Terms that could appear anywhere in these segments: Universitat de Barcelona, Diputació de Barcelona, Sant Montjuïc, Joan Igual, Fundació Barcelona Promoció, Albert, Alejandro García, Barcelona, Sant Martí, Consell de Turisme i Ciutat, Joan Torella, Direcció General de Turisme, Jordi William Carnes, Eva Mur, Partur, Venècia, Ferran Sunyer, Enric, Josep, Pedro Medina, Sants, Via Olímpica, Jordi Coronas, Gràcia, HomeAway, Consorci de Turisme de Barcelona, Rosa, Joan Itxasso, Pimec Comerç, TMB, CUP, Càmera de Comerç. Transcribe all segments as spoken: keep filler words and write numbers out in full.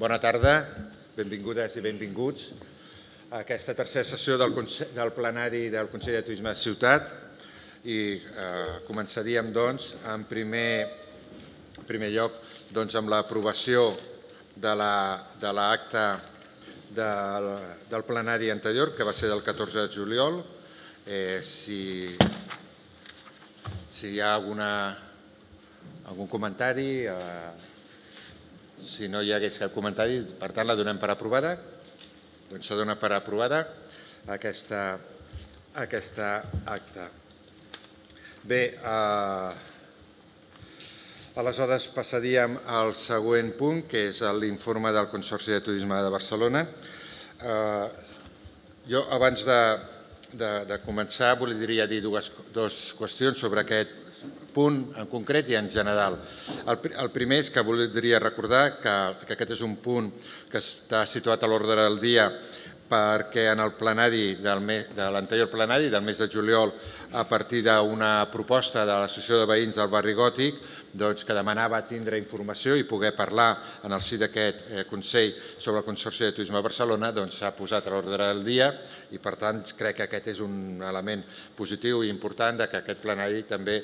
Bona tarda, benvingudes i benvinguts a aquesta tercera sessió del plenari del Consell de Turisme de Ciutat i començaríem en primer lloc amb l'aprovació de l'acta del plenari anterior, que va ser del catorze de juliol. Si hi ha algun comentari... Si no hi hagués cap comentari, per tant, la donem per aprovada. Doncs se dona per aprovada aquesta acta. Bé, aleshores passaríem al següent punt, que és l'informe del Consorci de Turisme de Barcelona. Jo, abans de començar, voldria dir dues qüestions sobre aquest punt en concret i en general. El primer és que voldria recordar que aquest és un punt que està situat a l'ordre del dia perquè en el plenari de l'anterior plenari del mes de juliol, a partir d'una proposta de l'Associació de Veïns del Barri Gòtic que demanava tindre informació i poder parlar en el si d'aquest Consell sobre el Consorci de Turisme de Barcelona, s'ha posat a l'ordre del dia i, per tant, crec que aquest és un element positiu i important que aquest plenari també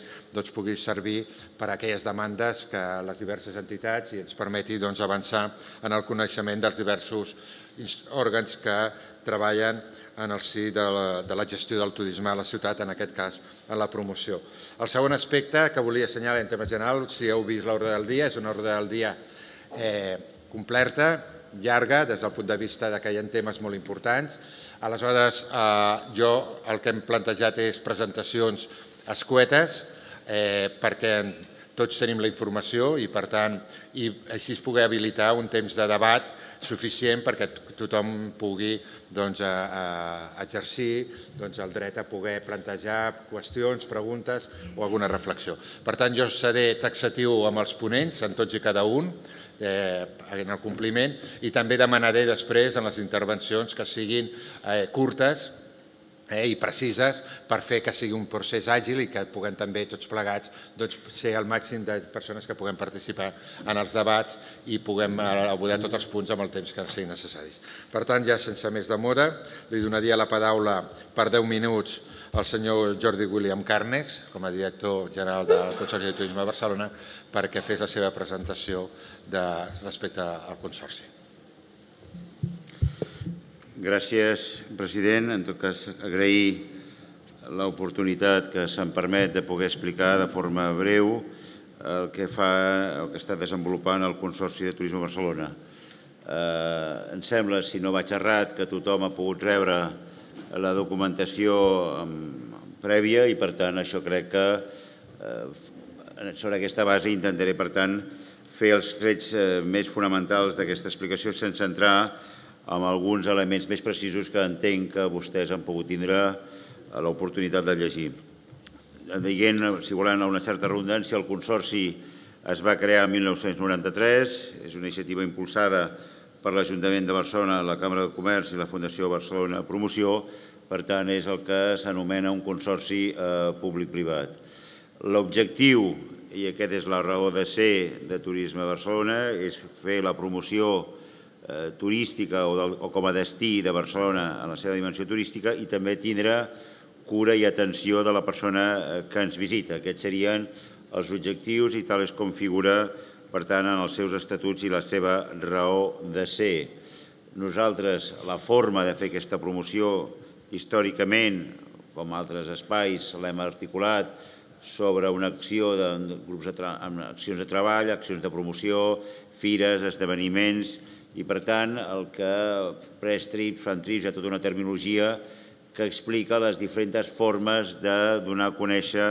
pugui servir per a aquelles demandes que les diverses entitats i ens permeti avançar en el coneixement dels diversos òrgans que treballen en el si de la gestió del turisme a la ciutat, en aquest cas, en la promoció. El segon aspecte que volia assenyalar en termes generals, si heu vist l'ordre del dia, és una ordre del dia completa, llarga, des del punt de vista que hi ha temes molt importants. Aleshores, jo el que hem plantejat és presentacions escuetes, perquè tots tenim la informació i, per tant, així es pugui habilitar un temps de debat suficient perquè tothom pugui exercir el dret a poder plantejar qüestions, preguntes o alguna reflexió. Per tant, jo seré taxatiu amb els ponents, en tots i cada un, en el compliment, i també demanaré després en les intervencions que siguin curtes i precises per fer que sigui un procés àgil i que puguem també tots plegats ser el màxim de persones que puguem participar en els debats i puguem abordar tots els punts amb el temps que siguin necessaris. Per tant, ja sense més demora, li donaria la paraula per deu minuts al senyor Jordi William Carnes, com a director general del Consorci de Turisme de Barcelona, perquè fes la seva presentació respecte al Consorci. Gràcies, president. En tot cas, agrair l'oportunitat que se'm permet de poder explicar de forma breu el que està desenvolupant el Consorci de Turisme de Barcelona. Em sembla, si no vaig errat, que tothom ha pogut rebre la documentació prèvia i, per tant, això crec que sobre aquesta base intentaré, per tant, fer els trets més fonamentals d'aquesta explicació sense entrar amb alguns elements més precisos que entenc que vostès han pogut tindre l'oportunitat de llegir. Dient, si volen, una certa redundància, el Consorci es va crear en mil nou-cents noranta-tres, és una iniciativa impulsada per l'Ajuntament de Barcelona, la Càmera de Comerç i la Fundació Barcelona Promoció, per tant, és el que s'anomena un consorci públic-privat. L'objectiu, i aquesta és la raó de ser de Turisme a Barcelona, és fer la promoció turística o com a destí de Barcelona en la seva dimensió turística i també tindre cura i atenció de la persona que ens visita. Aquests serien els objectius i tal es configura, per tant, en els seus estatuts i la seva raó de ser. Nosaltres, la forma de fer aquesta promoció històricament, com altres espais, l'hem articulat sobre una acció amb accions de treball, accions de promoció, fires, esdeveniments... I, per tant, el que prestrips, fantrips, hi ha tota una terminologia que explica les diferents formes de donar a conèixer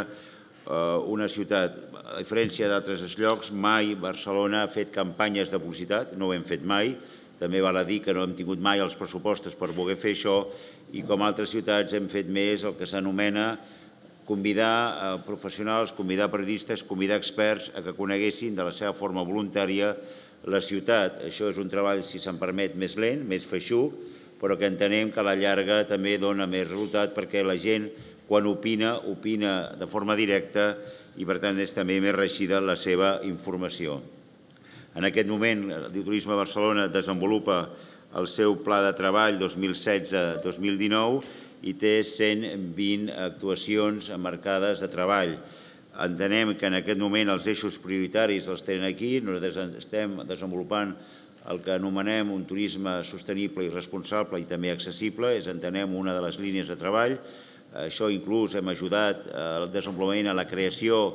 una ciutat. A diferència d'altres llocs, mai Barcelona ha fet campanyes de publicitat, no ho hem fet mai. També val a dir que no hem tingut mai els pressupostos per poder fer això i, com altres ciutats, hem fet més el que s'anomena convidar professionals, convidar periodistes, convidar experts a que coneguessin de la seva forma voluntària la ciutat. Això és un treball, si se'n permet, més lent, més feixuc, però que entenem que a la llarga també dona més resultat perquè la gent, quan opina, opina de forma directa i, per tant, és també més reeixida la seva informació. En aquest moment, el Turisme de Barcelona desenvolupa el seu pla de treball dos mil setze a dos mil dinou i té cent vint actuacions marcades de treball. Entenem que en aquest moment els eixos prioritaris els tenen aquí. Nosaltres estem desenvolupant el que anomenem un turisme sostenible i responsable i també accessible. És, entenem, una de les línies de treball. Això inclús hem ajudat al desenvolupament, a la creació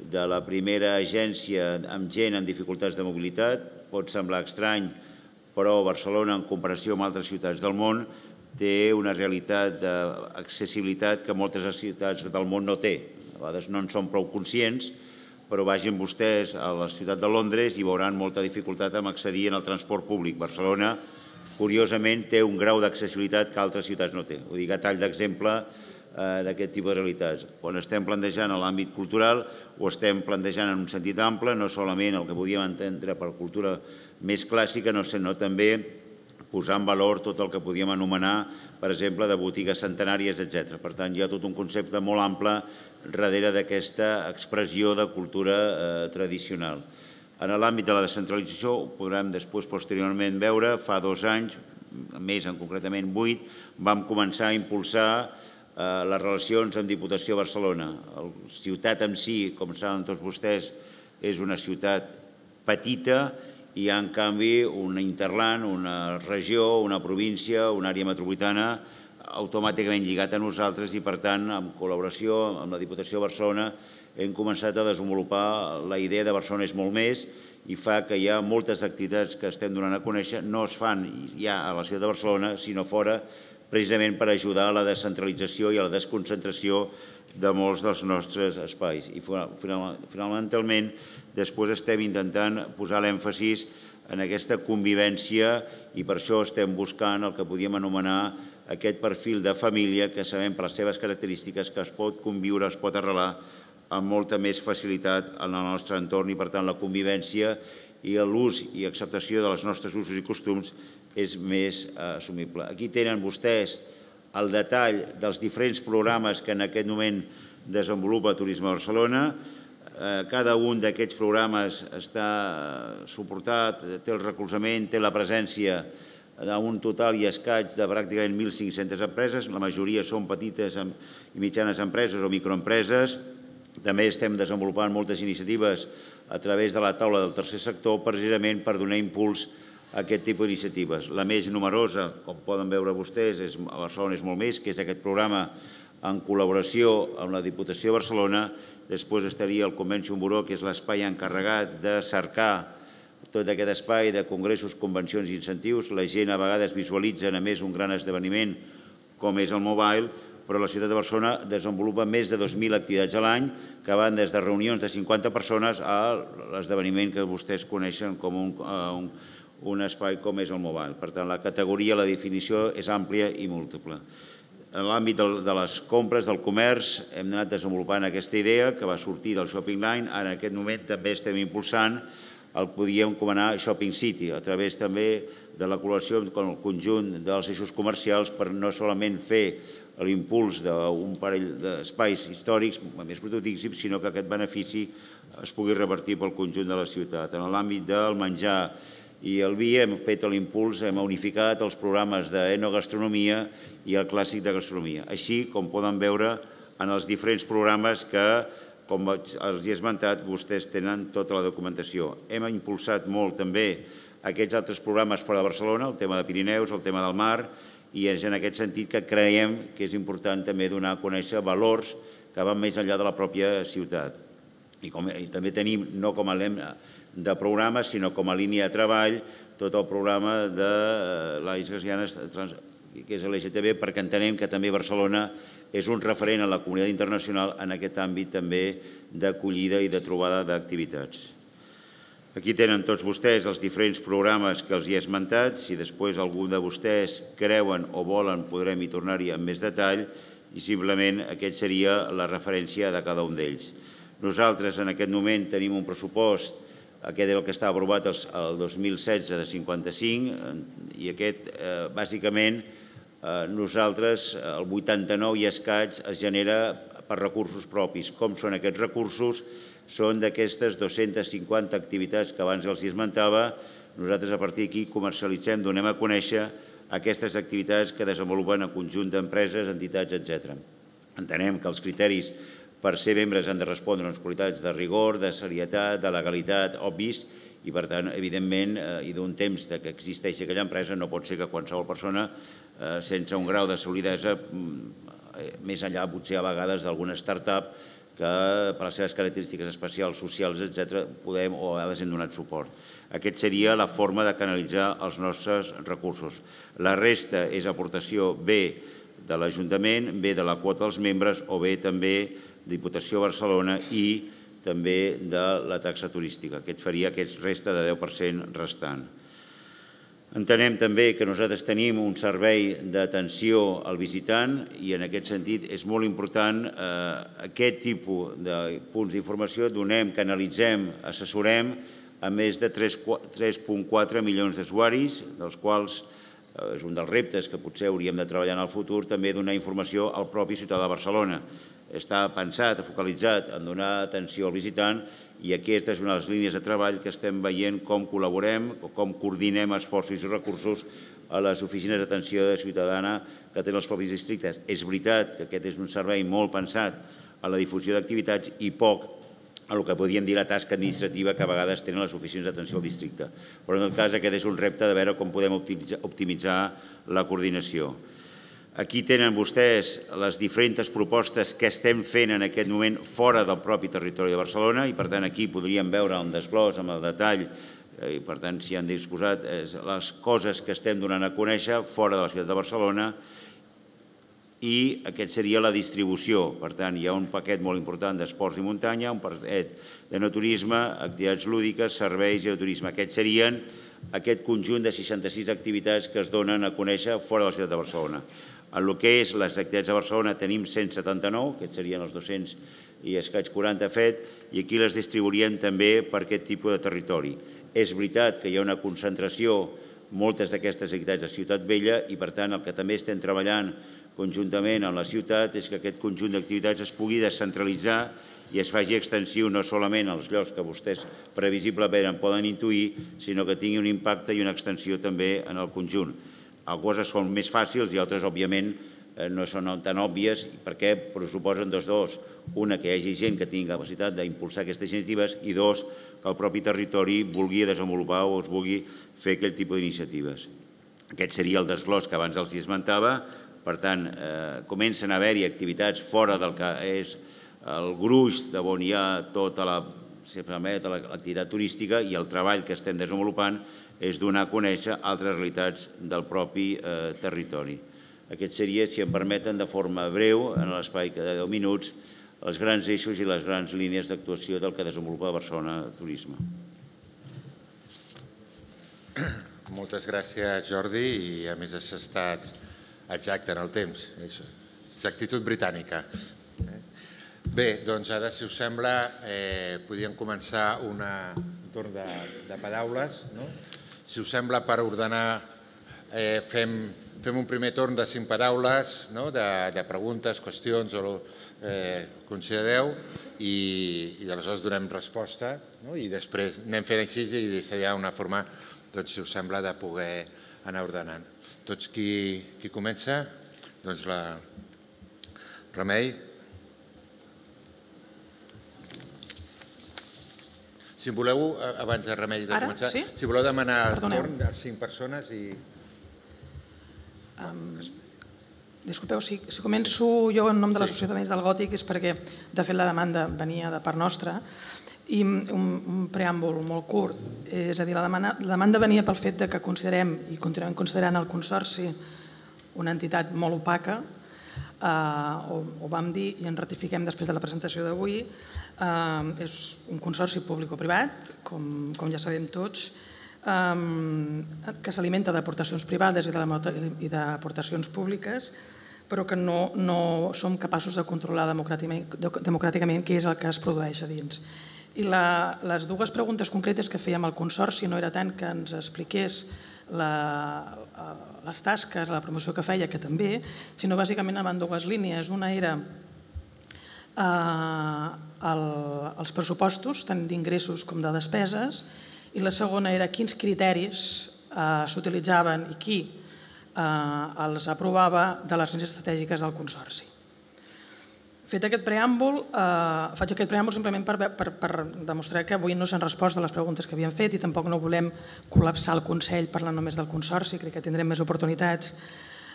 de la primera agència amb gent amb dificultats de mobilitat. Pot semblar estrany, però Barcelona, en comparació amb altres ciutats del món, té una realitat d'accessibilitat que moltes ciutats del món no té. A vegades no en som prou conscients, però vagin vostès a la ciutat de Londres i veuran molta dificultat en accedir al transport públic. Barcelona, curiosament, té un grau d'accessibilitat que altres ciutats no té. Ho dic a tall d'exemple d'aquest tipus de realitats. Quan estem plantejant en l'àmbit cultural, ho estem plantejant en un sentit ample, no solament el que podíem entendre per cultura més clàssica, sinó també posar en valor tot el que podíem anomenar, per exemple, de botigues centenàries, etcètera. Per tant, hi ha tot un concepte molt ample darrere d'aquesta expressió de cultura tradicional. En l'àmbit de la descentralització, ho podrem després posteriorment veure, fa dos anys, més en concretament vuit, vam començar a impulsar les relacions amb Diputació de Barcelona. La ciutat en si, com saben tots vostès, és una ciutat petita, hi ha, en canvi, un interland, una regió, una província, una àrea metropolitana automàticament lligat a nosaltres i, per tant, en col·laboració amb la Diputació de Barcelona hem començat a desenvolupar la idea de Barcelona és molt més i fa que hi ha moltes activitats que estem donant a conèixer, no es fan ja a la ciutat de Barcelona, sinó fora, precisament per ajudar a la descentralització i a la desconcentració de molts dels nostres espais. I finalment, després estem intentant posar l'èmfasi en aquesta convivència i per això estem buscant el que podíem anomenar aquest perfil de família que sabem per les seves característiques que es pot conviure, es pot arrelar amb molta més facilitat en el nostre entorn i, per tant, la convivència i l'ús i acceptació de les nostres usos i costums és més assumible. Aquí tenen vostès el detall dels diferents programes que en aquest moment desenvolupa Turisme Barcelona. Cada un d'aquests programes està suportat, té el recolzament, té la presència d'un total i escaig de pràcticament mil cinc-centes empreses. La majoria són petites i mitjanes empreses o microempreses. També estem desenvolupant moltes iniciatives a través de la taula del tercer sector precisament per donar impuls a aquest tipus d'iniciatives. La més numerosa, com poden veure vostès, a Barcelona és molt més, que és aquest programa en col·laboració amb la Diputació de Barcelona. Després estaria el Convention Bureau, que és l'espai encarregat de cercar tot aquest espai de congressos, convencions i incentius. La gent a vegades visualitza, a més, un gran esdeveniment com és el Mobile, però la ciutat de Barcelona desenvolupa més de dos mil activitats a l'any que van des de reunions de cinquanta persones a l'esdeveniment que vostès coneixen com un un espai com és el Mobile. Per tant, la categoria, la definició és àmplia i múltiple. En l'àmbit de les compres, del comerç, hem anat desenvolupant aquesta idea que va sortir del Shopping Line. En aquest moment també estem impulsant el que podíem anomenar Shopping City, a través també de la col·laboració amb el conjunt dels eixos comercials per no solament fer l'impuls d'un parell d'espais històrics, més prototípics, sinó que aquest benefici es pugui revertir pel conjunt de la ciutat. En l'àmbit del menjar i el vi hem fet l'impuls, hem unificat els programes d'enogastronomia i el clàssic de gastronomia. Així, com poden veure, en els diferents programes que, com els he esmentat, vostès tenen tota la documentació. Hem impulsat molt també aquests altres programes fora de Barcelona, el tema de Pirineus, el tema del mar, i és en aquest sentit que creiem que és important també donar a conèixer valors que van més enllà de la pròpia ciutat. I també tenim, no com a lema de programa, sinó com a línia de treball, tot el programa de la discapacitat, que és L G T B, perquè entenem que també Barcelona és un referent a la comunitat internacional en aquest àmbit també d'acollida i de trobada d'activitats. Aquí tenen tots vostès els diferents programes que els he esmentat. Si després algun de vostès creuen o volen, podrem hi tornar-hi amb més detall i simplement aquesta seria la referència de cada un d'ells. Nosaltres en aquest moment tenim un pressupost, aquest és el que està aprovat el dos mil setze de cinquanta-cinc i aquest, bàsicament, nosaltres el vuitanta-nou i escaig es genera per recursos propis. Com són aquests recursos? Són d'aquestes dues-centes cinquanta activitats que abans els esmentava. Nosaltres, a partir d'aquí, comercialitzem, donem a conèixer aquestes activitats que desenvolupen a conjunt d'empreses, entitats, etcètera. Entenem que els criteris per ser membres han de respondre a unes qualitats de rigor, de serietat, de legalitat, obvis, i per tant, evidentment, i d'un temps que existeixi aquella empresa, no pot ser que qualsevol persona, sense un grau de solidesa, més enllà potser a vegades d'alguna start-up que per les seves característiques especials, socials, etcètera, podem o a vegades hem donat suport. Aquesta seria la forma de canalitzar els nostres recursos. La resta és aportació bé de l'Ajuntament, bé de la quota dels membres o bé també Diputació de Barcelona i també de la taxa turística. Aquest faria aquesta resta de deu per cent restant. Entenem també que nosaltres tenim un servei d'atenció al visitant i en aquest sentit és molt important aquest tipus de punts d'informació. Donem, canalitzem, assessorem a més de tres coma quatre milions d'usuaris, dels quals és un dels reptes que potser hauríem de treballar en el futur, també donar informació al propi ciutadà de Barcelona. Està pensat, focalitzat en donar atenció al visitant i aquesta és una de les línies de treball que estem veient com col·laborem, com coordinem esforços i recursos a les oficines d'atenció ciutadana que tenen els propis districtes. És veritat que aquest és un servei molt pensat a la difusió d'activitats i poc a el que podríem dir la tasca administrativa que a vegades tenen les oficines d'atenció al districte. Però en tot cas aquest és un repte de veure com podem optimitzar la coordinació. Aquí tenen vostès les diferents propostes que estem fent en aquest moment fora del propi territori de Barcelona i, per tant, aquí podríem veure un desglòs amb el detall i, per tant, s'hi han disposat les coses que estem donant a conèixer fora de la ciutat de Barcelona i aquest seria la distribució. Per tant, hi ha un paquet molt important d'esports i muntanya, un paquet de no turisme, activitats lúdiques, serveis i turisme. Aquests serien aquest conjunt de seixanta-sis activitats que es donen a conèixer fora de la ciutat de Barcelona. En el que és les activitats de Barcelona tenim cent setanta-nou, que serien els dos-cents i escaig quaranta fet, i aquí les distribuirem també per aquest tipus de territori. És veritat que hi ha una concentració, moltes d'aquestes activitats de Ciutat Vella, i per tant el que també estem treballant conjuntament amb la ciutat és que aquest conjunt d'activitats es pugui descentralitzar i es faci extensiu no solament als llocs que vostès previsiblement poden intuir, sinó que tingui un impacte i una extensió també en el conjunt. Algunes són més fàcils i altres, òbviament, no són tan òbvies perquè pressuposen dos dos. Una, que hi hagi gent que tingui capacitat d'impulsar aquestes iniciatives i dos, que el propi territori vulgui desenvolupar o es vulgui fer aquell tipus d'iniciatives. Aquest seria el desglòs que abans els esmentava. Per tant, comencen a haver-hi activitats fora del que és el gruix d'on hi ha tota l'activitat turística i el treball que estem desenvolupant és donar a conèixer altres realitats del propi territori. Aquest seria, si em permeten, de forma breu, en l'espai de deu minuts, els grans eixos i les grans línies d'actuació del que desenvolupa Barcelona Turisme. Moltes gràcies, Jordi, i a més has estat exacte en el temps. Exactitud britànica. Bé, doncs ara, si us sembla, podríem començar un torn de paraules. Si us sembla, per ordenar, fem un primer torn de cinc paraules, de preguntes, qüestions, o considereu, i aleshores donem resposta, i després anem fent així i seria una forma, doncs, si us sembla, de poder anar ordenant. Doncs qui comença? Doncs la Remei. Si voleu, abans de Remei de començar, si voleu demanar el torn de cinc persones i... Disculpeu, si començo jo en nom de l'Associació d'Amics del Gòtic és perquè, de fet, la demanda venia de part nostra i un preàmbul molt curt. És a dir, la demanda venia pel fet que considerem i continuem considerant el Consorci una entitat molt opaca, ho vam dir i ens ratifiquem després de la presentació d'avui. És un consorci públic o privat, com ja sabem tots, que s'alimenta d'aportacions privades i d'aportacions públiques, però que no som capaços de controlar democràticament què és el que es produeix a dins. I les dues preguntes concretes que fèiem al Consorci no era tant que ens expliqués les tasques, la promoció que feia, que també, sinó bàsicament en dues línies. Una era els pressupostos, tant d'ingressos com de despeses, i la segona era quins criteris s'utilitzaven i qui els aprovava de les línies estratègiques del Consorci. Fet aquest preàmbul, faig aquest preàmbul simplement per demostrar que avui no s'han respost a les preguntes que havíem fet i tampoc no volem col·lapsar el Consell parlant només del Consorci, crec que tindrem més oportunitats.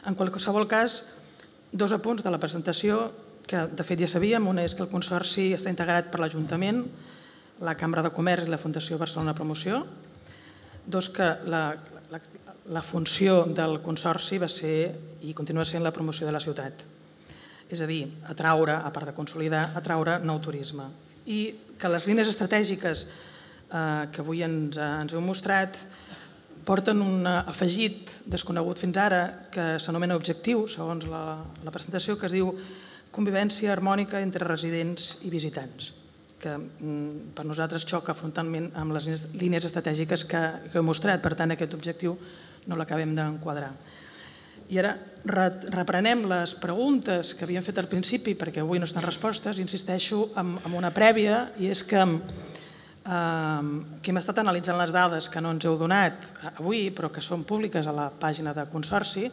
En qualsevol cas, dos apunts de la presentació que de fet ja sabíem. Una és que el Consorci està integrat per l'Ajuntament, la Càmera de Comerç i la Fundació Barcelona Promoció. Dos, que la funció del Consorci va ser i continua sent la promoció de la ciutat, és a dir, atraure, a part de consolidar, atraure nou turisme. I que les línies estratègiques que avui ens heu mostrat porten un afegit desconegut fins ara que s'anomena objectiu, segons la presentació, que es diu convivència harmònica entre residents i visitants, que per nosaltres xoca frontalment amb les línies estratègiques que he mostrat. Per tant, aquest objectiu no l'acabem d'enquadrar. I ara reprenem les preguntes que havíem fet al principi, perquè avui no estan respostes. Insisteixo en una prèvia, i és que hem estat analitzant les dades que no ens heu donat avui, però que són públiques a la pàgina de Consorci,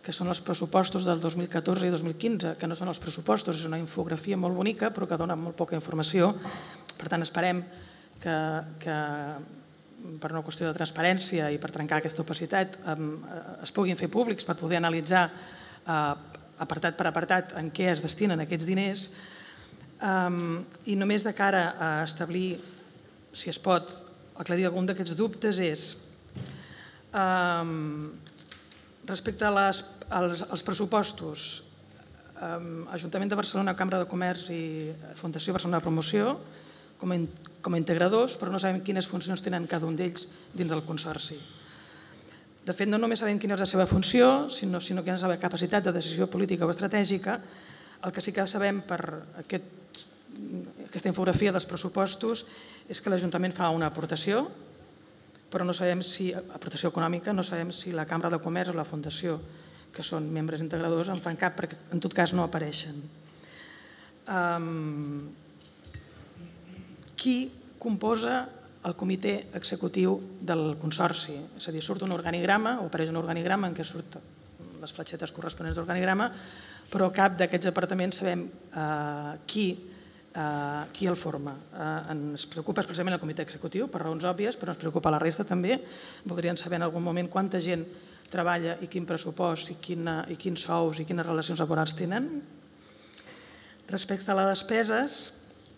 que són els pressupostos del dos mil catorze i dos mil quinze, que no són els pressupostos, és una infografia molt bonica, però que dona molt poca informació. Per tant, esperem que, per una qüestió de transparència i per trencar aquesta opacitat, es puguin fer públics per poder analitzar apartat per apartat en què es destinen aquests diners. I només de cara a establir, si es pot, aclarir algun d'aquests dubtes és respecte als pressupostos. Ajuntament de Barcelona, Càmera de Comerç i Fundació Barcelona Promoció com a integradors, però no sabem quines funcions tenen cada un d'ells dins del Consorci. De fet, no només sabem quina és la seva funció, sinó quina és la seva capacitat de decisió política o estratègica. El que sí que sabem per aquesta infografia dels pressupostos és que l'Ajuntament fa una aportació, però no sabem si, aportació econòmica, no sabem si la Càmera de Comerç o la Fundació, que són membres integradors, en fan cap, perquè en tot cas no apareixen. Qui composa el comitè executiu del Consorci? És a dir, surt un organigrama, o apareix un organigrama en què surten les fletxetes corresponents d'organigrama, però a cap d'aquests departaments sabem qui el forma. Ens preocupa especialment el comitè executiu, per raons òbvies, però ens preocupa la resta també. Voldríem saber en algun moment quanta gent treballa i quin pressupost i quins sous i quines relacions laborals tenen. Respecte a les despeses,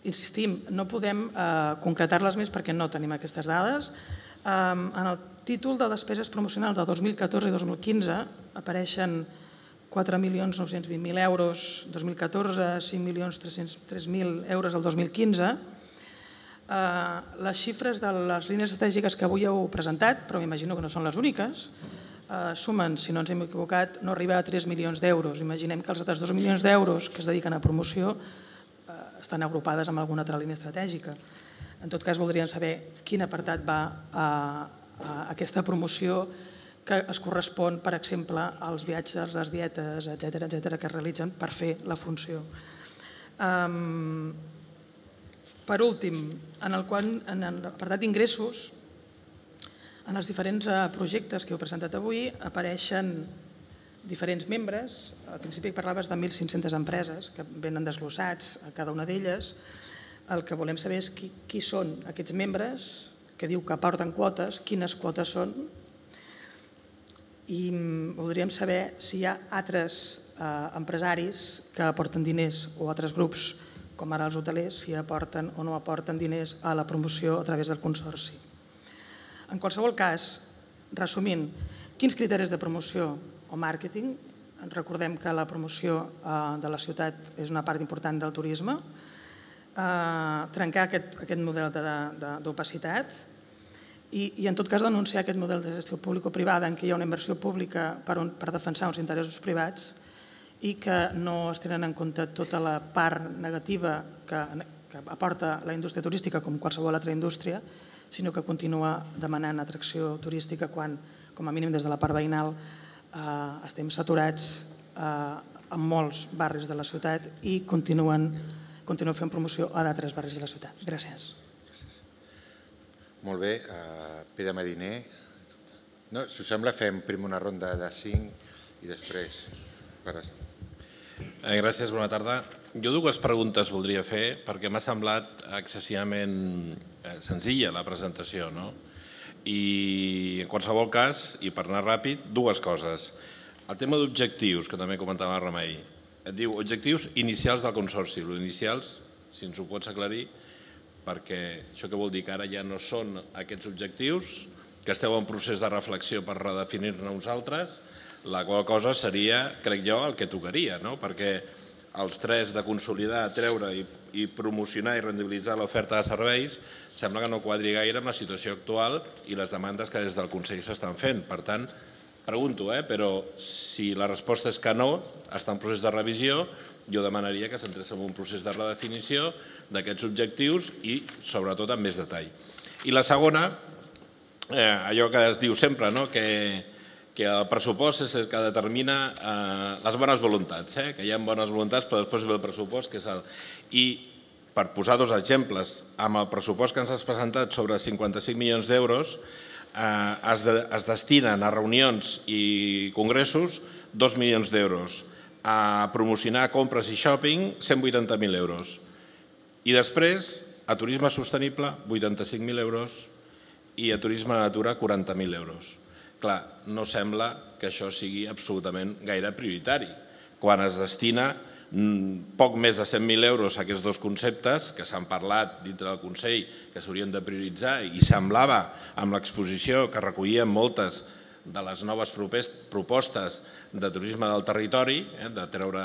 insistim, no podem concretar-les més perquè no tenim aquestes dades. En el títol de despeses promocionals de dos mil catorze i dos mil quinze apareixen quatre milions nou-cents vint mil euros el dos mil catorze, cinc milions tres-cents tres mil euros el dos mil quinze. Les xifres de les línies estratègiques que avui heu presentat, però m'imagino que no són les úniques, sumen, si no ens hem equivocat, no arriba a tres milions d'euros. Imaginem que els altres dos milions d'euros que es dediquen a promoció estan agrupades amb alguna altra línia estratègica. En tot cas, voldríem saber quin apartat va a aquesta promoció que es correspon, per exemple, als viatges, les dietes, etcètera, etcètera, que es realitzen per fer la funció. Per últim, en l'apartat d'ingressos, en els diferents projectes que heu presentat avui apareixen diferents membres. Al principi parlaves de mil cinc-centes empreses que venen desglossats a cada una d'elles. El que volem saber és qui són aquests membres, que diu que aporten quotes, quines quotes són, i voldríem saber si hi ha altres empresaris que aporten diners o altres grups, com ara els hotelers, si aporten o no aporten diners a la promoció a través del Consorci. En qualsevol cas, resumint, quins criteris de promoció o màrqueting? Recordem que la promoció de la ciutat és una part important del turisme. Trencar aquest model d'opacitat i, en tot cas, denunciar aquest model de gestió público-privada en què hi ha una inversió pública per defensar uns interessos privats i que no es tenen en compte tota la part negativa que aporta la indústria turística, com qualsevol altra indústria, sinó que continua demanant atracció turística quan, com a mínim des de la part veïnal, estem saturats en molts barris de la ciutat i continuen fent promoció a d'altres barris de la ciutat. Gràcies. Molt bé. Pedro Medina. Si us sembla, fem primer una ronda de cinc i després... Gràcies, bona tarda. Jo dues preguntes voldria fer perquè m'ha semblat excessivament senzilla la presentació. I en qualsevol cas, i per anar ràpid, dues coses. El tema d'objectius, que també comentava Remei, et diu objectius inicials del Consorci. Els inicials, si ens ho pots aclarir, perquè això que vol dir que ara ja no són aquests objectius, que esteu en procés de reflexió per redefinir-ne uns altres, la qual cosa seria, crec jo, el que tocaria, perquè els tres de consolidar, treure i promocionar i rendibilitzar l'oferta de serveis sembla que no quadri gaire amb la situació actual i les demandes que des del Consell s'estan fent. Per tant, pregunto, però si la resposta és que no, està en procés de revisió, jo demanaria que s'entrés en un procés de redefinició d'aquests objectius i sobretot amb més detall. I la segona, allò que es diu sempre, que... que el pressupost és el que determina les bones voluntats, que hi ha bones voluntats però després ve el pressupost, que és el... I per posar dos exemples, amb el pressupost que ens has presentat sobre cinquanta-cinc milions d'euros es destinen a reunions i congressos dos milions d'euros, a promocionar compres i shopping cent vuitanta mil euros i després a turisme sostenible vuitanta-cinc mil euros i a turisme de natura quaranta mil euros. Clar, no sembla que això sigui absolutament gaire prioritari. Quan es destina poc més de cent mil euros a aquests dos conceptes que s'han parlat dintre del Consell que s'haurien de prioritzar i semblava amb l'exposició que recollien moltes de les noves propostes de turisme del territori, de treure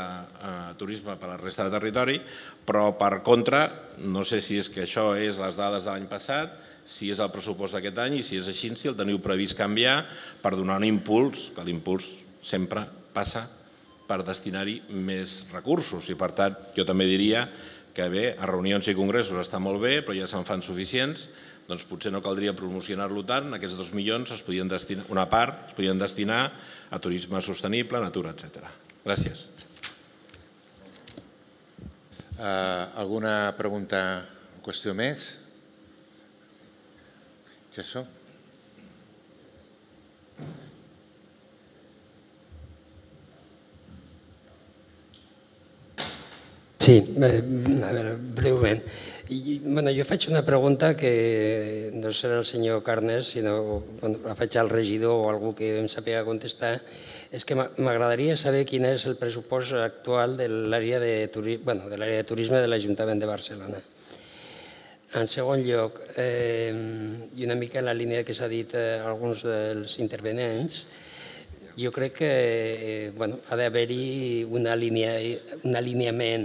turisme per la resta del territori, però per contra, no sé si és que això és les dades de l'any passat, si és el pressupost d'aquest any i si és així, si el teniu previst canviar per donar un impuls, que l'impuls sempre passa per destinar-hi més recursos. I per tant, jo també diria que bé, a reunions i congressos està molt bé, però ja se'n fan suficients, doncs potser no caldria promocionar-lo tant, aquests dos milions, una part es podien destinar a turisme sostenible, natura, etcètera. Gràcies. Alguna pregunta o qüestió més? Sí, a veure, breument. Jo faig una pregunta que no serà el senyor Carnes, sinó la faig al regidor o algú que em sàpiga contestar. És que m'agradaria saber quin és el pressupost actual de l'àrea de turisme de l'Ajuntament de Barcelona. En segon lloc, i una mica en la línia que s'ha dit alguns dels intervenents, jo crec que ha d'haver-hi un alineament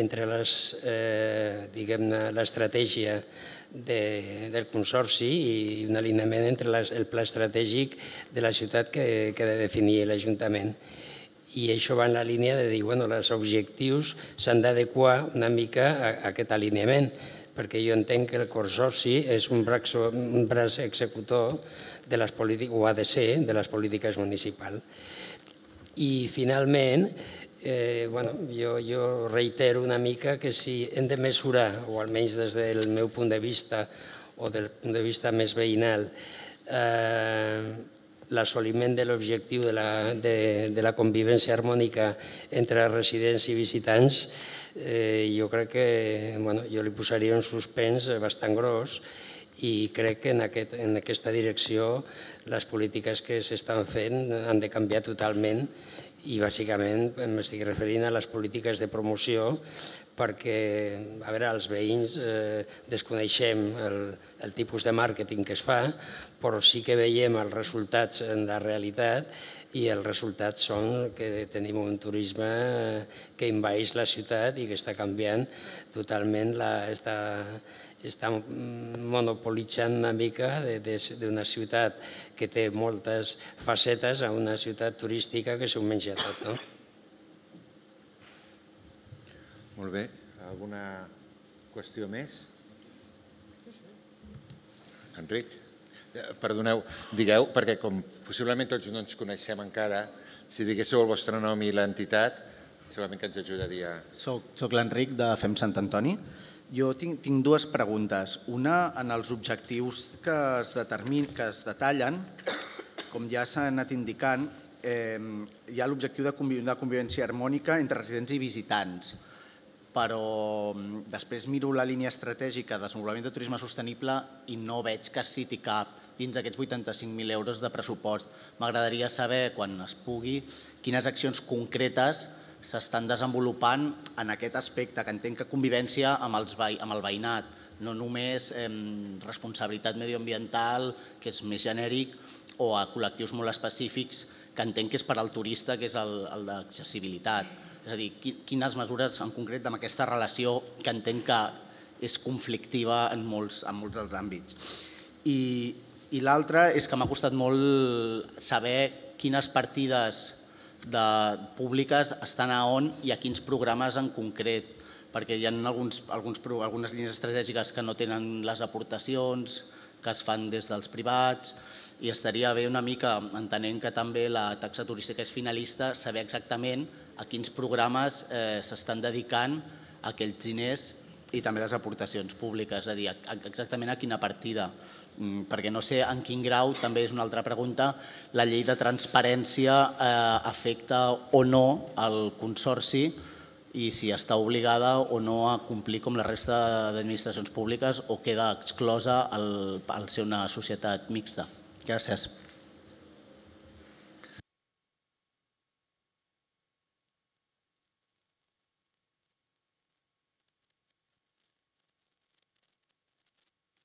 entre l'estratègia del Consorci i un alineament entre el pla estratègic de la ciutat que ha de definir l'Ajuntament. I això va en la línia de dir que els objectius s'han d'adequar una mica a aquest alineament, perquè jo entenc que el Consorci és un braç executor o ha de ser de les polítiques municipals. I finalment, jo reitero una mica que si hem de mesurar, o almenys des del meu punt de vista o del punt de vista més veïnal, l'assoliment de l'objectiu de la convivència harmònica entre residents i visitants, jo crec que jo li posaria un suspens bastant gros i crec que en aquesta direcció les polítiques que s'estan fent han de canviar totalment i bàsicament m'estic referint a les polítiques de promoció perquè els veïns desconeixem el tipus de màrqueting que es fa, però sí que veiem els resultats en la realitat i els resultats són que tenim un turisme que envaeix la ciutat i que està canviant totalment, està monopolitzant una mica d'una ciutat que té moltes facetes a una ciutat turística que s'ho menja tot. Molt bé. Alguna qüestió més? Enric? Perdoneu, digueu, perquè com possiblement tots no ens coneixem encara, si diguéssiu el vostre nom i l'entitat, segurament que ens ajudaria. Soc l'Enric de Fem Sant Antoni. Jo tinc dues preguntes. Una, en els objectius que es detallen, com ja s'ha anat indicant, hi ha l'objectiu de convivència harmònica entre residents i visitants, però després miro la línia estratègica de desenvolupament de turisme sostenible i no veig que es citi cap dins d'aquests vuitanta-cinc mil euros de pressupost. M'agradaria saber, quan es pugui, quines accions concretes s'estan desenvolupant en aquest aspecte, que entenc que convivència amb el veïnat, no només responsabilitat medioambiental, que és més genèric, o a col·lectius molt específics, que entenc que és per al turista, que és el d'accessibilitat. És a dir, quines mesures en concret amb aquesta relació que entenc que és conflictiva en molts dels àmbits. I l'altra és que m'ha costat molt saber quines partides públiques estan a on i a quins programes en concret, perquè hi ha algunes línies estratègiques que no tenen les aportacions que es fan des dels privats i estaria bé una mica, entenent que també la taxa turística és finalista, saber exactament a quins programes s'estan dedicant aquells diners i també les aportacions públiques, és a dir, exactament a quina partida. Perquè no sé en quin grau, també és una altra pregunta, la llei de transparència afecta o no el Consorci i si està obligada o no a complir com la resta d'administracions públiques o queda exclosa al ser una societat mixta. Gràcies.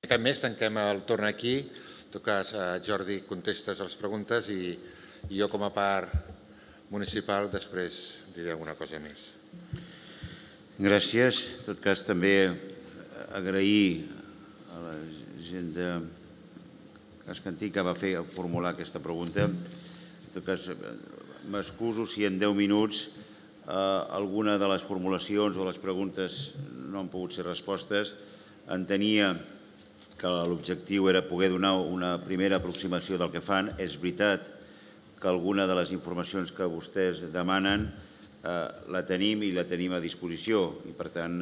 Cap més, tanquem el torn aquí. En tot cas, Jordi, contestes les preguntes i jo, com a part municipal, després diré alguna cosa més. Gràcies. En tot cas, també agrair a la gent de Cascantí que va fer formular aquesta pregunta. En tot cas, m'excuso si en deu minuts alguna de les formulacions o les preguntes no han pogut ser respostes. Entenia que l'objectiu era poder donar una primera aproximació del que fan. És veritat que alguna de les informacions que vostès demanen la tenim i la tenim a disposició i, per tant,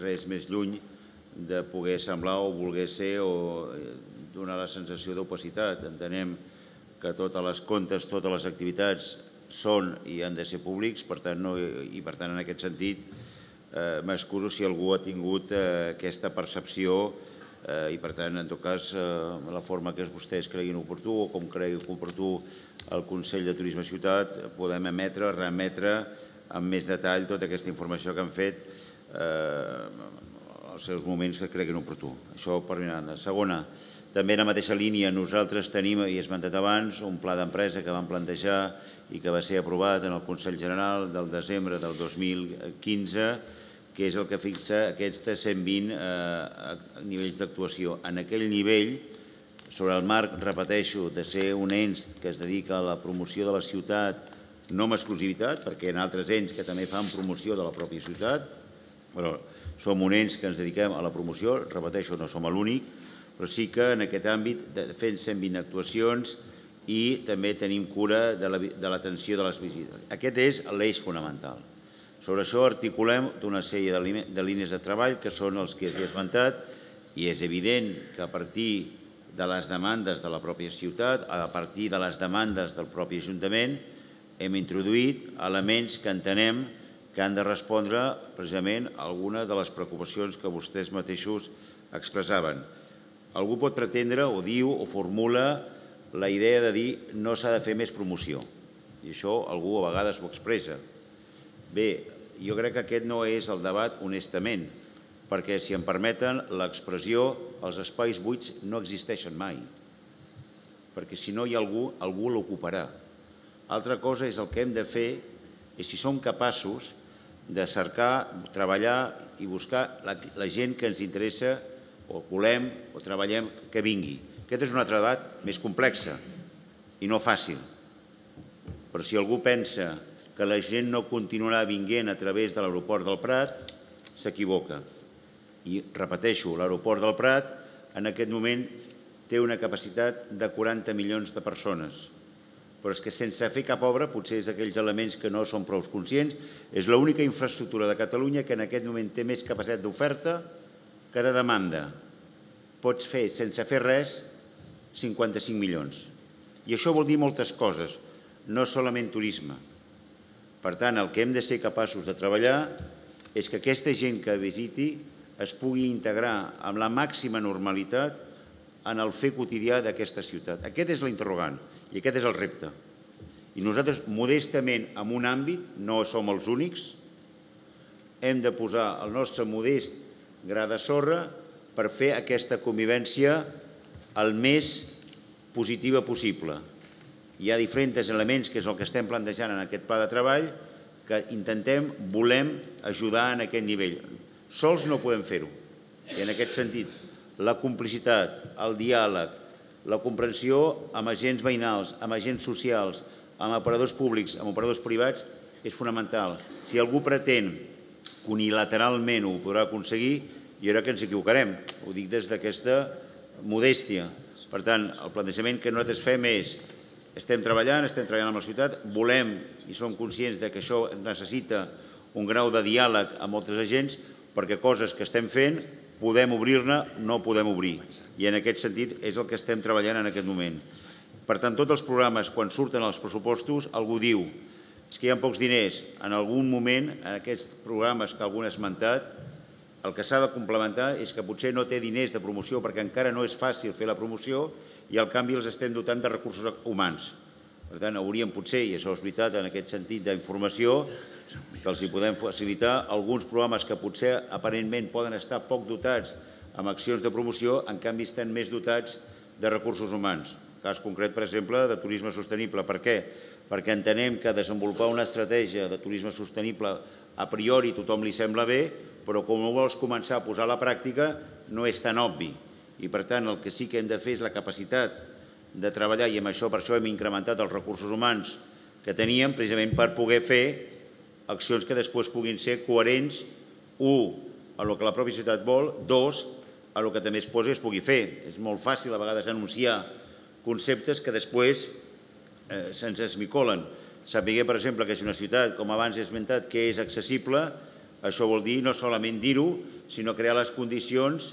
res més lluny de poder semblar o voler ser o donar la sensació d'opacitat. Entenem que totes les comptes, totes les activitats són i han de ser públics i, per tant, en aquest sentit, m'excuso si algú ha tingut aquesta percepció i, per tant, en tot cas, la forma que vostès creguin oportú o com creguin oportú el Consell de Turisme i Ciutat, podem emetre, reemetre amb més detall tota aquesta informació que han fet als seus moments que creguin oportú. Això per mi. Segona, també en la mateixa línia nosaltres tenim, i he esmentat abans, un pla d'empresa que vam plantejar i que va ser aprovat en el Consell General del desembre del dos mil quinze, que és el que fixa aquests cent vint nivells d'actuació. En aquell nivell, sobre el marc, repeteixo, de ser un ens que es dedica a la promoció de la ciutat, no amb exclusivitat, perquè hi ha altres ens que també fan promoció de la pròpia ciutat, però som un ens que ens dediquem a la promoció, repeteixo, no som l'únic, però sí que en aquest àmbit fem cent vint actuacions i també tenim cura de l'atenció de les visites. Aquest és l'eix fonamental. Sobre això articulem una sèrie de línies de treball que són els que he esmentat i és evident que a partir de les demandes de la pròpia ciutat, a partir de les demandes del propi Ajuntament, hem introduït elements que entenem que han de respondre precisament a alguna de les preocupacions que vostès mateixos expressaven. Algú pot pretendre o diu o formula la idea de dir no s'ha de fer més promoció i això algú a vegades ho expressa. Bé, jo crec que aquest no és el debat honestament, perquè, si em permeten l'expressió, els espais buits no existeixen mai, perquè si no hi ha algú, algú l'ocuparà. Altra cosa és el que hem de fer és si som capaços de cercar, treballar i buscar la gent que ens interessa o volem o treballem que vingui. Aquest és un altre debat més complex i no fàcil, però si algú pensa que la gent no continuarà vinguent a través de l'aeroport del Prat, s'equivoca. I repeteixo, l'aeroport del Prat en aquest moment té una capacitat de quaranta milions de persones, però és que sense fer cap obra potser és d'aquells elements que no són prou conscients. És l'única infraestructura de Catalunya que en aquest moment té més capacitat d'oferta que de demanda. Pots fer, sense fer res, cinquanta-cinc milions. I això vol dir moltes coses, no solament turisme. Per tant, el que hem de ser capaços de treballar és que aquesta gent que visiti es pugui integrar amb la màxima normalitat en el fer quotidià d'aquesta ciutat. Aquest és l'interrogant i aquest és el repte. I nosaltres, modestament, en un àmbit, no som els únics, hem de posar el nostre modest gra de sorra per fer aquesta convivència el més positiva possible. Hi ha diferents elements, que és el que estem plantejant en aquest pla de treball, que intentem, volem ajudar en aquest nivell. Sols no podem fer-ho. I en aquest sentit, la complicitat, el diàleg, la comprensió amb agents veïnals, amb agents socials, amb operadors públics, amb operadors privats, és fonamental. Si algú pretén que unilateralment ho podrà aconseguir, jo crec que ens equivocarem. Ho dic des d'aquesta modèstia. Per tant, el plantejament que nosaltres fem és estem treballant, estem treballant amb la ciutat, volem i som conscients que això necessita un grau de diàleg amb moltes agents, perquè coses que estem fent podem obrir-ne, no podem obrir. I en aquest sentit és el que estem treballant en aquest moment. Per tant, tots els programes, quan surten els pressupostos, algú diu que hi ha pocs diners. En algun moment, en aquests programes que algú ha esmentat, el que s'ha de complementar és que potser no té diners de promoció perquè encara no és fàcil fer la promoció i, al canvi, els estem dotant de recursos humans. Per tant, hauríem potser, i això és veritat en aquest sentit d'informació, que els hi podem facilitar alguns programes que potser aparentment poden estar poc dotats amb accions de promoció, en canvi estan més dotats de recursos humans. Cas concret, per exemple, de turisme sostenible. Per què? Perquè entenem que desenvolupar una estratègia de turisme sostenible a priori tothom li sembla bé, però com ho vols començar a posar a la pràctica no és tan obvi. I per tant el que sí que hem de fer és la capacitat de treballar, i amb això per això hem incrementat els recursos humans que teníem, precisament per poder fer accions que després puguin ser coherents, un, amb el que la pròpia ciutat vol, dos, amb el que també es posi i es pugui fer. És molt fàcil a vegades anunciar conceptes que després se'ns esmicolen. Sapiguer, per exemple, que és una ciutat, com abans he esmentat, que és accessible, això vol dir no solament dir-ho, sinó crear les condicions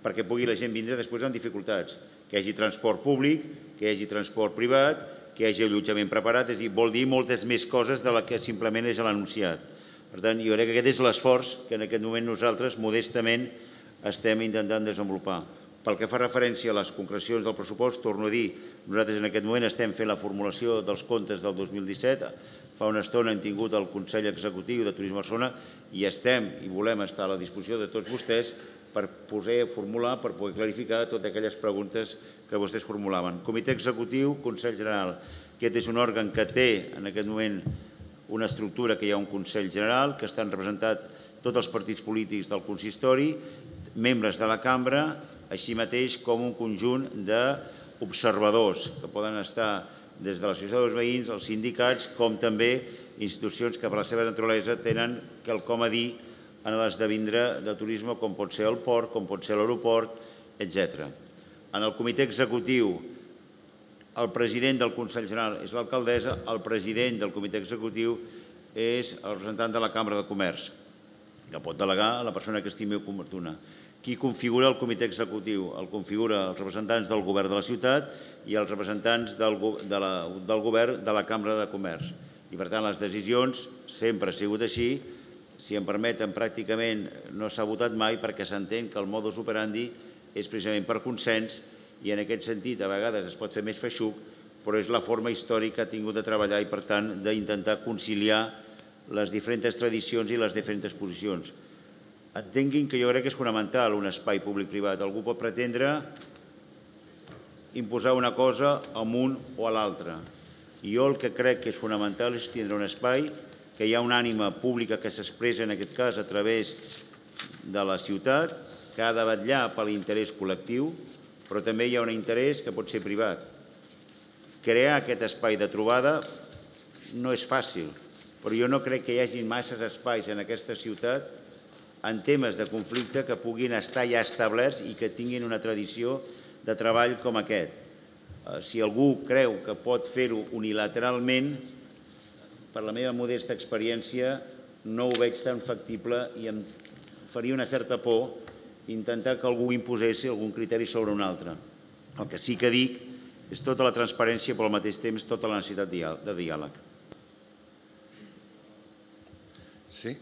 perquè pugui la gent vindre després amb dificultats. Que hi hagi transport públic, que hi hagi transport privat, que hi hagi allotjament preparat, és a dir, vol dir moltes més coses de la que simplement és l'anunciat. Per tant, jo crec que aquest és l'esforç que en aquest moment nosaltres modestament estem intentant desenvolupar. Pel que fa referència a les concrecions del pressupost, torno a dir, nosaltres en aquest moment estem fent la formulació dels comptes del dos mil disset, fa una estona hem tingut el Consell Executiu de Turisme Barcelona i estem i volem estar a la disposició de tots vostès per poder formular, per poder clarificar totes aquelles preguntes que vostès formulaven. Comitè Executiu, Consell General. Aquest és un òrgan que té en aquest moment una estructura que hi ha un Consell General, que estan representats tots els partits polítics del consistori, membres de la cambra, així mateix com un conjunt d'observadors que poden estar des de l'Associació dels Veïns, els sindicats, com també institucions que per la seva naturalesa tenen quelcom a dir en l'esdevindre de turisme, com pot ser el port, com pot ser l'aeroport, etcètera. En el comitè executiu, el president del Consell General és l'alcaldessa, el president del comitè executiu és el representant de la Càmera de Comerç, que pot delegar a la persona que estimi oportuna. Qui configura el comitè executiu? El configura els representants del govern de la ciutat i els representants del govern de la Càmera de Comerç. I, per tant, les decisions sempre ha sigut així. Si em permeten, pràcticament no s'ha votat mai perquè s'entén que el modus operandi és precisament per consens i en aquest sentit a vegades es pot fer més feixuc, però és la forma històrica que ha tingut de treballar i, per tant, d'intentar conciliar les diferents tradicions i les diferents posicions. Entenguin que jo crec que és fonamental un espai públic-privat. Algú pot pretendre imposar una cosa a un o a l'altre. I jo el que crec que és fonamental és tindre un espai que hi ha una ànima pública que s'expressa en aquest cas a través de la ciutat, que ha de vetllar per l'interès col·lectiu, però també hi ha un interès que pot ser privat. Crear aquest espai de trobada no és fàcil, però jo no crec que hi hagi masses espais en aquesta ciutat en temes de conflicte que puguin estar ja establerts i que tinguin una tradició de treball com aquest. Si algú creu que pot fer-ho unilateralment, per la meva modesta experiència no ho veig tan factible i em faria una certa por intentar que algú imposés algun criteri sobre un altre. El que sí que dic és tota la transparència, però al mateix temps tota la necessitat de diàleg. Sí?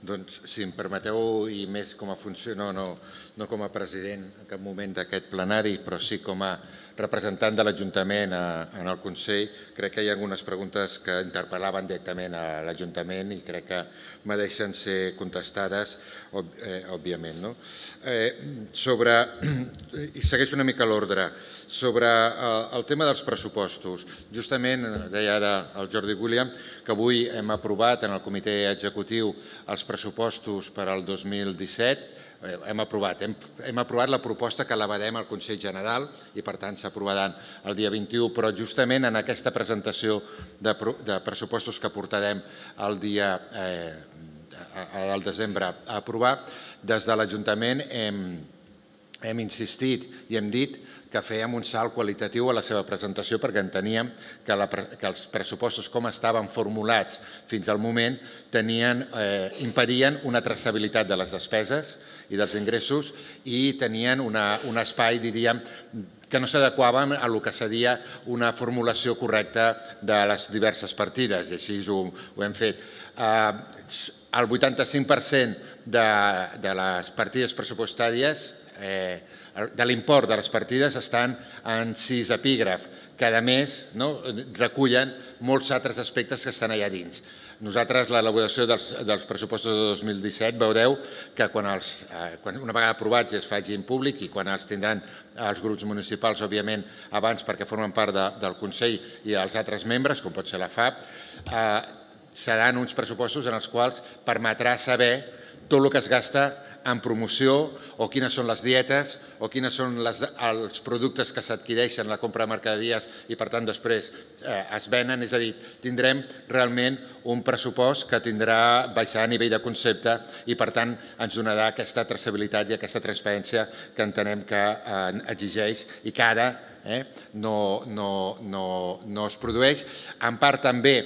Doncs, si em permeteu, i més com a funcionari, no com a president en cap moment d'aquest plenari, però sí com a representant de l'Ajuntament en el Consell, crec que hi ha algunes preguntes que interpel·laven directament a l'Ajuntament i crec que me deixen ser contestades, òbviament. I segueix una mica l'ordre. Sobre el tema dels pressupostos, justament deia ara el Jordi William que avui hem aprovat en el comitè executiu els pressupostos per al dos mil disset, hem aprovat hem aprovat la proposta que elevarem al Consell General i per tant s'aprovaran el dia vint-i-u, però justament en aquesta presentació de pressupostos que portarem el dia al desembre a aprovar, des de l'Ajuntament hem hem insistit i hem dit que fèiem un salt qualitatiu a la seva presentació perquè enteníem que els pressupostos, com estaven formulats fins al moment, impedien una traçabilitat de les despeses i dels ingressos i tenien un espai, diríem, que no s'adequaven a el que seria una formulació correcta de les diverses partides, i així ho hem fet. El vuitanta-cinc per cent de les partides pressupostàries, de l'import de les partides, estan en sis epígrafs, que a més recullen molts altres aspectes que estan allà dins. Nosaltres, a l'elaboració dels pressupostos de dos mil disset, veureu que una vegada aprovats i es facin públic i quan els tindran els grups municipals, òbviament, abans perquè formen part del Consell i dels altres membres, com pot ser la F A P, seran uns pressupostos en els quals permetrà saber tot el que es gasta en promoció, o quines són les dietes, o quines són els productes que s'adquireixen a la compra de mercaderies i, per tant, després es venen. És a dir, tindrem realment un pressupost que tindrà baixar a nivell de concepte i, per tant, ens donarà aquesta traçabilitat i aquesta transparència que entenem que exigeix i que ara no es produeix. En part, també,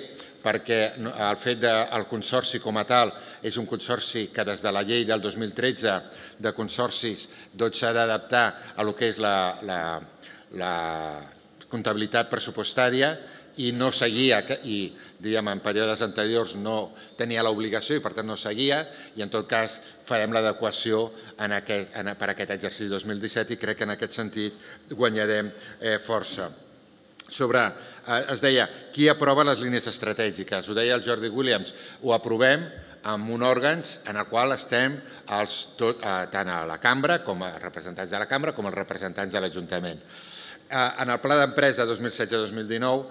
perquè el fet del Consorci com a tal és un consorci que des de la llei del dos mil tretze de consorcis s'ha d'adaptar a lo que és la comptabilitat pressupostària i no seguia, i en períodes anteriors no tenia l'obligació i per tant no seguia, i en tot cas farem l'adequació per aquest exercici dos mil disset i crec que en aquest sentit guanyarem força. Sobre, es deia, qui aprova les línies estratègiques? Ho deia el Jordi Williams, ho aprovem amb un òrgan en el qual estem tant a la cambra, com a representants de la cambra, com els representants de l'Ajuntament. En el pla d'empresa dos mil setze dos mil dinou,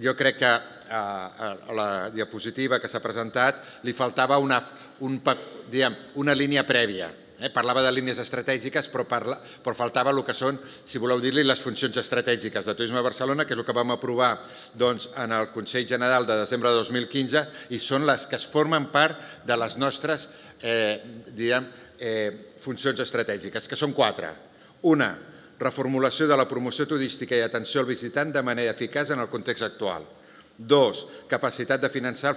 jo crec que a la diapositiva que s'ha presentat li faltava una línia prèvia. Parlava de línies estratègiques, però faltava el que són, si voleu dir-li, les funcions estratègiques de Turisme de Barcelona, que és el que vam aprovar en el Consell General de desembre de dos mil quinze, i són les que es formen part de les nostres funcions estratègiques, que són quatre. Una, reformulació de la promoció turística i atenció al visitant de manera eficaç en el context actual. Dos, capacitat de finançar el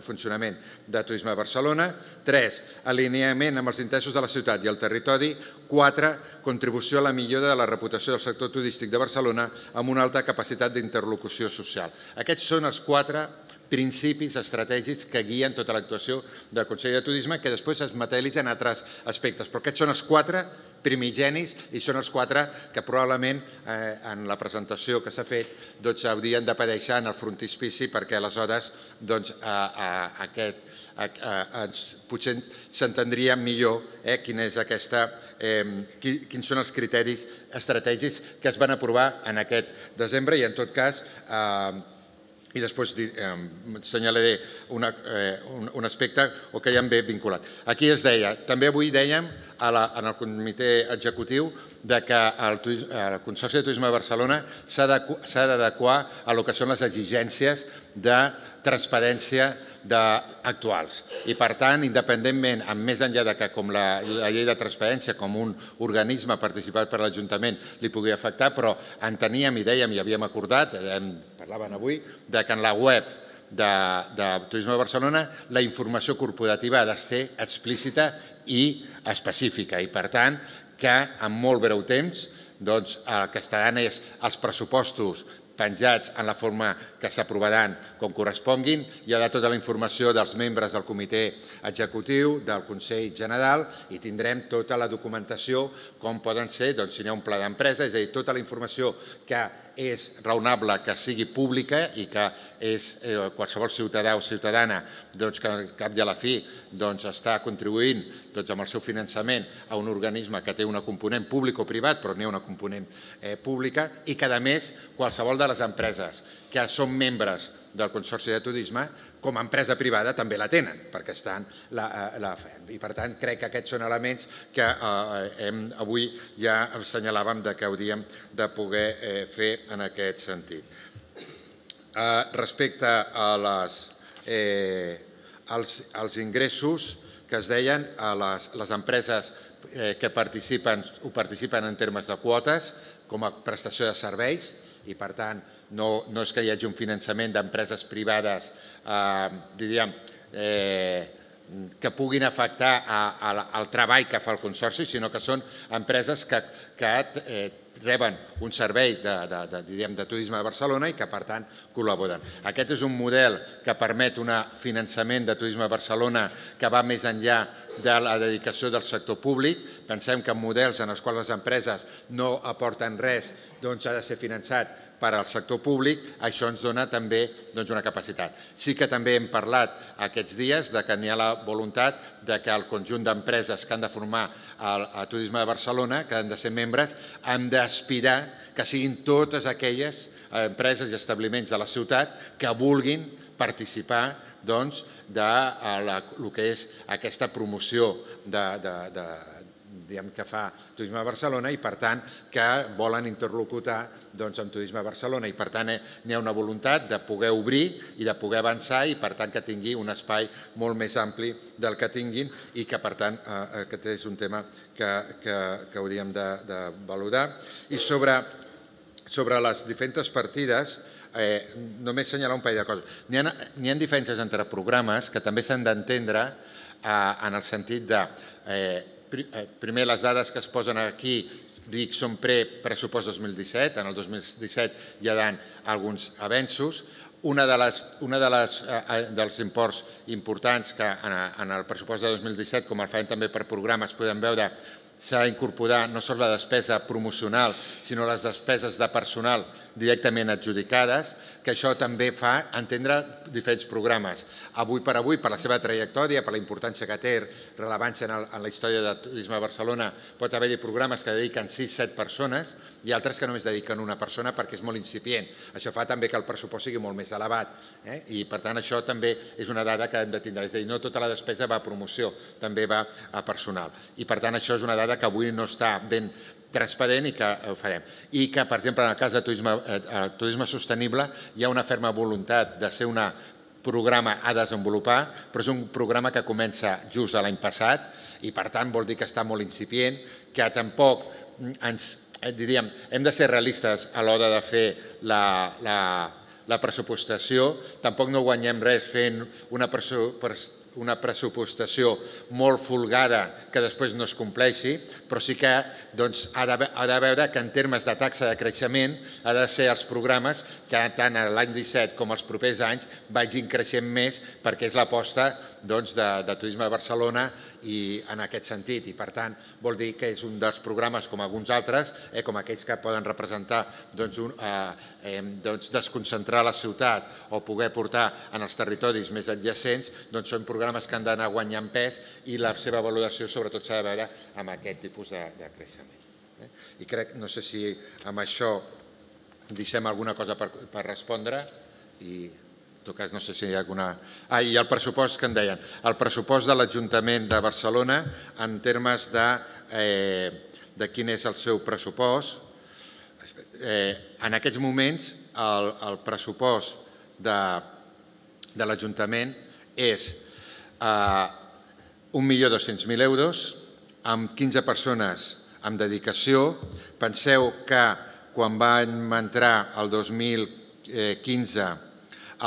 funcionament de Turisme de Barcelona. Tres, alineament amb els interessos de la ciutat i el territori. Quatre, contribució a la millora de la reputació del sector turístic de Barcelona amb una alta capacitat d'interlocució social. Aquests són els quatre principis estratègics que guien tota l'actuació del Consell de Turisme, que després es materialitzen en altres aspectes. Però aquests són els quatre primigenis i són els quatre que probablement en la presentació que s'ha fet haurien d'aparèixer en el frontispici, perquè aleshores potser s'entendria millor quins són els criteris estratègics que es van aprovar en aquest desembre. I en tot cas, i després assenyalaré un aspecte que hi hem vinculat. Aquí es deia, també avui dèiem en el comitè executiu que el Consorci de Turisme de Barcelona s'ha d'adequar a el que són les exigències de transparència actuals. I, per tant, independentment, més enllà que com la llei de transparència, com un organisme participat per l'Ajuntament li pugui afectar, però enteníem i dèiem i havíem acordat, parlaven avui, que en la web de Turisme de Barcelona la informació corporativa ha de ser explícita i específica. I, per tant, que en molt breu temps el que estaran és els pressupostos penjats en la forma que s'aprovaran com corresponguin. Hi haurà tota la informació dels membres del comitè executiu, del Consell General, i tindrem tota la documentació com poden ser, doncs si n'hi ha un pla d'empresa, és a dir, tota la informació que és raonable que sigui pública i que qualsevol ciutadà o ciutadana que al cap i a la fi està contribuint amb el seu finançament a un organisme que té una component pública o privat, però n'hi ha una component pública, i que, a més, qualsevol de les empreses que són membres del Consorci de Turisme, com a empresa privada també la tenen, perquè estan la fem. I, per tant, crec que aquests són elements que avui ja assenyalàvem que hauríem de poder fer en aquest sentit. Respecte als ingressos que es deien, les empreses que ho participen en termes de quotes com a prestació de serveis, i, per tant, no és que hi hagi un finançament d'empreses privades que puguin afectar el treball que fa el Consorci, sinó que són empreses que reben un servei de turisme de Barcelona i que, per tant, col·laboren. Aquest és un model que permet un finançament de turisme de Barcelona que va més enllà de la dedicació del sector públic. Pensem que en models en els quals les empreses no aporten res ha de ser finançat per al sector públic, això ens dona també una capacitat. Sí que també hem parlat aquests dies que hi ha la voluntat que el conjunt d'empreses que han de formar el Turisme de Barcelona, que han de ser membres, han d'aspirar que siguin totes aquelles empreses i establiments de la ciutat que vulguin participar de aquesta promoció de que fa Turisme de Barcelona i, per tant, que volen interlocutar amb Turisme de Barcelona. I, per tant, hi ha una voluntat de poder obrir i de poder avançar i, per tant, que tingui un espai molt més ampli del que tinguin i que, per tant, aquest és un tema que hauríem de valorar. I sobre les diferents partides, només assenyalar un parell de coses. Hi ha diferències entre programes que també s'han d'entendre en el sentit de... Primer, les dades que es posen aquí dic són pre-pressupost dos mil disset, en el dos mil disset hi ha alguns avenços. Un dels imports importants que en el pressupost de dos mil disset, com el farem també per programes, podem veure s'ha d'incorporar no sols la despesa promocional, sinó les despeses de personal directament adjudicades, que això també fa entendre diferents programes. Avui per avui, per la seva trajectòria, per la importància que té, rellevància en la història del Turisme de Barcelona, pot haver-hi programes que dediquen sis a set persones i altres que només dediquen una persona perquè és molt incipient. Això fa també que el pressupost sigui molt més elevat i, per tant, això també és una dada que hem de tindre. És a dir, no tota la despesa va a promoció, també va a personal. I, per tant, això és una dada que avui no està ben transparent i que ho farem. I que, per exemple, en el cas de turisme sostenible hi ha una ferma voluntat de ser un programa a desenvolupar, però és un programa que comença just l'any passat i, per tant, vol dir que està molt incipient, que tampoc ens, diríem, hem de ser realistes a l'hora de fer la pressupostació. Tampoc no guanyem res fent una pressupostació una pressupostació molt folgada que després no es compleixi, però sí que ha de veure que en termes de taxa de creixement ha de ser els programes que tant l'any disset com els propers anys vagin creixent més perquè és l'aposta de Turisme de Barcelona i en aquest sentit. I, per tant, vol dir que és un dels programes, com alguns altres, com aquells que poden representar desconcentrar la ciutat o poder portar en els territoris més adjacents, doncs són programes que han d'anar guanyant pes i la seva valoració sobretot s'ha de veure amb aquest tipus de creixement. I crec, no sé si amb això deixem alguna cosa per respondre i... tot cas no sé si hi ha alguna... Ah, i el pressupost que en deien. El pressupost de l'Ajuntament de Barcelona en termes de, eh, de quin és el seu pressupost. Eh, en aquests moments el, el pressupost de, de l'Ajuntament és eh, un milió dos-cents mil euros amb quinze persones amb dedicació. Penseu que quan vam entrar el dos mil quinze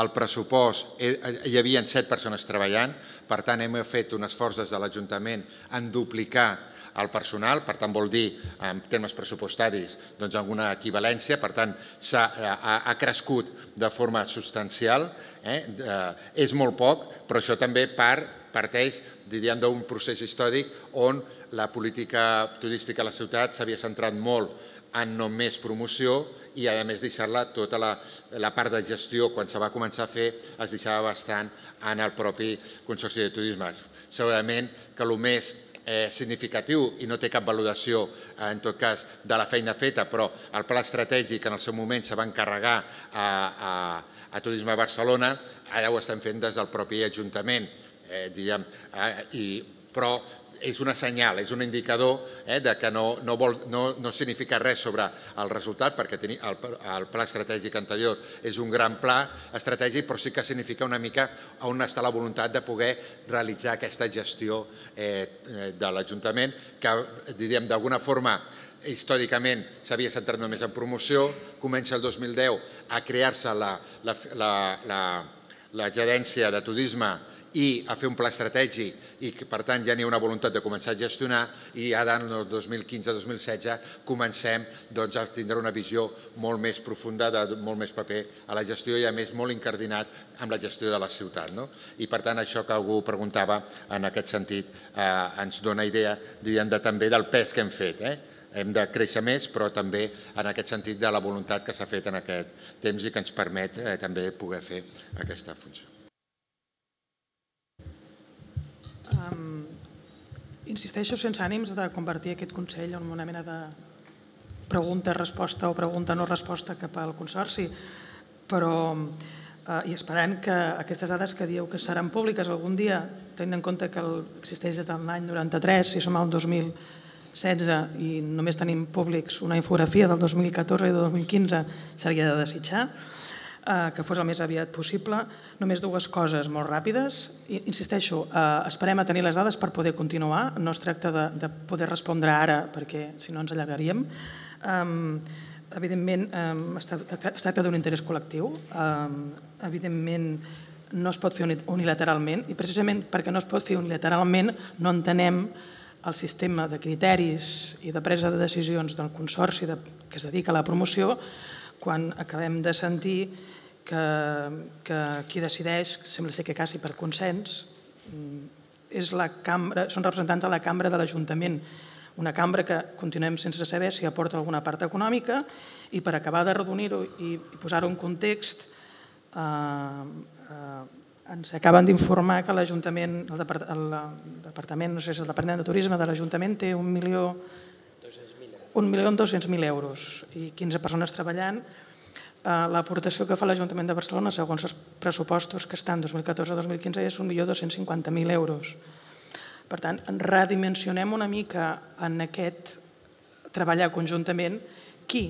el pressupost hi havia set persones treballant, per tant hem fet un esforç des de l'Ajuntament en duplicar el personal, per tant vol dir en termes pressupostaris doncs alguna equivalència, per tant ha crescut de forma substancial, és molt poc, però això també parteix diríem d'un procés històric on la política turística a la ciutat s'havia centrat molt en només promoció i, a més, deixar-la tota la part de gestió, quan se va començar a fer, es deixava bastant en el propi Consorci de Turisme. Segurament que el més significatiu, i no té cap valoració, en tot cas, de la feina feta, però el pla estratègic en el seu moment se va encarregar a Turisme a Barcelona, ara ho estem fent des del propi Ajuntament, però... és una senyal, és un indicador que no significa res sobre el resultat, perquè el pla estratègic anterior és un gran pla estratègic, però sí que significa una mica on està la voluntat de poder realitzar aquesta gestió de l'Ajuntament, que diríem d'alguna forma històricament s'havia centrat només en promoció, comença el dos mil deu a crear-se la gerència de turisme i a fer un pla estratègic i, per tant, ja n'hi ha una voluntat de començar a gestionar i ara, en el dos mil quinze dos mil setze, comencem a tindre una visió molt més profunda, de molt més paper a la gestió i, a més, molt incardinat amb la gestió de la ciutat. I, per tant, això que algú preguntava en aquest sentit ens dona idea, diríem, també del pes que hem fet. Hem de créixer més, però també en aquest sentit de la voluntat que s'ha fet en aquest temps i que ens permet també poder fer aquesta funció. Insisteixo sense ànims de convertir aquest Consell en una mena de pregunta-resposta o pregunta-no-resposta cap al Consorci, però i esperant que aquestes dades que dieu que seran públiques algun dia, tenint en compte que existeix des de l'any noranta-tres, si som al dos mil setze i només tenim públics una infografia del dos mil catorze i del dos mil quinze, seria de desitjar que fos el més aviat possible. Només dues coses molt ràpides. Insisteixo, esperem a tenir les dades per poder continuar. No es tracta de poder respondre ara perquè si no ens allargaríem. Evidentment, es tracta d'un interès col·lectiu. Evidentment, no es pot fer unilateralment i precisament perquè no es pot fer unilateralment no entenem el sistema de criteris i de presa de decisions del Consorci que es dedica a la promoció quan acabem de sentir que qui decideix, sembla ser que quasi per consens, són representants de la Cambra de l'Ajuntament, una cambra que continuem sense saber si aporta alguna part econòmica i per acabar de redonir-ho i posar-ho en context ens acaben d'informar que l'Ajuntament, el Departament, no sé si el Departament de Turisme de l'Ajuntament té un milió un milió dos-cents mil euros i quinze persones treballant. L'aportació que fa l'Ajuntament de Barcelona, segons els pressupostos que estan dos mil catorze dos mil quinze, és un milió dos-cents cinquanta mil euros. Per tant, redimensionem una mica en aquest treballar conjuntament qui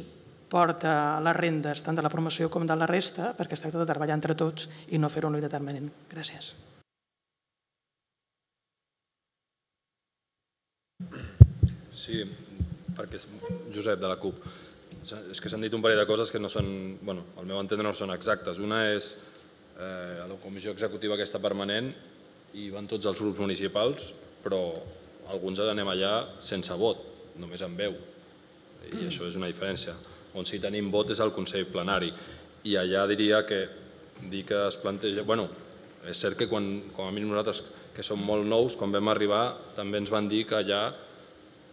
porta les rendes tant de la promoció com de la resta, perquè es tracta de treballar entre tots i no fer-ho unilateralment. Gràcies. Sí. Perquè és Josep, de la CUP. És que s'han dit un parell de coses que no són, bueno, al meu entendre no són exactes. Una és a la comissió executiva aquesta permanent hi van tots els grups municipals, però alguns ara anem allà sense vot, només amb veu. I això és una diferència. On sí que tenim vot és el Consell Plenari. I allà diria que dir que es planteja... Bueno, és cert que quan, com a mínim nosaltres, que som molt nous, quan vam arribar també ens van dir que allà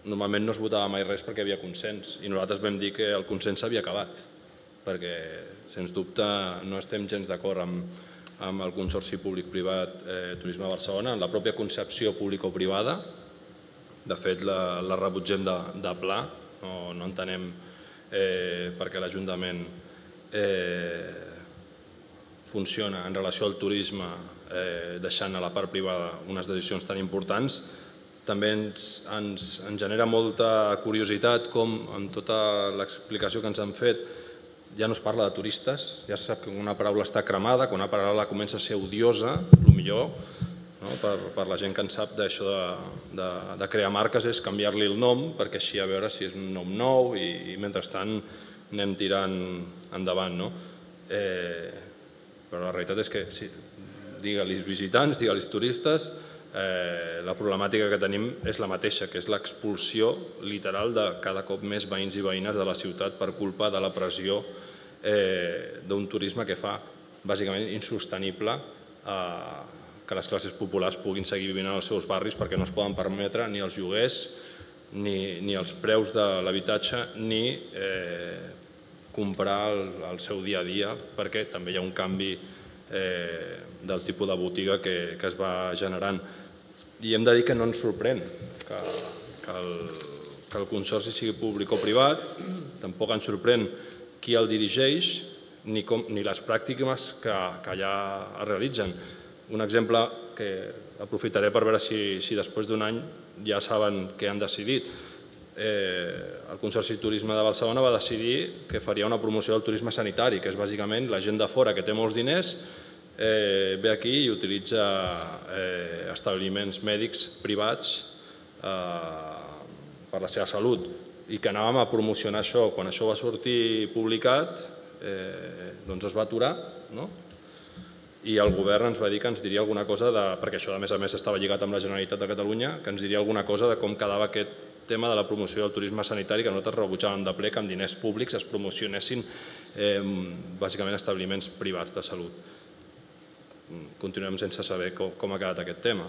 normalment no es votava mai res perquè hi havia consens i nosaltres vam dir que el consens s'havia acabat perquè, sens dubte, no estem gens d'acord amb el Consorci Públic-Privat Turisme de Barcelona, en la pròpia concepció pública o privada. De fet, la rebutgem de pla, no entenem perquè l'Ajuntament funciona en relació al turisme, deixant a la part privada unes decisions tan importants, també ens genera molta curiositat com amb tota l'explicació que ens han fet ja no es parla de turistes, ja se sap que una paraula està cremada, quan una paraula comença a ser odiosa, el millor per la gent que en sap d'això de crear marques és canviar-li el nom perquè així a veure si és un nom nou i mentrestant anem tirant endavant. Però la realitat és que, digue-li visitants, digue-li turistes, la problemàtica que tenim és la mateixa, que és l'expulsió literal de cada cop més veïns i veïnes de la ciutat per culpa de la pressió d'un turisme que fa bàsicament insostenible que les classes populars puguin seguir vivint en els seus barris perquè no es poden permetre ni els lloguers, ni els preus de l'habitatge, ni comprar el seu dia a dia, perquè també hi ha un canvi del tipus de botiga que es va generant. I hem de dir que no ens sorprèn que el consorci sigui públic o privat, tampoc ens sorprèn qui el dirigeix ni les pràctiques que allà es realitzen. Un exemple que aprofitaré per veure si després d'un any ja saben què han decidit. El Consorci de Turisme de Barcelona va decidir que faria una promoció del turisme sanitari, que és bàsicament la gent de fora que té molts diners ve aquí i utilitza establiments mèdics privats per la seva salut, i que anàvem a promocionar això. Quan això va sortir publicat doncs es va aturar, no? I el govern ens va dir que ens diria alguna cosa, perquè això a més a més estava lligat amb la Generalitat de Catalunya, que ens diria alguna cosa de com quedava aquest tema de la promoció del turisme sanitari, que nosaltres rebutjàvem de ple que amb diners públics es promocionessin bàsicament establiments privats de salut. Continuem sense saber com ha quedat aquest tema.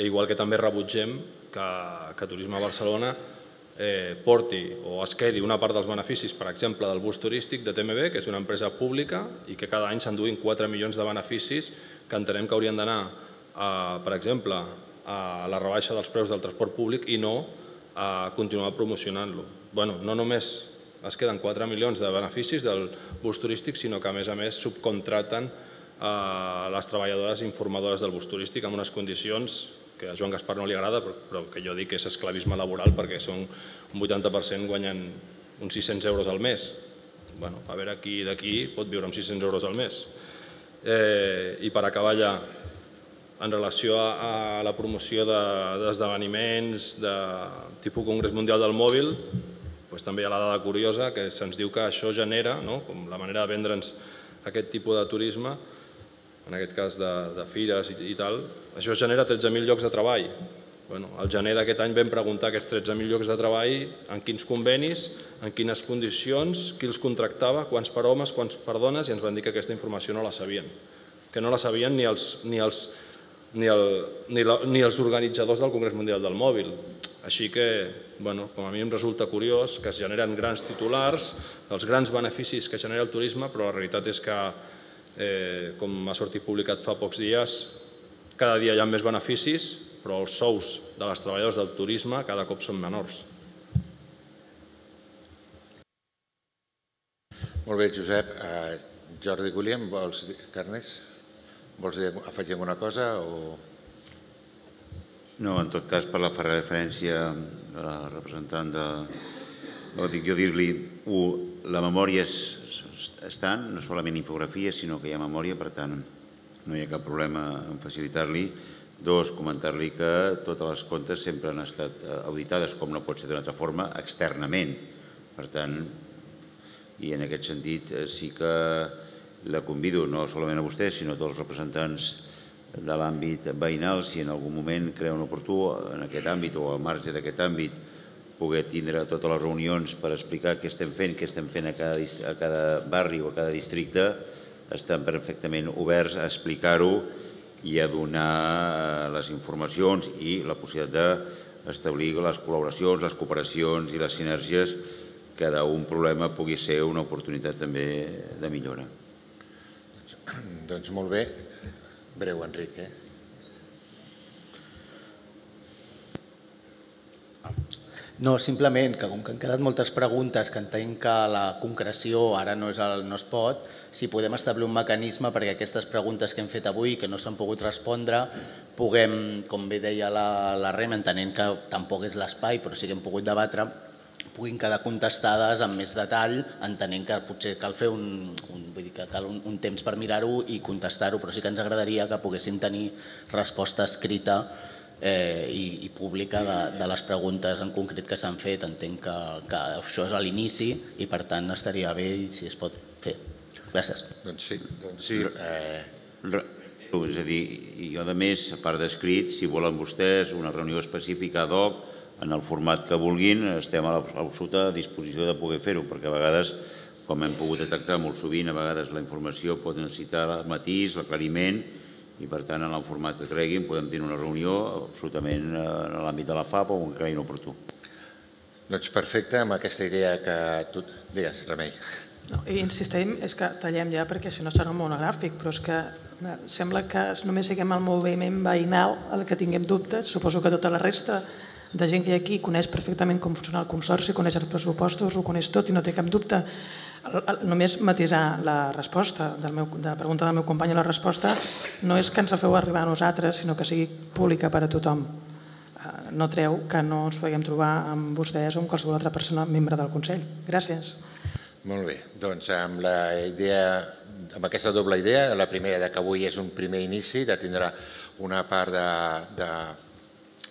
Igual que també rebutgem que Turisme a Barcelona porti o es quedi una part dels beneficis, per exemple, del bus turístic de T M B, que és una empresa pública i que cada any s'enduïn quatre milions de beneficis que entenem que haurien d'anar, per exemple, a la rebaixa dels preus del transport públic i no a continuar promocionant-lo. No només es queden quatre milions de beneficis del bus turístic, sinó que a més a més subcontraten les treballadores informadores del bus turístic amb unes condicions que a Joan Gaspar no li agrada, però que jo dic que és esclavisme laboral perquè són un vuitanta per cent guanyant uns sis-cents euros al mes. A veure qui d'aquí pot viure amb sis-cents euros al mes. I per acabar ja, en relació a la promoció d'esdeveniments de tipus Congrés Mundial del Mòbil, també hi ha la dada curiosa que se'ns diu que això genera, com la manera de vendre'ns aquest tipus de turisme, en aquest cas de fires i tal, això genera tretze mil llocs de treball. Al gener d'aquest any vam preguntar aquests tretze mil llocs de treball en quins convenis, en quines condicions, qui els contractava, quants per homes, quants per dones, i ens van dir que aquesta informació no la sabien, que no la sabien ni els organitzadors del Congrés Mundial del Mòbil. Així que, com a mi em resulta curiós que es generen grans titulars dels grans beneficis que genera el turisme, però la realitat és que, com ha sortit publicat fa pocs dies, cada dia hi ha més beneficis, però els sous de les treballadores del turisme cada cop són menors. Molt bé, Josep. Jordi William Carnes, vols afegir alguna cosa? No, en tot cas, per la referència de la representant de... Jo dir-li, la memòria és tant, no solament infografia, sinó que hi ha memòria, per tant... no hi ha cap problema en facilitar-li. Dos, comentar-li que totes les comptes sempre han estat auditades, com no pot ser d'una altra forma, externament. Per tant, i en aquest sentit sí que la convido, no solament a vostè, sinó a tots els representants de l'àmbit veïnal, si en algun moment creuen oportú en aquest àmbit o al marge d'aquest àmbit poder tindre totes les reunions per explicar què estem fent, què estem fent a cada barri o a cada districte, estan perfectament oberts a explicar-ho i a donar les informacions i la possibilitat d'establir les col·laboracions, les cooperacions i les sinergies que d'un problema pugui ser una oportunitat també de millora. Doncs molt bé. Breu, Enric. No, simplement que com que han quedat moltes preguntes que entenc que la concreció ara no es pot, si podem establir un mecanisme perquè aquestes preguntes que hem fet avui i que no s'han pogut respondre puguem, com bé deia la Rem, entenent que tampoc és l'espai però sí que hem pogut debatre, puguin quedar contestades amb més detall, entenent que potser cal fer un, un, vull dir que cal un, un temps per mirar-ho i contestar-ho, però sí que ens agradaria que poguéssim tenir resposta escrita eh, i, i pública de, de les preguntes en concret que s'han fet. Entenc que, que això és a l'inici i, per tant, estaria bé si es pot fer. Gràcies. Doncs sí. Doncs sí eh, és a dir, jo, a més, a part d'escrit, si volen vostès una reunió específica ad hoc, en el format que vulguin, estem a l'absoluta disposició de poder fer-ho, perquè a vegades, com hem pogut detectar molt sovint, a vegades la informació pot necessitar el matís, l'aclariment, i per tant, en el format que creguin, podem tenir una reunió absolutament en l'àmbit de la F A P o un creguin oportú. Doncs perfecte, amb aquesta idea que tu deies, Remei. Insistim, és que tallem ja perquè si no serà monogràfic, però és que sembla que només siguem el moviment veïnal el que tinguem dubtes, suposo que tota la resta de gent que hi ha aquí coneix perfectament com funciona el Consorci, coneix els pressupostos, ho coneix tot i no té cap dubte. Només matisar la resposta, de la pregunta del meu company, la resposta no és que ens la feu arribar a nosaltres, sinó que sigui pública per a tothom. No treu que no ens puguem trobar amb vostès o amb qualsevol altra persona membre del Consell. Gràcies. Molt bé, doncs amb la idea, amb aquesta doble idea, la primera que avui és un primer inici, de tindre una part de...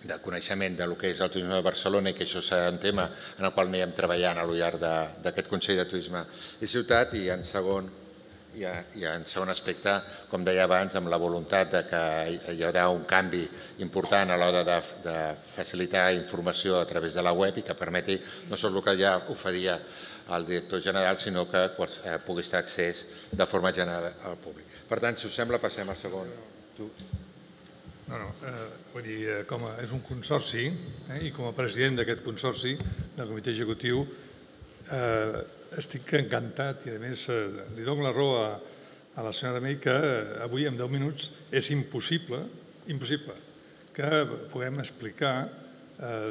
de coneixement del que és el turisme de Barcelona i que això serà un tema en el qual anirem treballant al llarg d'aquest Consell de Turisme i Ciutat, i en segon i en segon aspecte, com deia abans, amb la voluntat que hi haurà un canvi important a l'hora de facilitar informació a través de la web i que permeti no sols el que ja oferia el director general, sinó que pugui estar accés de forma general al públic. Per tant, si us sembla, passem al segon. No, no, vull dir, com és un consorci i com a president d'aquest consorci, del comitè executiu, estic encantat i a més li dono la raó a la senyora Remei que avui en deu minuts és impossible, impossible que puguem explicar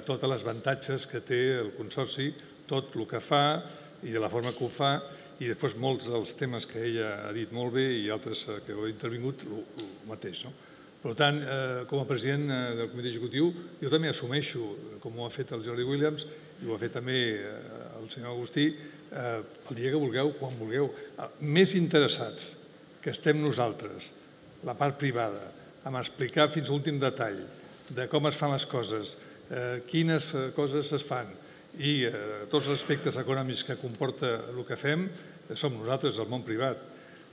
totes les avantatges que té el consorci, tot el que fa i de la forma que ho fa, i després molts dels temes que ella ha dit molt bé i altres que heu intervingut, el mateix, no? Per tant, com a president del comitè executiu, jo també assumeixo, com ho ha fet el Jordi Williams i ho ha fet també el senyor Agustí, el dia que vulgueu, quan vulgueu, més interessats que estem nosaltres, la part privada, en explicar fins a l'últim detall de com es fan les coses, quines coses es fan i tots els aspectes econòmics que comporta el que fem, som nosaltres, el món privat.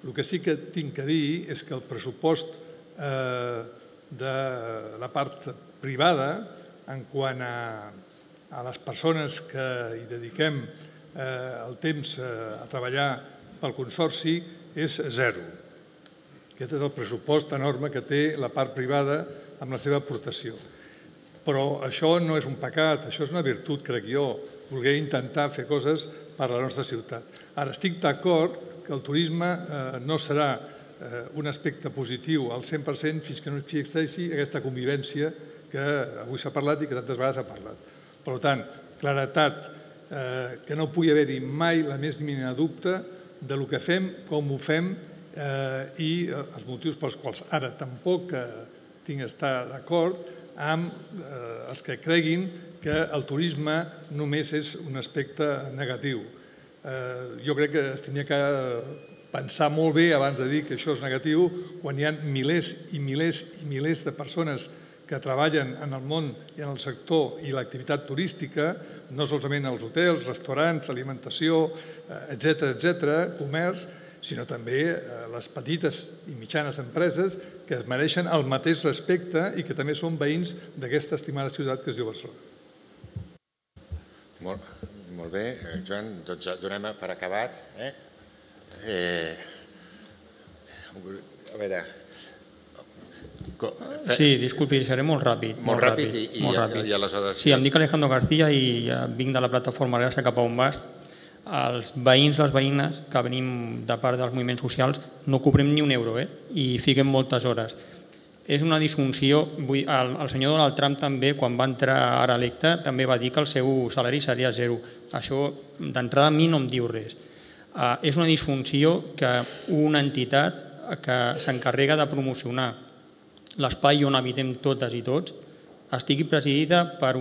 El que sí que tinc que dir és que el pressupost de la part privada en quant a les persones que hi dediquem el temps a treballar pel Consorci és zero. Aquest és el pressupost enorme que té la part privada amb la seva aportació. Però això no és un pecat, això és una virtut, crec jo, voler intentar fer coses per la nostra ciutat. Ara, estic d'acord que el turisme no serà un aspecte positiu al cent per cent fins que no existeixi aquesta convivència que avui s'ha parlat i que tantes vegades s'ha parlat. Per tant, claretat, que no pugui haver-hi mai la més mínima dubte del que fem, com ho fem i els motius pels quals ara tampoc tinc que estar d'acord amb els que creguin que el turisme només és un aspecte negatiu. Jo crec que es tenia que pensar molt bé abans de dir que això és negatiu quan hi ha milers i milers i milers de persones que treballen en el món i en el sector i l'activitat turística, no solament als hotels, restaurants, alimentació, etcètera, etcètera, comerç, sinó també les petites i mitjanes empreses que es mereixen el mateix respecte i que també són veïns d'aquesta estimada ciutat que es diu Barcelona. Molt, molt bé, Joan, doncs donem per acabat. Eh? A veure... Sí, disculpi, seré molt ràpid. Molt ràpid i aleshores... Sí, em dic Alejandro García i vinc de la plataforma Gràcia cap a on vas. Els veïns, les veïnes que venim de part dels moviments socials no cobrem ni un euro i fiquem moltes hores. És una disfunció. El senyor Donald Trump també, quan va entrar ara electe, també va dir que el seu salari seria zero. Això d'entrada a mi no em diu res. És una disfunció que una entitat que s'encarrega de promocionar l'espai on habitem totes i tots estigui presidida per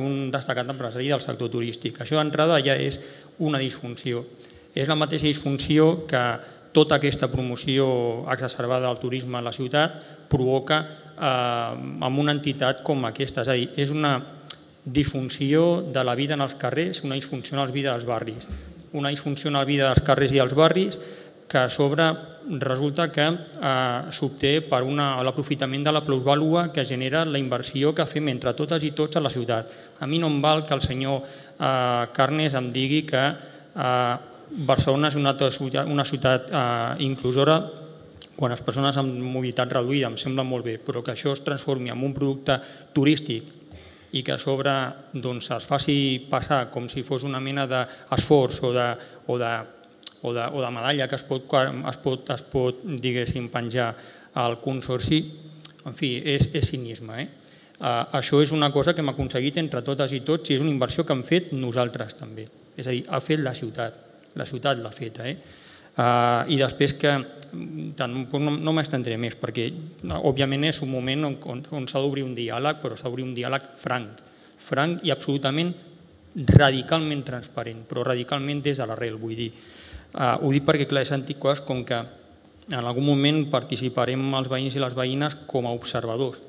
un destacat empresari del sector turístic. Això d'entrada ja és una disfunció. És la mateixa disfunció que tota aquesta promoció exacerbada del turisme a la ciutat provoca amb una entitat com aquesta. És a dir, és una disfunció de la vida en els carrers, una disfunció en la vida dels barris. Una disfunció en la vida dels carrers i dels barris que a sobre resulta que s'obté per l'aprofitament de la plusvàlua que genera la inversió que fem entre totes i tots a la ciutat. A mi no em val que el senyor Carnes em digui que Barcelona és una ciutat inclusora quan les persones amb mobilitat reduïda, em sembla molt bé, però que això es transformi en un producte turístic i que a sobre es faci passar com si fos una mena d'esforç o de medalla que es pot, diguéssim, penjar al Consorci, en fi, és cinisme. Això és una cosa que hem aconseguit entre totes i tots i és una inversió que hem fet nosaltres també. És a dir, ha fet la ciutat. La ciutat l'ha feta. I després que... No m'estendré més perquè, òbviament, és un moment on s'ha d'obrir un diàleg, però s'ha d'obrir un diàleg franc. Franc i absolutament radicalment transparent, però radicalment des de l'arrel, vull dir. Ho dic perquè, clar, he sentit coses com que en algun moment participarem els veïns i les veïnes com a observadors,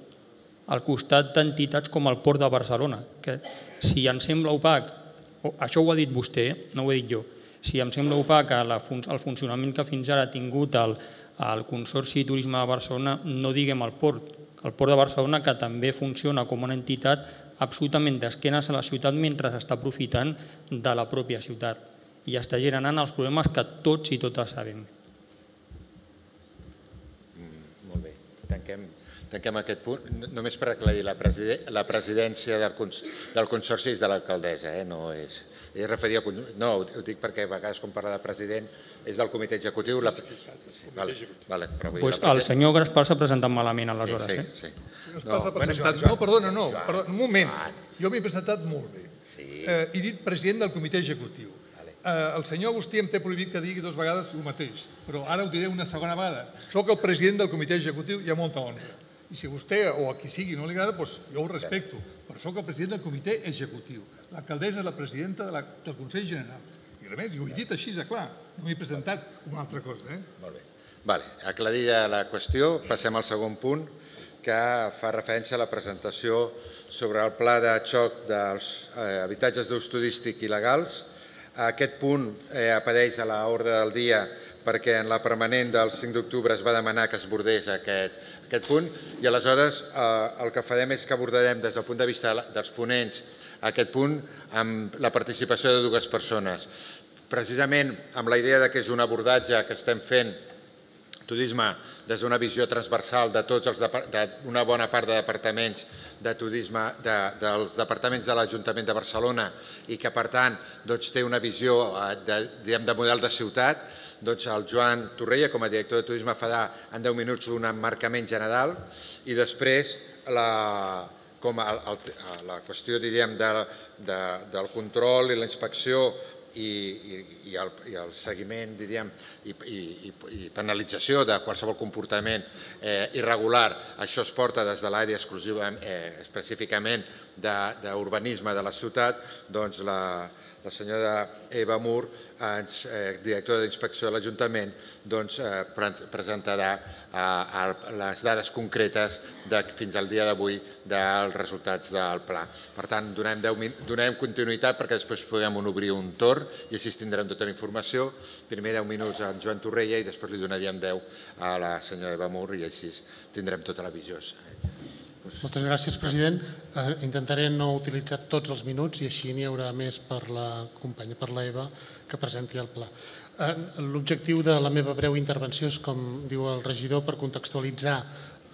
al costat d'entitats com el Port de Barcelona, que si em sembla opac, això ho ha dit vostè, no ho he dit jo, si em sembla opac el funcionament que fins ara ha tingut el Consorci de Turisme de Barcelona, no diguem el Port. El Port de Barcelona, que també funciona com una entitat absolutament d'esquenes a la ciutat mentre s'està aprofitant de la pròpia ciutat i està generant els problemes que tots i totes sabem. Molt bé, tanquem. Tanquem aquest punt. Només per aclarir, la presidència del Consorci és de l'alcaldessa, no és... No, ho dic perquè a vegades quan parla de president és del comitè executiu. El senyor Gaspar s'ha presentat malament aleshores. No, perdona, no, un moment. Jo m'he presentat molt bé. He dit president del comitè executiu. El senyor Agustí em té prohibit que digui dues vegades el mateix, però ara ho diré una segona vegada. Soc el president del comitè executiu i hi ha molta honra. I si a vostè o a qui sigui no li agrada, doncs jo ho respecto, però sóc el president del comitè executiu. L'alcaldessa és la presidenta del Consell General. I a més, ho he dit així, és clar, no m'he presentat una altra cosa. Molt bé. Aclarida la qüestió, passem al segon punt, que fa referència a la presentació sobre el pla de xoc dels habitatges d'ús turístic il·legals. Aquest punt apareix a l'ordre del dia perquè en la permanent del cinc d'octubre es va demanar que es abordés aquest punt i aleshores el que farem és que abordarem des del punt de vista dels ponents aquest punt amb la participació de dues persones. Precisament amb la idea que és un abordatge que estem fent turisme des d'una visió transversal d'una bona part de departaments de turisme dels departaments de l'Ajuntament de Barcelona i que, per tant, té una visió de model de ciutat, el Joan Torella, com a director de turisme, farà en deu minuts un emmarcament general i després la qüestió del control i la inspecció i el seguiment i penalització de qualsevol comportament irregular. Això es porta des de l'àrea exclusiva específicament d'urbanisme de la ciutat. Doncs la senyora Eva Mur, directora d'inspecció de l'Ajuntament, presentarà les dades concretes fins al dia d'avui dels resultats del pla. Per tant, donem continuïtat perquè després podem obrir un torn i així tindrem tota la informació. Primer deu minuts a Joan Torella i després li donaríem deu a la senyora Eva Mur i així tindrem tota la visió. Moltes gràcies, president. Intentaré no utilitzar tots els minuts i així n'hi haurà més per la companya, per l'Eva, que presenti el pla. L'objectiu de la meva breu intervenció és, com diu el regidor, per contextualitzar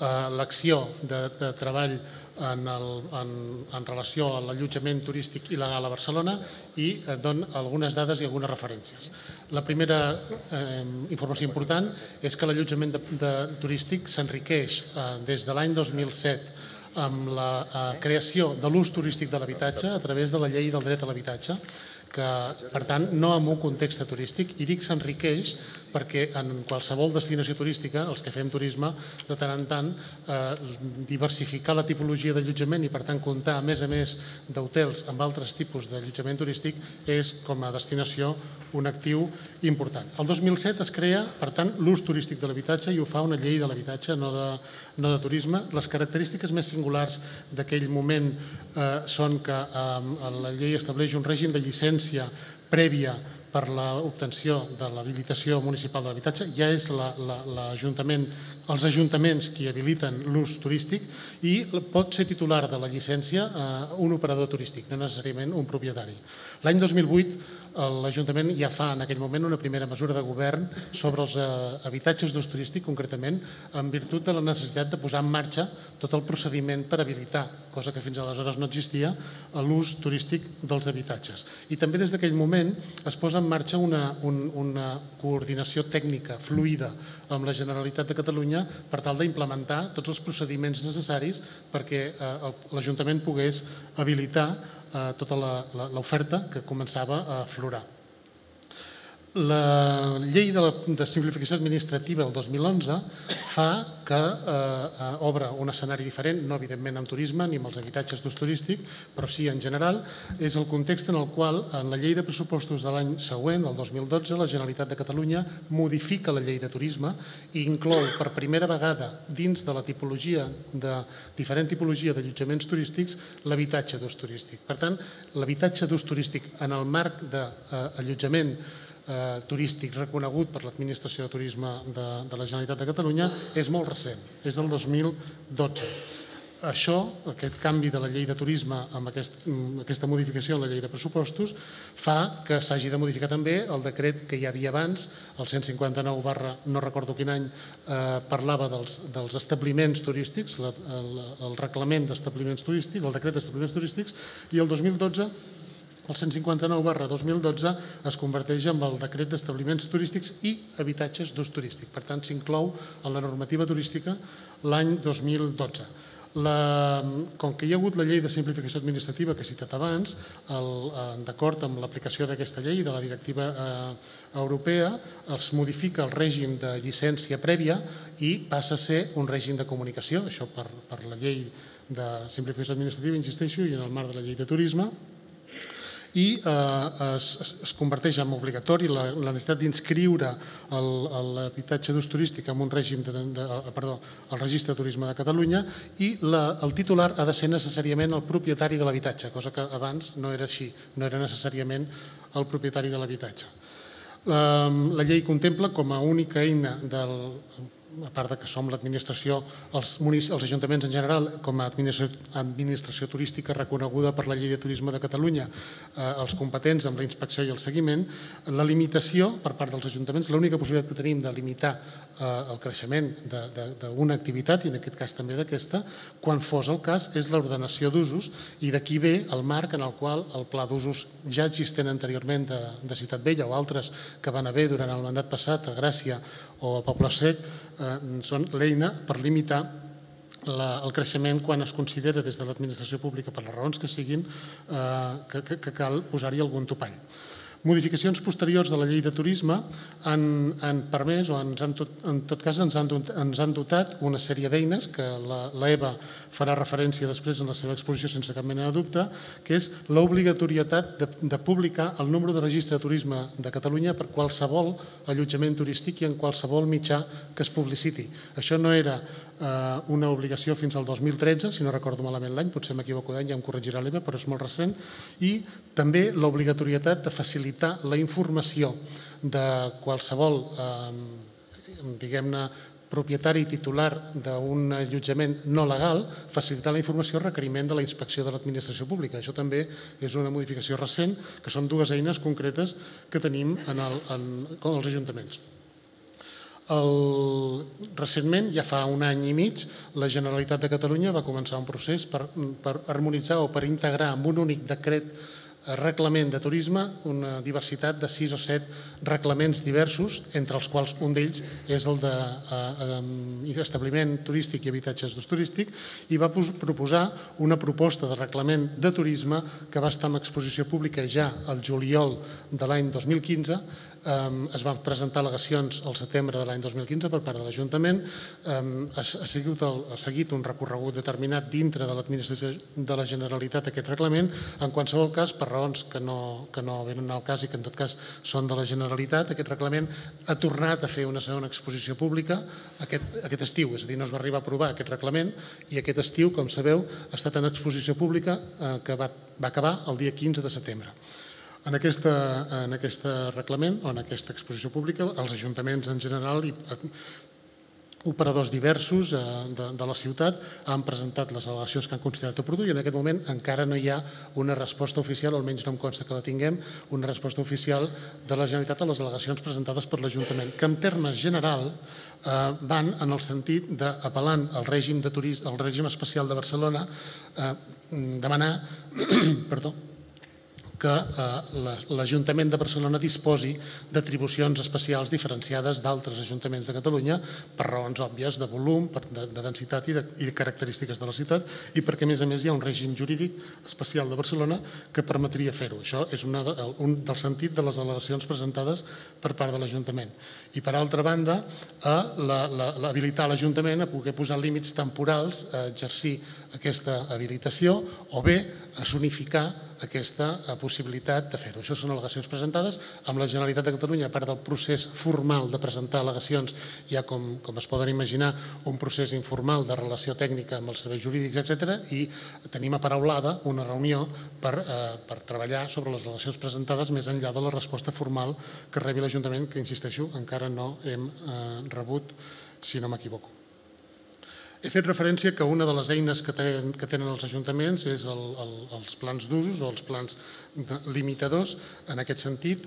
l'acció de treball en relació a l'allotjament turístic il·legal a Barcelona i dono algunes dades i algunes referències. La primera informació important és que l'allotjament turístic s'enriqueix des de l'any dos mil set amb la creació de l'ús turístic de l'habitatge a través de la llei del dret a l'habitatge, que, per tant, no en un context turístic, i dic s'enriqueix perquè en qualsevol destinació turística, els que fem turisme, de tant en tant, diversificar la tipologia d'allotjament i, per tant, comptar, a més a més, d'hotels amb altres tipus d'allotjament turístic és, com a destinació, un actiu important. El dos mil set es crea, per tant, l'ús turístic de l'habitatge i ho fa una llei de l'habitatge, no de turisme. Les característiques més singulars d'aquell moment són que la llei estableix un règim de llicència prèvia per l'obtenció de l'habilitació municipal de l'habitatge, ja és els ajuntaments qui habiliten l'ús turístic i pot ser titular de la llicència un operador turístic, no necessàriament un propietari. L'any dos mil vuit l'Ajuntament ja fa en aquell moment una primera mesura de govern sobre els habitatges d'ús turístic, concretament en virtut de la necessitat de posar en marxa tot el procediment per habilitar, cosa que fins aleshores no existia, l'ús turístic dels habitatges. I també des d'aquell moment es posa en marxa una coordinació tècnica fluida amb la Generalitat de Catalunya per tal d'implementar tots els procediments necessaris perquè l'Ajuntament pogués habilitar tota l'oferta que començava a aflorar. La llei de simplificació administrativa del dos mil onze fa que obre un escenari diferent, no evidentment en turisme ni en els habitatges d'ús turístic, però sí en general. És el context en el qual en la llei de pressupostos de l'any següent, el dos mil dotze, la Generalitat de Catalunya modifica la llei de turisme i inclou per primera vegada dins de la tipologia, de diferent tipologia d'allotjaments turístics, l'habitatge d'ús turístic. Per tant, l'habitatge d'ús turístic en el marc d'allotjament turístic reconegut per l'Administració de Turisme de la Generalitat de Catalunya és molt recent, és del dos mil dotze. Això, aquest canvi de la llei de turisme amb aquesta modificació en la llei de pressupostos, fa que s'hagi de modificar també el decret que hi havia abans, el cent cinquanta-nou barra, no recordo quin any, parlava dels establiments turístics, el reglament d'establiments turístics, el decret d'establiments turístics, i el dos mil dotze el cent cinquanta-nou barra dos mil dotze es converteix en el decret d'establiments turístics i habitatges d'ús turístic. Per tant, s'inclou en la normativa turística l'any dos mil dotze. Com que hi ha hagut la llei de simplificació administrativa que he citat abans, d'acord amb l'aplicació d'aquesta llei de la directiva europea, es modifica el règim de llicència prèvia i passa a ser un règim de comunicació, això per la llei de simplificació administrativa, insisteixo, i en el marc de la llei de turisme, i es converteix en obligatori la necessitat d'inscriure l'habitatge d'ús turístic en un règim, perdó, el Registre de Turisme de Catalunya, i el titular ha de ser necessàriament el propietari de l'habitatge, cosa que abans no era així, no era necessàriament el propietari de l'habitatge. La llei contempla com a única eina del... a part que som l'administració, els ajuntaments en general, com a administració turística reconeguda per la llei de turisme de Catalunya, els competents amb la inspecció i el seguiment, la limitació per part dels ajuntaments, l'única possibilitat que tenim de limitar el creixement d'una activitat, i en aquest cas també d'aquesta, quan fos el cas, és l'ordenació d'usos, i d'aquí ve el marc en el qual el pla d'usos ja existent anteriorment de Ciutat Vella o altres que van haver durant el mandat passat a Gràcia o a Poble Sec, són l'eina per limitar el creixement quan es considera des de l'administració pública, per les raons que siguin, que cal posar-hi algun topall. Modificacions posteriors de la llei de turisme han permès o en tot cas ens han dotat una sèrie d'eines que l'Eva farà referència després en la seva exposició sense cap mena de dubte, que és l'obligatorietat de publicar el número de registre de turisme de Catalunya per qualsevol allotjament turístic i en qualsevol mitjà que es publiciti. Això no era una obligació fins al dos mil tretze, si no recordo malament l'any, potser m'equivoco d'any, ja em corregirà l'Eva, però és molt recent, i també l'obligatorietat de facilitar la informació de qualsevol, diguem-ne, propietari titular d'un allotjament no legal, facilitar la informació requeriment de la inspecció de l'administració pública. Això també és una modificació recent, que són dues eines concretes que tenim en els ajuntaments. Recentment, ja fa un any i mig, la Generalitat de Catalunya va començar un procés per harmonitzar o per integrar en un únic decret reglament de turisme una diversitat de sis o set reglaments diversos, entre els quals un d'ells és el d'establiment turístic i habitatges d'ús turístic, i va proposar una proposta de reglament de turisme que va estar en exposició pública ja al juliol de l'any dos mil quinze. Es van presentar al·legacions al setembre de l'any dos mil quinze per part de l'Ajuntament. Ha seguit un recorregut determinat dintre de l'administració de la Generalitat aquest reglament. En qualsevol cas, per raons que no venen al cas i que en tot cas són de la Generalitat, aquest reglament ha tornat a fer una segona exposició pública aquest estiu. És a dir, no es va arribar a aprovar aquest reglament i aquest estiu, com sabeu, ha estat en exposició pública que va acabar el dia quinze de setembre. En aquest reglament o en aquesta exposició pública, els ajuntaments en general i operadors diversos de la ciutat han presentat les al·legacions que han considerat oportú i en aquest moment encara no hi ha una resposta oficial, o almenys no em consta que la tinguem, una resposta oficial de la Generalitat a les al·legacions presentades per l'Ajuntament, que en termes general van en el sentit d'apel·lant al règim especial de Barcelona, demanar... perdó... que l'Ajuntament de Barcelona disposi d'atribucions especials diferenciades d'altres ajuntaments de Catalunya per raons òbvies de volum, de densitat i de característiques de la ciutat i perquè, a més a més, hi ha un règim jurídic especial de Barcelona que permetria fer-ho. Això és un del sentit de les al·legacions presentades per part de l'Ajuntament. I, per altra banda, habilitar l'Ajuntament a poder posar límits temporals a exercir aquesta habilitació o bé a s'unificar aquesta possibilitat de fer-ho. Això són al·legacions presentades amb la Generalitat de Catalunya. A part del procés formal de presentar al·legacions, hi ha, com es poden imaginar, un procés informal de relació tècnica amb els serveis jurídics, etcètera, i tenim aparaulada una reunió per treballar sobre les al·legacions presentades més enllà de la resposta formal que rebi l'Ajuntament, que, insisteixo, encara no hem rebut, si no m'equivoco. He fet referència que una de les eines que tenen els ajuntaments és els plans d'usos o els plans limitadors. En aquest sentit,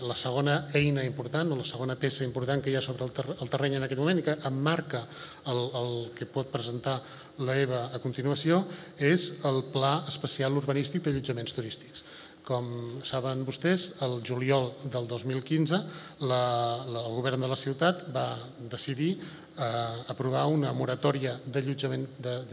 la segona eina important o la segona peça important que hi ha sobre el terreny en aquest moment i que emmarca el que pot presentar l'Eva a continuació és el Pla Especial Urbanístic d'Allotjaments Turístics. Com saben vostès, el juliol del dos mil quinze el govern de la ciutat va decidir aprovar una moratòria de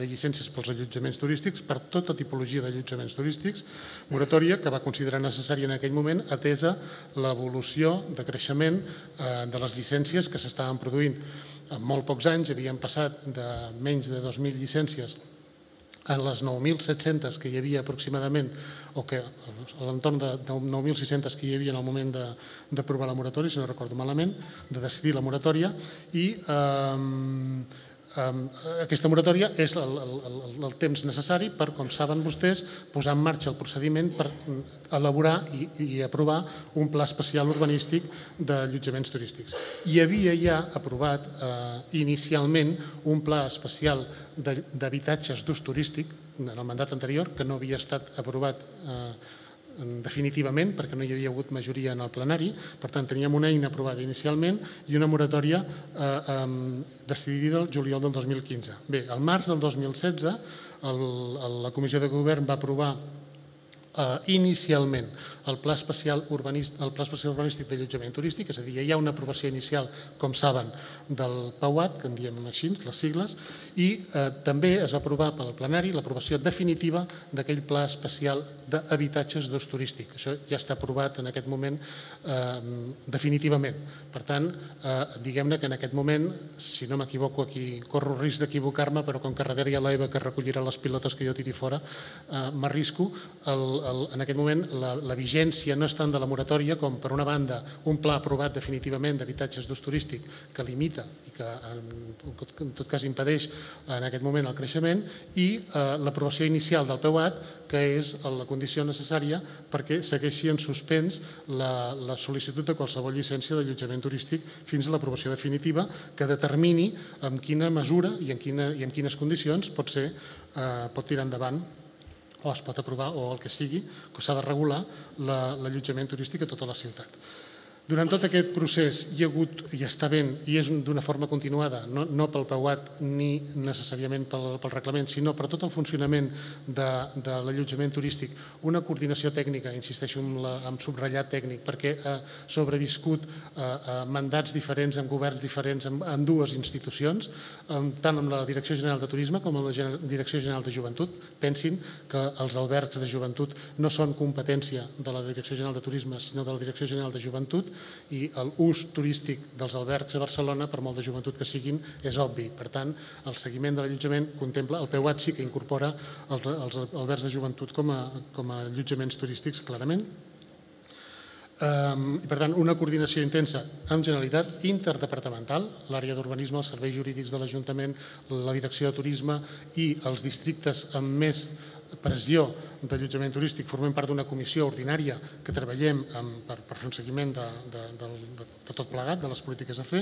llicències pels allotjaments turístics per tota tipologia d'allotjaments turístics, moratòria que va considerar necessària en aquell moment atesa l'evolució de creixement de les llicències que s'estaven produint. En molt pocs anys havien passat de menys de dos mil llicències en les nou mil set-cents que hi havia aproximadament, o que a l'entorn de nou mil sis-cents que hi havia en el moment d'aprovar la moratòria, si no recordo malament, de decidir la moratòria, i aquesta moratòria és el temps necessari per, com saben vostès, posar en marxa el procediment per elaborar i aprovar un pla especial urbanístic d'allotjaments turístics. Hi havia ja aprovat inicialment un pla especial d'habitatges d'ús turístic en el mandat anterior, que no havia estat aprovat definitivament perquè no hi havia hagut majoria en el plenari. Per tant, teníem una eina aprovada inicialment i una moratòria decidida el juliol del dos mil quinze. Bé, al març del dos mil setze la Comissió de Govern va aprovar inicialment el Pla Especial Urbanístic d'Allotjament Turístic, és a dir, hi ha una aprovació inicial, com saben, del PEUAT, que en diem així, les sigles, i també es va aprovar pel plenari l'aprovació definitiva d'aquell Pla Especial d'Habitatges d'Ús Turístic. Això ja està aprovat en aquest moment definitivament. Per tant, diguem-ne que en aquest moment, si no m'equivoco aquí, corro risc d'equivocar-me, però com que darrere hi ha l'Eva que recollirà les pilotes que jo tiri fora, m'arrisco. El En aquest moment la vigència no és tant de la moratòria com, per una banda, un pla aprovat definitivament d'habitatges d'ús turístic que limita i que en tot cas impedeix en aquest moment el creixement, i l'aprovació inicial del PEUAT, que és la condició necessària perquè segueixi en suspens la sol·licitud de qualsevol llicència d'allotjament turístic fins a l'aprovació definitiva que determini en quina mesura i en quines condicions pot tirar endavant o es pot aprovar, o el que sigui, que s'ha de regular l'allotjament turístic a tota la ciutat. Durant tot aquest procés hi ha hagut, i està ben, i és d'una forma continuada, no pel PEUAT ni necessàriament pel reglament, sinó per tot el funcionament de l'allotjament turístic, una coordinació tècnica, insisteixo en subratllar tècnic, perquè ha sobreviscut mandats diferents, amb governs diferents, amb dues institucions, tant amb la Direcció General de Turisme com amb la Direcció General de Joventut. Pensin que els albergs de joventut no són competència de la Direcció General de Turisme, sinó de la Direcció General de Joventut, i l'ús turístic dels albergs a Barcelona, per molt de joventut que siguin, és obvi. Per tant, el seguiment de l'allotjament contempla, el PEUAT sí que incorpora els albergs de joventut com a allotjaments turístics, clarament. I, per tant, una coordinació intensa amb Generalitat, interdepartamental, l'àrea d'urbanisme, els serveis jurídics de l'Ajuntament, la Direcció de Turisme i els districtes amb més pressió d'allotjament turístic. Formem part d'una comissió ordinària que treballem per fer un seguiment de tot plegat, de les polítiques a fer.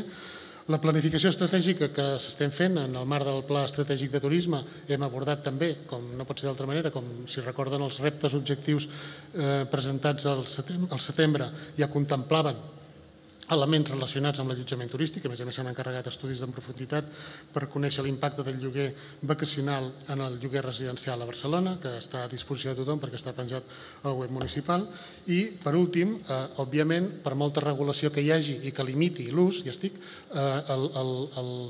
La planificació estratègica que s'estem fent en el marc del Pla Estratègic de Turisme, hem abordat també, com no pot ser d'altra manera, com si recorden els reptes objectius presentats al setembre, ja contemplaven elements relacionats amb l'allotjament turístic. A més a més, s'han encarregat estudis en profunditat per conèixer l'impacte del lloguer vacacional en el lloguer residencial a Barcelona, que està a disposició de tothom perquè està penjat al web municipal. I, per últim, òbviament, per molta regulació que hi hagi i que limiti l'ús, ja estic, el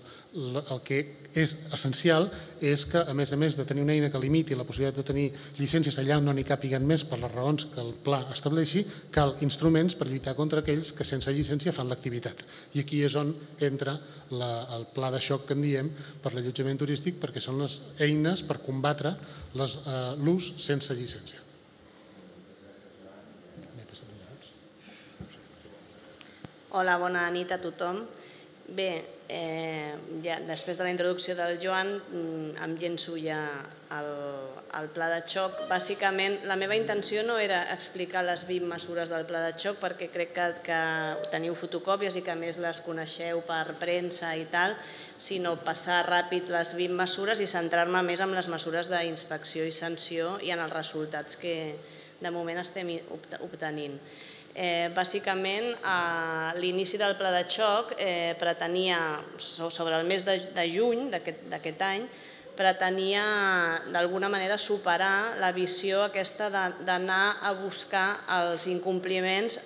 que és essencial és que, a més a més de tenir una eina que limiti la possibilitat de tenir llicències allà on no n'hi càpiguen més per les raons que el pla estableixi, cal instruments per lluitar contra aquells que sense llicència fan l'activitat. I aquí és on entra el pla de xoc que en diem per l'allotjament turístic, perquè són les eines per combatre l'ús sense llicència. Hola, bona nit a tothom. Bé, després de la introducció del Joan, em llenço ja al pla de xoc. Bàsicament, la meva intenció no era explicar les vint mesures del pla de xoc, perquè crec que teniu fotocòpies i que més les coneixeu per premsa i tal, sinó passar ràpid les vint mesures i centrar-me més en les mesures d'inspecció i sanció i en els resultats que de moment estem obtenint. Bàsicament, l'inici del pla de xoc pretenia, sobre el mes de juny d'aquest any, pretenia d'alguna manera superar la visió aquesta d'anar a buscar els incompliments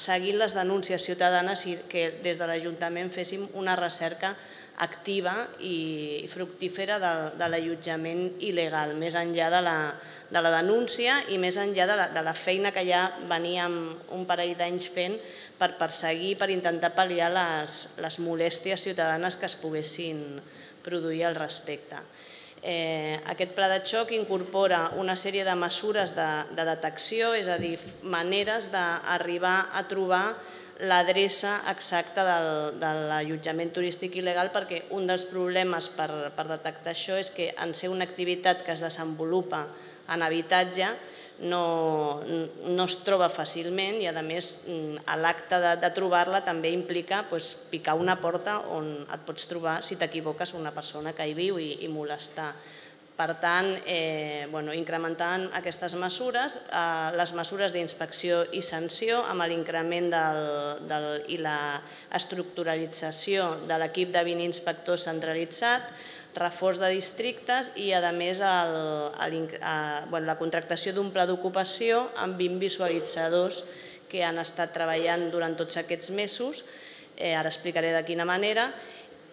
seguint les denúncies ciutadanes i que des de l'Ajuntament féssim una recerca activa i fructífera de l'allotjament il·legal, més enllà de la de la denúncia i més enllà de la feina que ja veníem un parell d'anys fent per perseguir, per intentar pal·liar les molèsties ciutadanes que es poguessin produir al respecte. Aquest pla de xoc incorpora una sèrie de mesures de detecció, és a dir, maneres d'arribar a trobar l'adreça exacta de l'allotjament turístic il·legal, perquè un dels problemes per detectar això és que en ser una activitat que es desenvolupa en habitatge no es troba fàcilment i, a més, l'acte de trobar-la també implica picar una porta on et pots trobar, si t'equivoques, una persona que hi viu i molestar. Per tant, incrementant aquestes mesures, les mesures d'inspecció i sanció amb l'increment i l'estructuralització de l'equip de vint inspectors centralitzat, reforç de districtes i, a més, la contractació d'un pla d'ocupació amb vint visualitzadors que han estat treballant durant tots aquests mesos, ara explicaré de quina manera,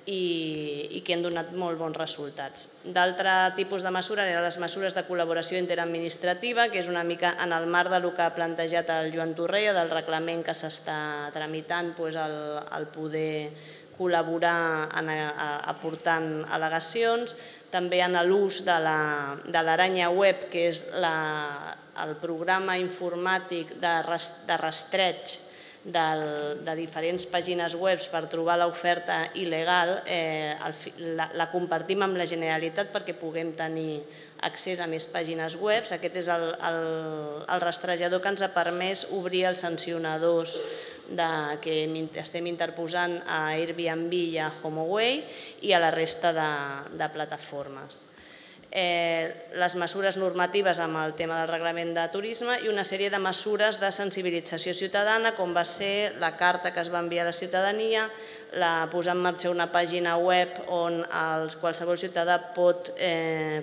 i que han donat molt bons resultats. D'altre tipus de mesures eren les mesures de col·laboració interadministrativa, que és una mica en el marc del que ha plantejat el Joan Torella, del reglament que s'està tramitant el poder col·laborar aportant al·legacions, també en l'ús de l'aranya web, que és el programa informàtic de rastreig de diferents pàgines web per trobar l'oferta il·legal, la compartim amb la Generalitat perquè puguem tenir accés a més pàgines web. Aquest és el rastrejador que ens ha permès obrir els sancionadors que estem interposant a Airbnb i a HomeAway i a la resta de plataformes. les mesures normatives amb el tema del reglament de turisme i una sèrie de mesures de sensibilització ciutadana, com va ser la carta que es va enviar a la ciutadania, la posar en marxa una pàgina web on qualsevol ciutadà pot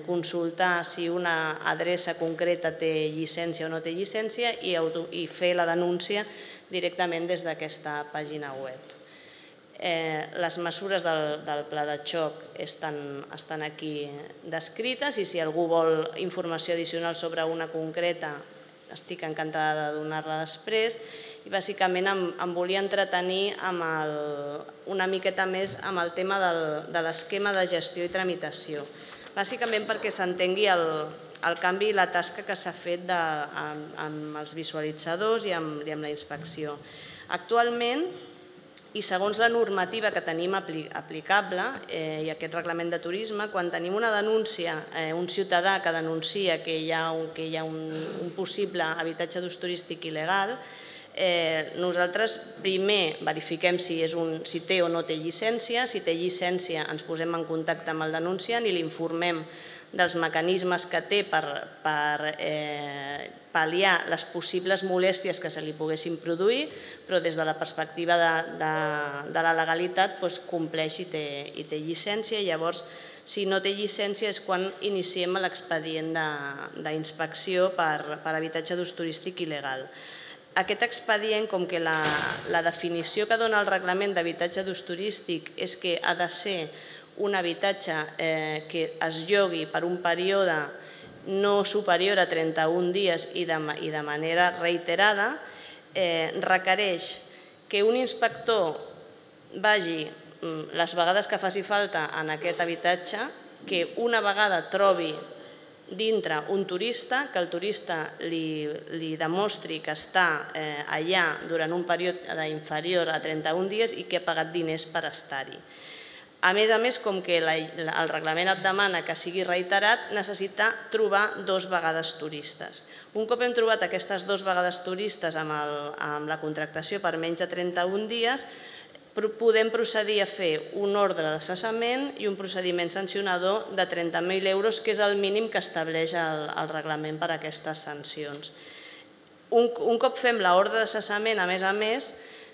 consultar si una adreça concreta té llicència o no té llicència i fer la denúncia directament des d'aquesta pàgina web. Les mesures del pla de xoc estan aquí descrites i si algú vol informació addicional sobre una concreta estic encantada de donar-la després i bàsicament em volia entretenir una miqueta més amb el tema de l'esquema de gestió i tramitació, bàsicament perquè s'entengui el canvi i la tasca que s'ha fet amb els visualitzadors i amb la inspecció. Actualment, i segons la normativa que tenim aplicable i aquest reglament de turisme, quan tenim una denúncia, un ciutadà que denuncia que hi ha un possible habitatge d'ús turístic il·legal, nosaltres primer verifiquem si té o no té llicència, si té llicència ens posem en contacte amb el denunciant i l'informem dels mecanismes que té per pal·liar les possibles molèsties que se li poguessin produir, però des de la perspectiva de la legalitat compleix i té llicència. Llavors, si no té llicència és quan iniciem l'expedient d'inspecció per habitatge d'ús turístic il·legal. Aquest expedient, com que la definició que dona el reglament d'habitatge d'ús turístic és que ha de ser un habitatge que es llogui per un període no superior a trenta-un dies i de manera reiterada, requereix que un inspector vagi les vegades que faci falta en aquest habitatge, que una vegada trobi dintre un turista, que el turista li demostri que està allà durant un període inferior a trenta-un dies i que ha pagat diners per estar-hi. A més a més, com que el reglament et demana que sigui reiterat, necessita trobar dos vegades turistes. Un cop hem trobat aquestes dos vegades turistes amb la contractació per menys de trenta-un dies, podem procedir a fer un ordre de cessament i un procediment sancionador de trenta mil euros, que és el mínim que estableix el reglament per a aquestes sancions. Un cop fem l'ordre de cessament, a més a més,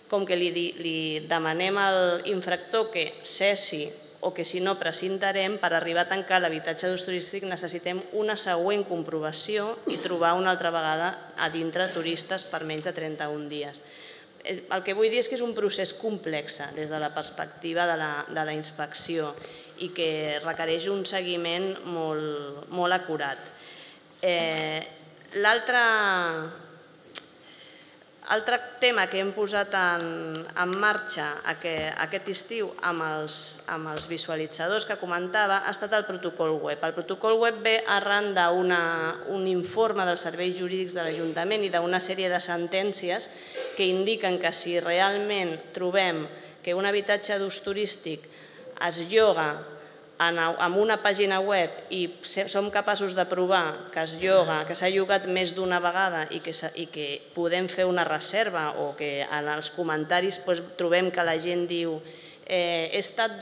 com que li demanem al infractor que cessi o que si no precintarem, per arribar a tancar l'habitatge d'ús turístic necessitem una següent comprovació i trobar una altra vegada a dintre turistes per menys de trenta-un dies. El que vull dir és que és un procés complex des de la perspectiva de la inspecció i que requereix un seguiment molt acurat. L'altre... Altre tema que hem posat en marxa aquest estiu amb els visualitzadors que comentava ha estat el protocol web. El protocol web ve arran d'un informe dels serveis jurídics de l'Ajuntament i d'una sèrie de sentències que indiquen que si realment trobem que un habitatge d'ús turístic es lloga en una pàgina web i som capaços de provar que es lloga, que s'ha llogat més d'una vegada i que podem fer una reserva o que en els comentaris trobem que la gent diu he passat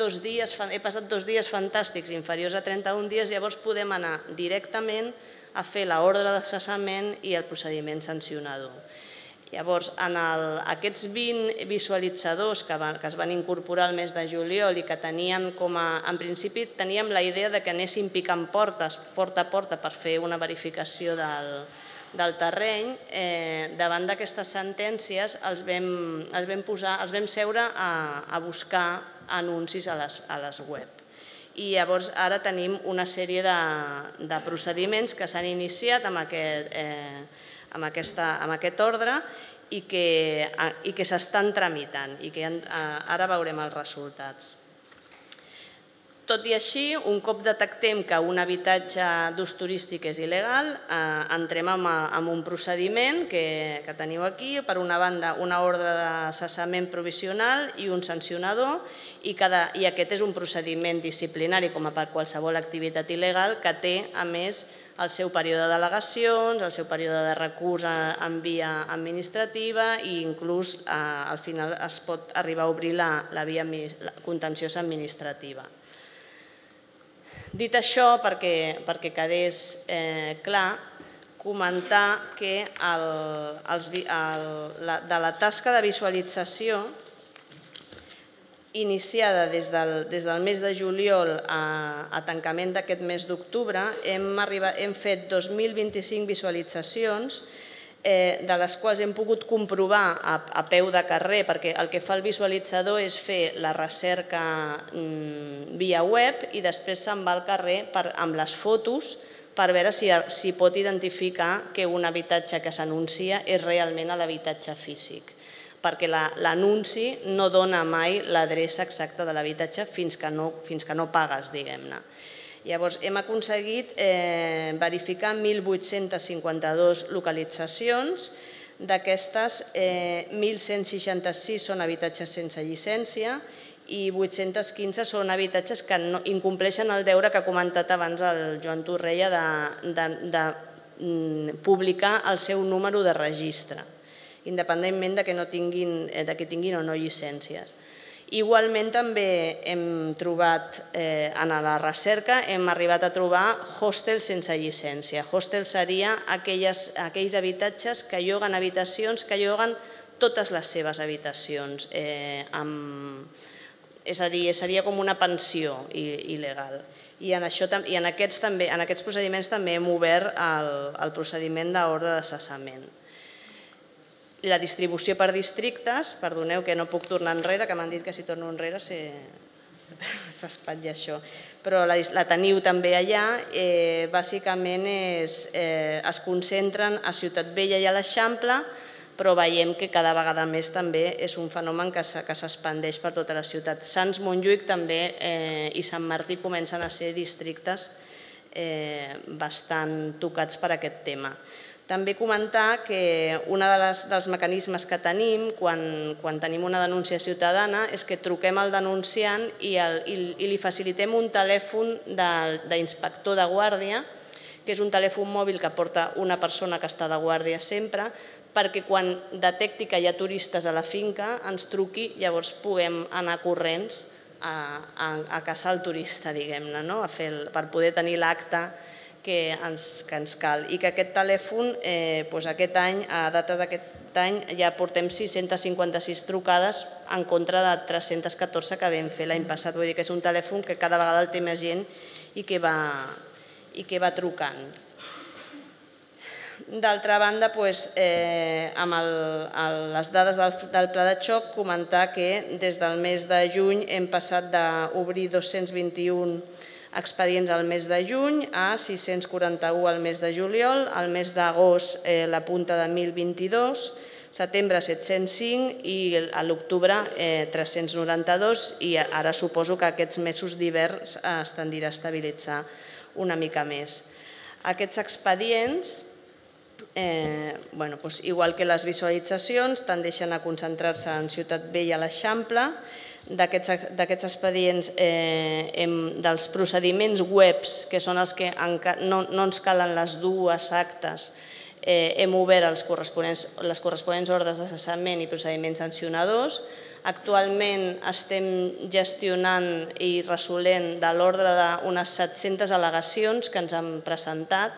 dos dies fantàstics inferiors a trenta-un dies, llavors podem anar directament a fer l'ordre de cessament i el procediment sancionador. Llavors, en aquests vint visualitzadors que es van incorporar el mes de juliol i que tenien com a... En principi teníem la idea que anéssim picant portes, porta a porta, per fer una verificació del terreny. Davant d'aquestes sentències els vam seure a buscar anuncis a les web. I llavors ara tenim una sèrie de procediments que s'han iniciat amb aquest... amb aquest ordre i que s'estan tramitant i que ara veurem els resultats. Tot i així, un cop detectem que un habitatge d'ús turístic és il·legal, entrem en un procediment que teniu aquí, per una banda una ordre de cessament provisional i un sancionador, i aquest és un procediment disciplinari com per qualsevol activitat il·legal que té, a més, el seu període d'al·legacions, el seu període de recurs en via administrativa i inclús al final es pot arribar a obrir la contenciosa administrativa. Dit això, perquè quedés clar, comentar que de la tasca de visualització iniciada des del mes de juliol a tancament d'aquest mes d'octubre, hem fet dos mil vint-i-cinc visualitzacions, de les quals hem pogut comprovar a peu de carrer, perquè el que fa el visualitzador és fer la recerca via web i després se'n va al carrer amb les fotos per veure si pot identificar que un habitatge que s'anuncia és realment l'habitatge físic, perquè l'anunci no dona mai l'adreça exacta de l'habitatge fins que no pagues, diguem-ne. Llavors, hem aconseguit verificar mil vuit-cents cinquanta-dos localitzacions, d'aquestes mil cent seixanta-sis són habitatges sense llicència i vuit-cents quinze són habitatges que incompleixen el deure que ha comentat abans el Joan Torella de publicar el seu número de registre, independentment que tinguin o no llicències. Igualment també hem trobat, en la recerca, hem arribat a trobar hostels sense llicència. Hostels seria aquells habitatges que lloguen habitacions, que lloguen totes les seves habitacions. És a dir, seria com una pensió il·legal. I en aquests procediments també hem obert el procediment d'ordre de cessament. La distribució per districtes, perdoneu que no puc tornar enrere, que m'han dit que si torno enrere s'espatlla això, però la teniu també allà. Bàsicament es concentren a Ciutat Vella i a l'Eixample, però veiem que cada vegada més també és un fenomen que s'expandeix per tota la ciutat. Sants, Montjuïc també i Sant Martí comencen a ser districtes bastant tocats per aquest tema. També comentar que un dels mecanismes que tenim quan tenim una denúncia ciutadana és que truquem al denunciant i li facilitem un telèfon d'inspector de guàrdia, que és un telèfon mòbil que porta una persona que està de guàrdia sempre, perquè quan detecti que hi ha turistes a la finca ens truqui, llavors puguem anar corrents a caçar el turista, diguem-ne, per poder tenir l'acte que ens cal, i que aquest telèfon, aquest any, a data d'aquest any, ja portem sis-centes cinquanta-sis trucades en contra de tres-centes catorze que vam fer l'any passat. Vull dir que és un telèfon que cada vegada el té més gent i que va trucant. D'altra banda, amb les dades del pla de xoc, comentar que des del mes de juny hem passat d'obrir dos-cents vint-i-un expedients al mes de juny, a sis-cents quaranta-un al mes de juliol, al mes d'agost la punta de mil vint-i-dos, setembre set-cents cinc i a l'octubre tres-cents noranta-dos, i ara suposo que aquests mesos d'hivern es tendirà a estabilitzar una mica més. Aquests expedients, igual que les visualitzacions, tendeixen a concentrar-se en Ciutat Vella i l'Eixample. D'aquests expedients, dels procediments webs, que són els que no ens calen les dues actes, hem obert les corresponents ordres de cessament i procediments sancionadors. Actualment estem gestionant i resolent de l'ordre d'unes set-centes al·legacions que ens han presentat.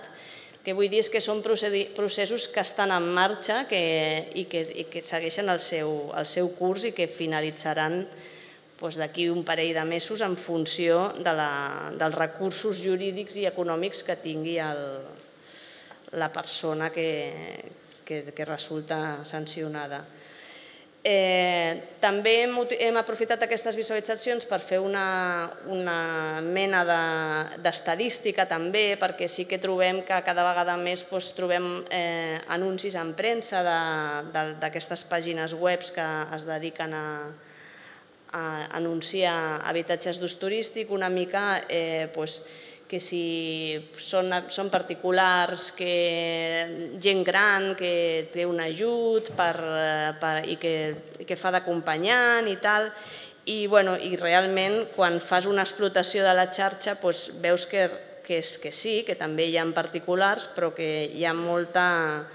El que vull dir és que són processos que estan en marxa i que segueixen el seu curs i que finalitzaran d'aquí un parell de mesos en funció dels recursos jurídics i econòmics que tingui la persona que resulta sancionada. També hem aprofitat aquestes visualitzacions per fer una mena d'estadística també, perquè sí que trobem que cada vegada més trobem anuncis en premsa d'aquestes pàgines web que es dediquen a anunciar habitatges d'ús turístic, una mica que si són particulars, gent gran que té un ajut i que fa d'acompanyant i tal, i realment quan fas una explotació de la xarxa veus que sí, que també hi ha particulars, però que hi ha molta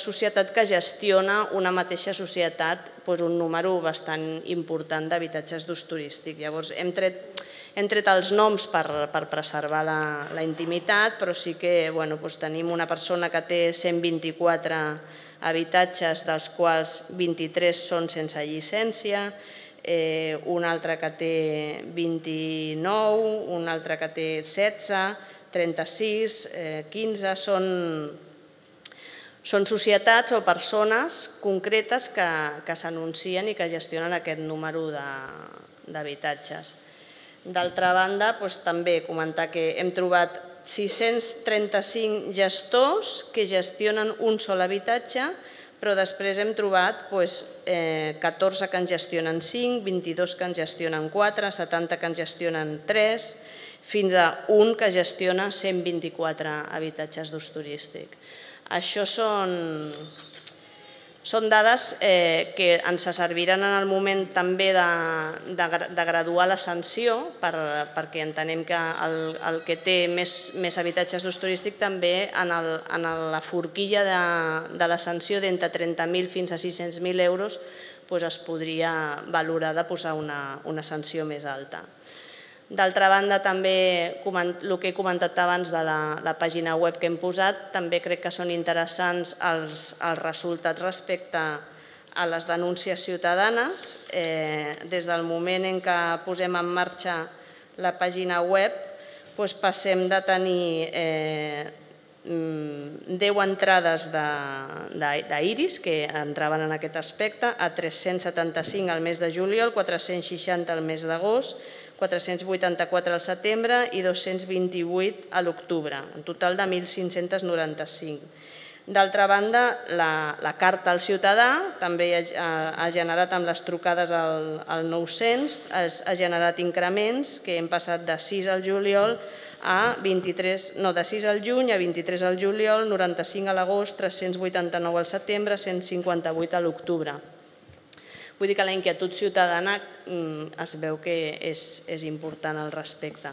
societat que gestiona una mateixa societat un número bastant important d'habitatges d'ús turístic. Llavors hem tret Hem tret els noms per preservar la intimitat, però sí que tenim una persona que té cent vint-i-quatre habitatges, dels quals vint-i-tres són sense llicència, un altre que té vint-i-nou, un altre que té setze, trenta-sis, quinze, són societats o persones concretes que s'anuncien i que gestionen aquest número d'habitatges. D'altra banda, també comentar que hem trobat sis-cents trenta-cinc gestors que gestionen un sol habitatge, però després hem trobat catorze que en gestionen cinc, vint-i-dos que en gestionen quatre, setanta que en gestionen tres, fins a un que gestiona cent vint-i-quatre habitatges d'ús turístic. Això són dades que ens serviran en el moment també de graduar la sanció, perquè entenem que el que té més habitatges d'ús turístic també en la forquilla de la sanció d'entre trenta mil fins a sis-cents mil euros es podria valorar de posar una sanció més alta. D'altra banda, també el que he comentat abans de la pàgina web que hem posat, també crec que són interessants els resultats respecte a les denúncies ciutadanes. Des del moment en què posem en marxa la pàgina web, passem de tenir deu entrades d'Iris, que entraven en aquest aspecte, a tres-cents setanta-cinc al mes de juliol, quatre-cents seixanta al mes d'agost, quatre-cents vuitanta-quatre al setembre i dos-cents vint-i-vuit a l'octubre, un total de mil cinc-cents noranta-cinc. D'altra banda, la carta al ciutadà també ha generat, amb les trucades al nou-cents, ha generat increments que hem passat de sis al juliol a vint-i-tres, no, de sis al juny a vint-i-tres al juliol, noranta-cinc a l'agost, tres-cents vuitanta-nou al setembre, cent cinquanta-vuit a l'octubre. Vull dir que la inquietud ciutadana es veu que és important al respecte.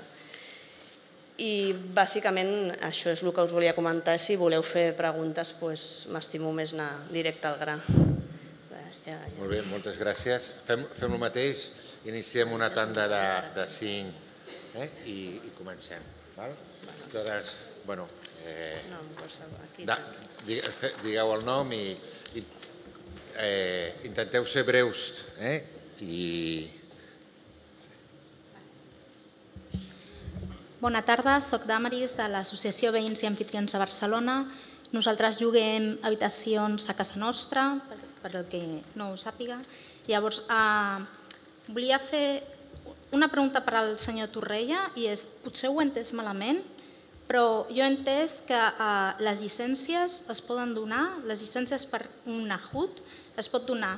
I bàsicament això és el que us volia comentar. Si voleu fer preguntes, m'estimo més anar directe al gra. Molt bé, moltes gràcies. Fem el mateix, iniciem una tanda de cinc i comencem. Digueu el nom i... Intenteu ser breus. Bona tarda, soc d'Amaris, de l'Associació Veïns i Anfitrions de Barcelona. Nosaltres lloguem habitacions a casa nostra, per el que no ho sàpiga. Llavors, volia fer una pregunta per al senyor Torella, i és, potser ho he entès malament, però jo he entès que les llicències es poden donar, les llicències per un ajut es pot donar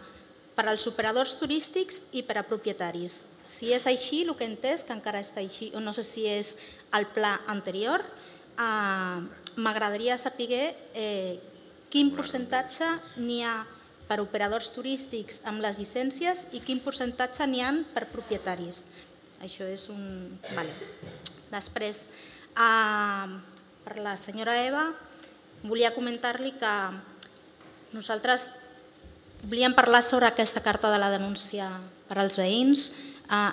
per als operadors turístics i per a propietaris. Si és així, el que he entès, que encara està així, o no sé si és el pla anterior, m'agradaria saber quin percentatge n'hi ha per operadors turístics amb les llicències i quin percentatge n'hi ha per propietaris. Això és un... Després... Per la senyora Eva, volia comentar-li que nosaltres volíem parlar sobre aquesta carta de la denúncia per als veïns.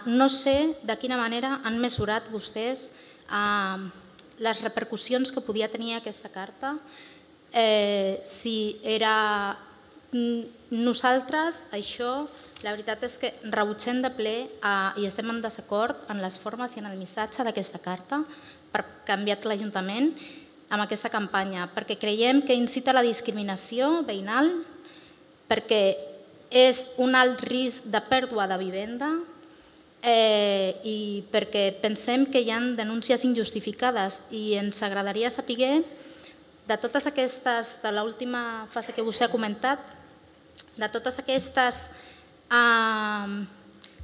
No sé de quina manera han mesurat vostès les repercussions que podia tenir aquesta carta. Si era nosaltres, això... La veritat és que rebutgem de ple i estem en desacord en les formes i en el missatge d'aquesta carta per canviar l'Ajuntament amb aquesta campanya, perquè creiem que incita a la discriminació veïnal, perquè és un alt risc de pèrdua de vivenda i perquè pensem que hi ha denúncies injustificades i ens agradaria saber de totes aquestes, de l'última fase que vostè ha comentat, de totes aquestes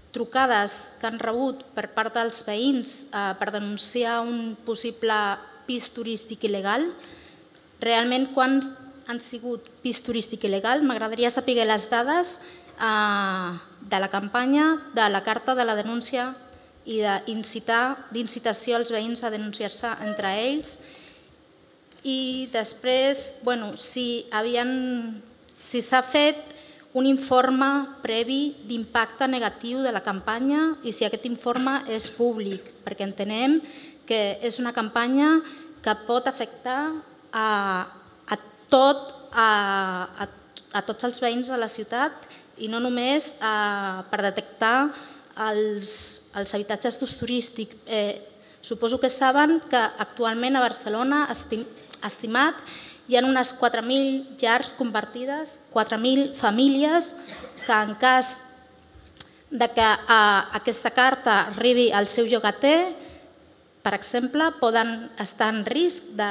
trucades que han rebut per part dels veïns per denunciar un possible pis turístic il·legal. Realment, quants han sigut pis turístic il·legal? M'agradaria saber les dades de la campanya, de la carta de la denúncia i d'incitació als veïns a denunciar-se entre ells. I després, si s'ha fet un informe previ d'impacte negatiu de la campanya i si aquest informe és públic, perquè entenem que és una campanya que pot afectar a, a, tot, a, a, a tots els veïns de la ciutat i no només a, per detectar els, els habitatges d'ús turístic. Eh, suposo que saben que actualment a Barcelona, estim, estimat, hi ha unes quatre mil llars convertides, quatre mil famílies que en cas de que a, aquesta carta arribi al seu llogater, per exemple, poden estar en risc de,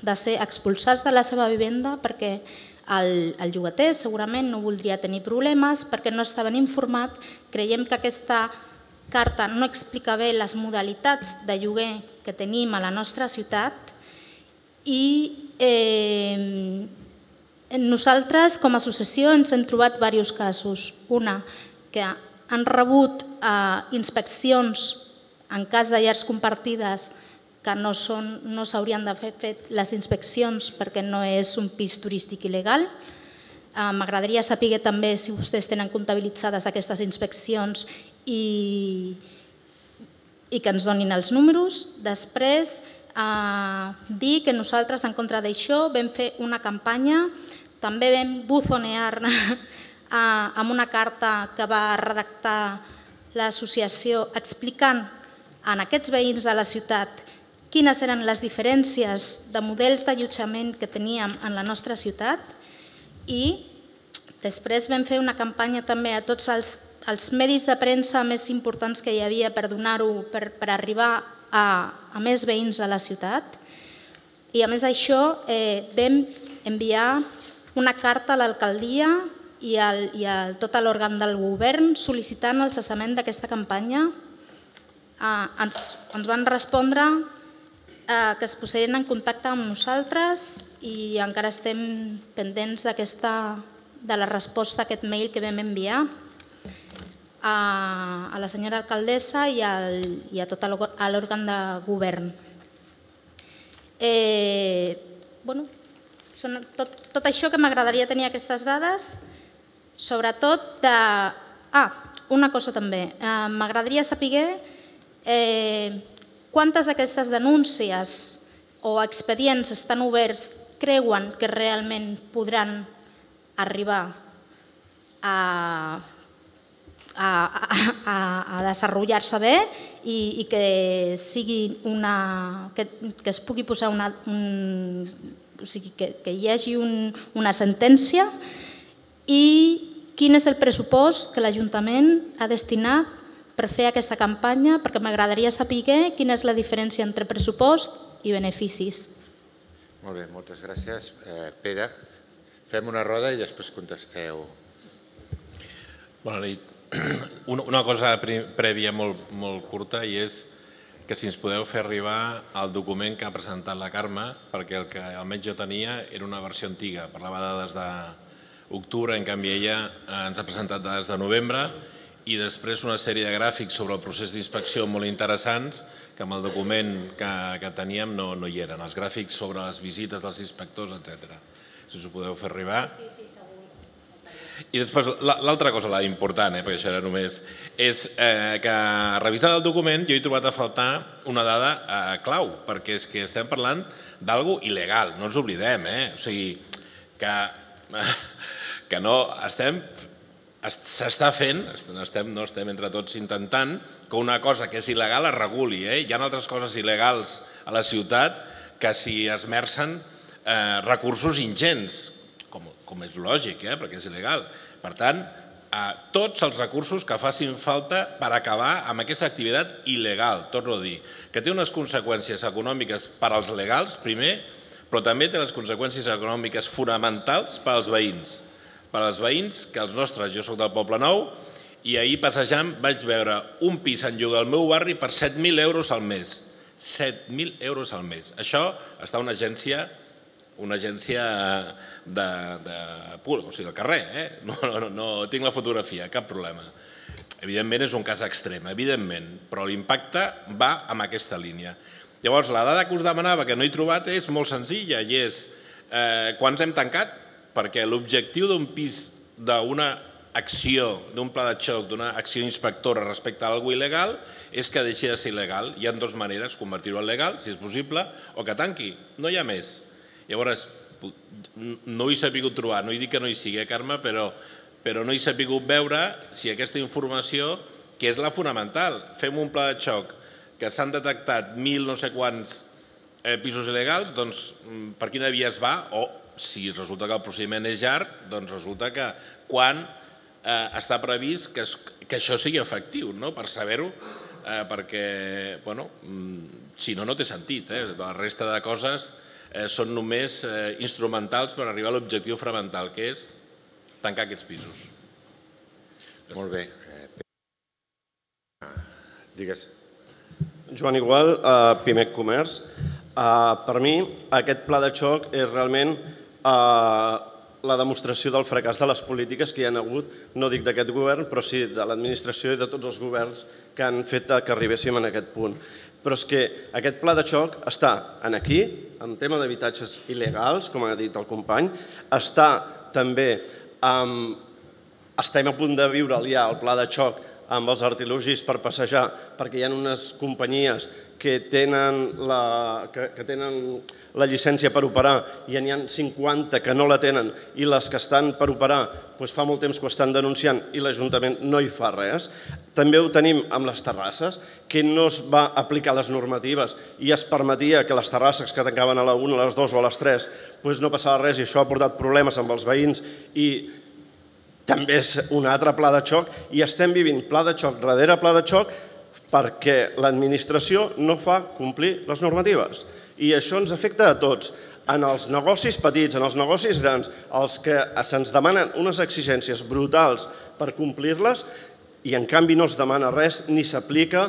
de ser expulsats de la seva vivenda perquè el, el llogater segurament no voldria tenir problemes perquè no està ben informat. Creiem que aquesta carta no explica bé les modalitats de lloguer que tenim a la nostra ciutat i Eh, nosaltres, com a associació, ens hem trobat diversos casos. Una, que han rebut eh, inspeccions en cas de llars compartides que no són, no s'haurien de fer fet les inspeccions perquè no és un pis turístic il·legal. Eh, M'agradaria saber també si vostès tenen comptabilitzades aquestes inspeccions i, i que ens donin els números. Després, a dir que nosaltres, en contra d'això, vam fer una campanya, també vam buzonear amb una carta que va redactar l'associació explicant a aquests veïns de la ciutat quines eren les diferències de models d'allotjament que teníem en la nostra ciutat i després vam fer una campanya també a tots els, els medis de premsa més importants que hi havia per donar-ho, per, per arribar a A, a més veïns de la ciutat i a més d'això eh, vam enviar una carta a l'alcaldia i, al, i a tot l'òrgan del govern sol·licitant el cessament d'aquesta campanya. Eh, ens, ens van respondre eh, que es posarien en contacte amb nosaltres i encara estem pendents de la resposta a aquest mail que vam enviar a la senyora alcaldessa i, al, i a tot l'òrgan de govern. Eh, bueno, són tot, tot això que m'agradaria tenir aquestes dades, sobretot de... Ah, una cosa també, eh, m'agradaria saber eh, quantes d'aquestes denúncies o expedients estan oberts creuen que realment podran arribar a... a, a, a desenvolupar-se bé i, i que sigui una que, que es pugui posar una un, o sigui, que, que hi hagi un, una sentència i quin és el pressupost que l'Ajuntament ha destinat per fer aquesta campanya, perquè m'agradaria saber quina és la diferència entre pressupost i beneficis. Molt bé, moltes gràcies. Eh, Pere, fem una roda i després contesteu. Bona nit. Una cosa prèvia molt, molt curta i és que si ens podeu fer arribar el document que ha presentat la Carme, perquè el que almenys jo tenia era una versió antiga, parlava dades d'octubre, en canvi ella ens ha presentat dades de novembre i després una sèrie de gràfics sobre el procés d'inspecció molt interessants que amb el document que, que teníem no, no hi eren, els gràfics sobre les visites dels inspectors, etcètera. Si us ho podeu fer arribar. Sí, sí, sí. I després, l'altra cosa, la important, eh, perquè això era només, és eh, que revisant el document jo he trobat a faltar una dada eh, clau, perquè és que estem parlant d'algo il·legal, no ens oblidem, eh? O sigui, que, que no estem, s'està fent, estem, no estem entre tots intentant que una cosa que és il·legal es reguli, eh? Hi ha altres coses il·legals a la ciutat que s'hi esmercen eh, recursos ingents, com és lògic, eh? Perquè és il·legal. Per tant, a tots els recursos que facin falta per acabar amb aquesta activitat il·legal, torno a dir, que té unes conseqüències econòmiques per als legals, primer, però també té les conseqüències econòmiques fonamentals per als veïns. Per als veïns, que els nostres, jo soc del Poble Nou, i ahir passejant vaig veure un pis en lloguer al meu barri per set mil euros al mes. set mil euros al mes. Això està una agència... una agència de, de, o sigui, del carrer, eh? no, no, no tinc la fotografia, cap problema. Evidentment és un cas extrem, evidentment, però l'impacte va en aquesta línia. Llavors, la dada que us demanava que no he trobat és molt senzilla i és eh, quants hem tancat, perquè l'objectiu d'un pis d'una acció, d'un pla de xoc, d'una acció inspectora respecte a alguna cosa il·legal, és que deixi de ser il·legal. Hi ha dues maneres, convertir-ho en legal, si és possible, o que tanqui. No hi ha més. Llavors, no ho he sabut trobar, no he dit que no hi sigui, Carme, però no he sabut veure si aquesta informació, que és la fonamental, fem un pla de xoc que s'han detectat mil no sé quants pisos il·legals, doncs per quina via es va, o si resulta que el procediment és llarg, doncs resulta que quan està previst que això sigui efectiu, per saber-ho, perquè si no, no té sentit. La resta de coses són només instrumentals per arribar a l'objectiu fonamental, que és tancar aquests pisos. Molt bé. Digues. Joan Igual, Pimec Comerç. Per mi, aquest pla de xoc és realment la demostració del fracàs de les polítiques que hi ha hagut, no dic d'aquest govern, però sí de l'administració i de tots els governs que han fet que arribéssim en aquest punt. Però és que aquest pla de xoc està aquí, en tema d'habitatges il·legals, com ha dit el company, està també, estem a punt de viure ja el pla de xoc amb els artilugis per passejar, perquè hi ha unes companyies que tenen la llicència per operar i n'hi ha cinquanta que no la tenen i les que estan per operar fa molt temps que ho estan denunciant i l'Ajuntament no hi fa res. També ho tenim amb les terrasses, que no es va aplicar les normatives i es permetia que les terrasses que tancaven a la una, a les dues o a les tres no passava res i això ha portat problemes amb els veïns i també és un altre pla de xoc i estem vivint pla de xoc darrere pla de xoc perquè l'administració no fa complir les normatives. I això ens afecta a tots, en els negocis petits, en els negocis grans, els que se'ns demanen unes exigències brutals per complir-les i en canvi no es demana res ni s'aplica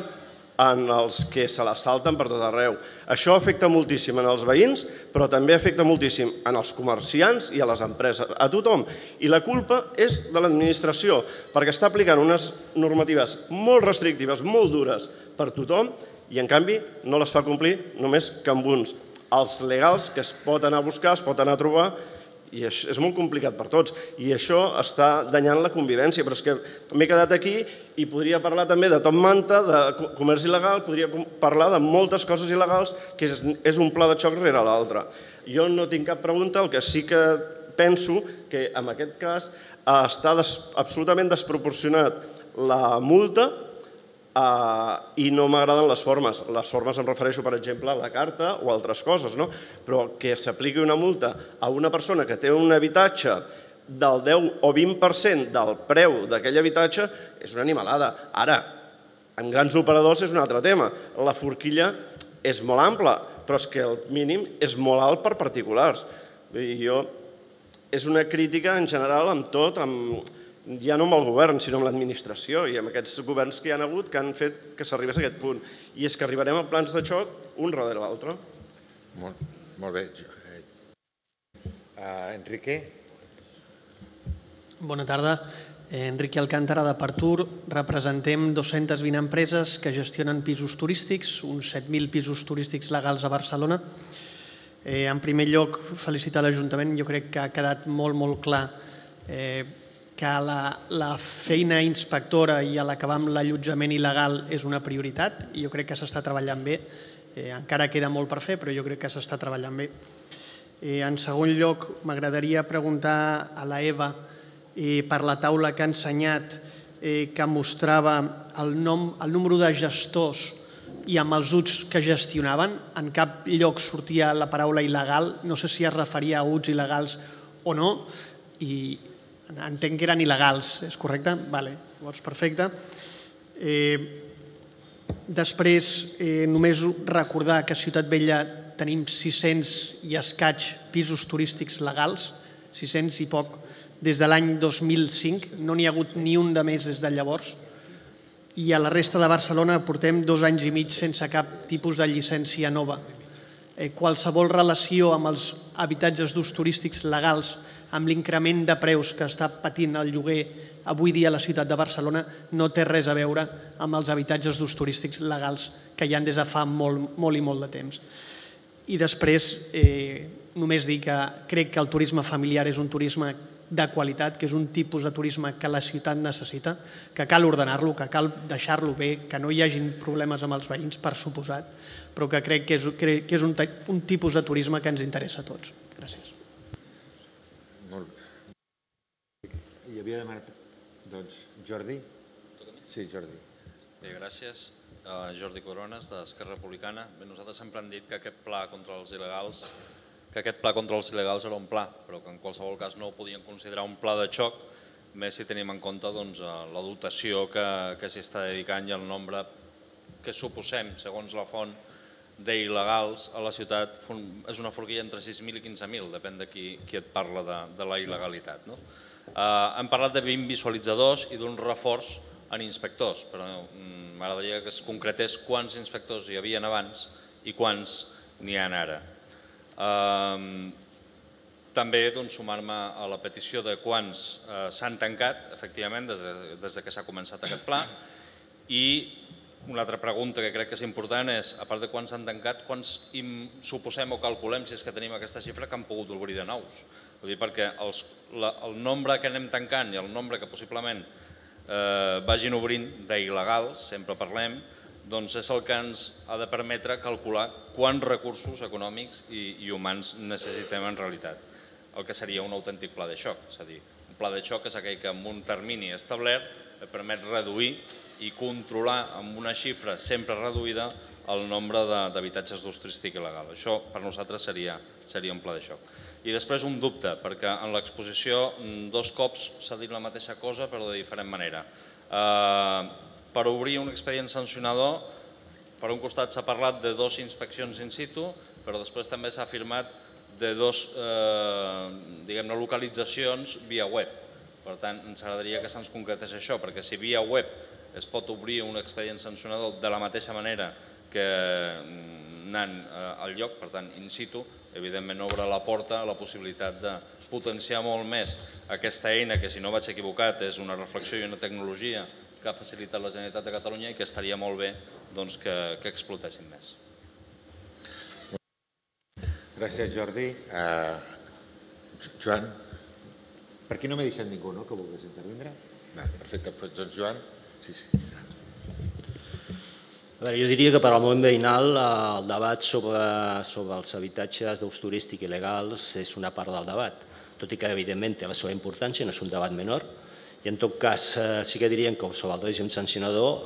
en els que se les salten per tot arreu. Això afecta moltíssim en els veïns, però també afecta moltíssim en els comerciants i a les empreses, a tothom. I la culpa és de l'administració, perquè està aplicant unes normatives molt restrictives, molt dures per tothom, i en canvi no les fa complir només que amb uns. Els legals que es pot anar a buscar, es pot anar a trobar, i és molt complicat per tots, i això està danyant la convivència, però és que m'he quedat aquí i podria parlar també de top manta, de comerç il·legal, podria parlar de moltes coses il·legals, que és un pla de xoc rere l'altre. Jo no tinc cap pregunta, el que sí que penso que en aquest cas està absolutament desproporcionat la multa i no m'agraden les formes. Les formes em refereixo, per exemple, a la carta o altres coses, però que s'apliqui una multa a una persona que té un habitatge del deu o vint per cent del preu d'aquell habitatge és una animalada. Ara, amb grans operadors és un altre tema. La forquilla és molt ampla, però és que el mínim és molt alt per particulars. És una crítica en general amb tot, amb... ja no amb el govern, sinó amb l'administració i amb aquests governs que hi ha hagut que han fet que s'arribés a aquest punt. I és que arribarem a plans de xoc un darrere l'altre. Molt bé. Enrique. Bona tarda. Enrique Alcántara, de Partur. Representem dues-centes vint empreses que gestionen pisos turístics, uns set mil pisos turístics legals a Barcelona. En primer lloc, felicitar l'Ajuntament. Jo crec que ha quedat molt, molt clar que la feina inspectora i acabar amb l'allotjament il·legal és una prioritat i jo crec que s'està treballant bé. Encara queda molt per fer, però jo crec que s'està treballant bé. En segon lloc, m'agradaria preguntar a l'Eva per la taula que ha ensenyat que mostrava el número de gestors i amb els uts que gestionaven. En cap lloc sortia la paraula il·legal. No sé si es referia a uts il·legals o no. I... entenc que eren il·legals, és correcte? Vale, llavors perfecte. Després, només recordar que a Ciutat Vella tenim sis-cents i escaig pisos turístics legals, sis-cents i poc, des de l'any dos mil cinc, no n'hi ha hagut ni un de més des de llavors, i a la resta de Barcelona portem dos anys i mig sense cap tipus de llicència nova. Qualsevol relació amb els habitatges d'ús turístics legals amb l'increment de preus que està patint el lloguer avui dia a la ciutat de Barcelona no té res a veure amb els habitatges d'ús turístics legals que hi ha des de fa molt i molt de temps. I després només dir que crec que el turisme familiar és un turisme de qualitat, que és un tipus de turisme que la ciutat necessita, que cal ordenar-lo, que cal deixar-lo bé, que no hi hagin problemes amb els veïns, per suposat, però que crec que és, que és un, un tipus de turisme que ens interessa a tots. Gràcies. Molt bé. I havia demanat, doncs, Jordi? Sí, Jordi. Bé, gràcies. Uh, Jordi Coronas, d'Esquerra Republicana. Bé, nosaltres sempre hem dit que aquest pla contra els il·legals que aquest pla contra els il·legals era un pla, però que en qualsevol cas no ho podien considerar un pla de xoc, més si tenim en compte doncs, la dotació que, que s'hi està dedicant i el nombre que suposem, segons la font, d'il·legals a la ciutat. És una forquilla entre sis mil i quinze mil, depèn de qui, qui et parla de, de la il·legalitat. No? Eh, hem parlat de vint visualitzadors i d'un reforç en inspectors, però m'agradaria que es concretés quants inspectors hi havia abans i quants n'hi ha ara. Eh, també doncs, sumar-me a la petició de quants eh, s'han tancat efectivament des de, des de que s'ha començat aquest pla, i una altra pregunta que crec que és important és, a part de quants s'han tancat, quants suposem o calculem, si és que tenim aquesta xifra, que han pogut obrir de nous. Vull dir, perquè els, la, el nombre que anem tancant i el nombre que possiblement eh, vagin obrint d'il·legals, sempre parlem, doncs és el que ens ha de permetre calcular quants recursos econòmics i, i humans necessitem en realitat, el que seria un autèntic pla de xoc. És a dir, un pla de xoc és aquell que amb un termini establert permet reduir i controlar amb una xifra sempre reduïda el nombre d'habitatges d'ús turístic il·legal. Això per nosaltres seria, seria un pla de xoc. I després un dubte, perquè en l'exposició dos cops s'ha dit la mateixa cosa però de diferent manera. Eh... Per obrir un expedient sancionador, per un costat s'ha parlat de dos inspeccions in situ, però després també s'ha afirmat de dos eh, diguem-ne localitzacions via web. Per tant, ens agradaria que se'ns concretés això, perquè si via web es pot obrir un expedient sancionador de la mateixa manera que anant eh, al lloc, per tant, in situ, evidentment obre la porta a la possibilitat de potenciar molt més aquesta eina, que si no vaig equivocat és una reflexió i una tecnologia que ha facilitat la Generalitat de Catalunya i que estaria molt bé doncs, que, que explotessin més. Gràcies, Jordi. Uh, Joan, per aquí no m'he deixat ningú, no?, que volgués intervindre. Vale, perfecte, doncs Joan. Sí, sí. A veure, jo diria que per al món veïnal el debat sobre, sobre els habitatges d'ús turístic il·legals és una part del debat, tot i que evidentment té la seva importància, no és un debat menor. I en tot cas, sí que diríem que sobre el règim sancionador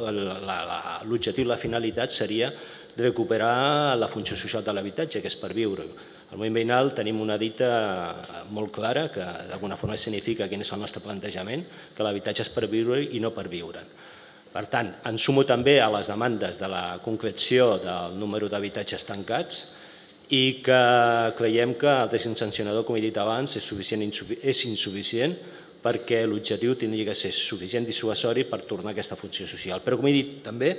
l'objectiu, la finalitat seria recuperar la funció social de l'habitatge, que és per viure. Al moviment veïnal tenim una dita molt clara que d'alguna forma significa quin és el nostre plantejament, que l'habitatge és per viure i no per viure. Per tant, ens sumo també a les demandes de la concreció del número d'habitatges tancats i que creiem que el règim sancionador, com he dit abans, és insuficient, és insuficient perquè l'objectiu tindria que ser suficient dissuasori per tornar a aquesta funció social. Però, com he dit també,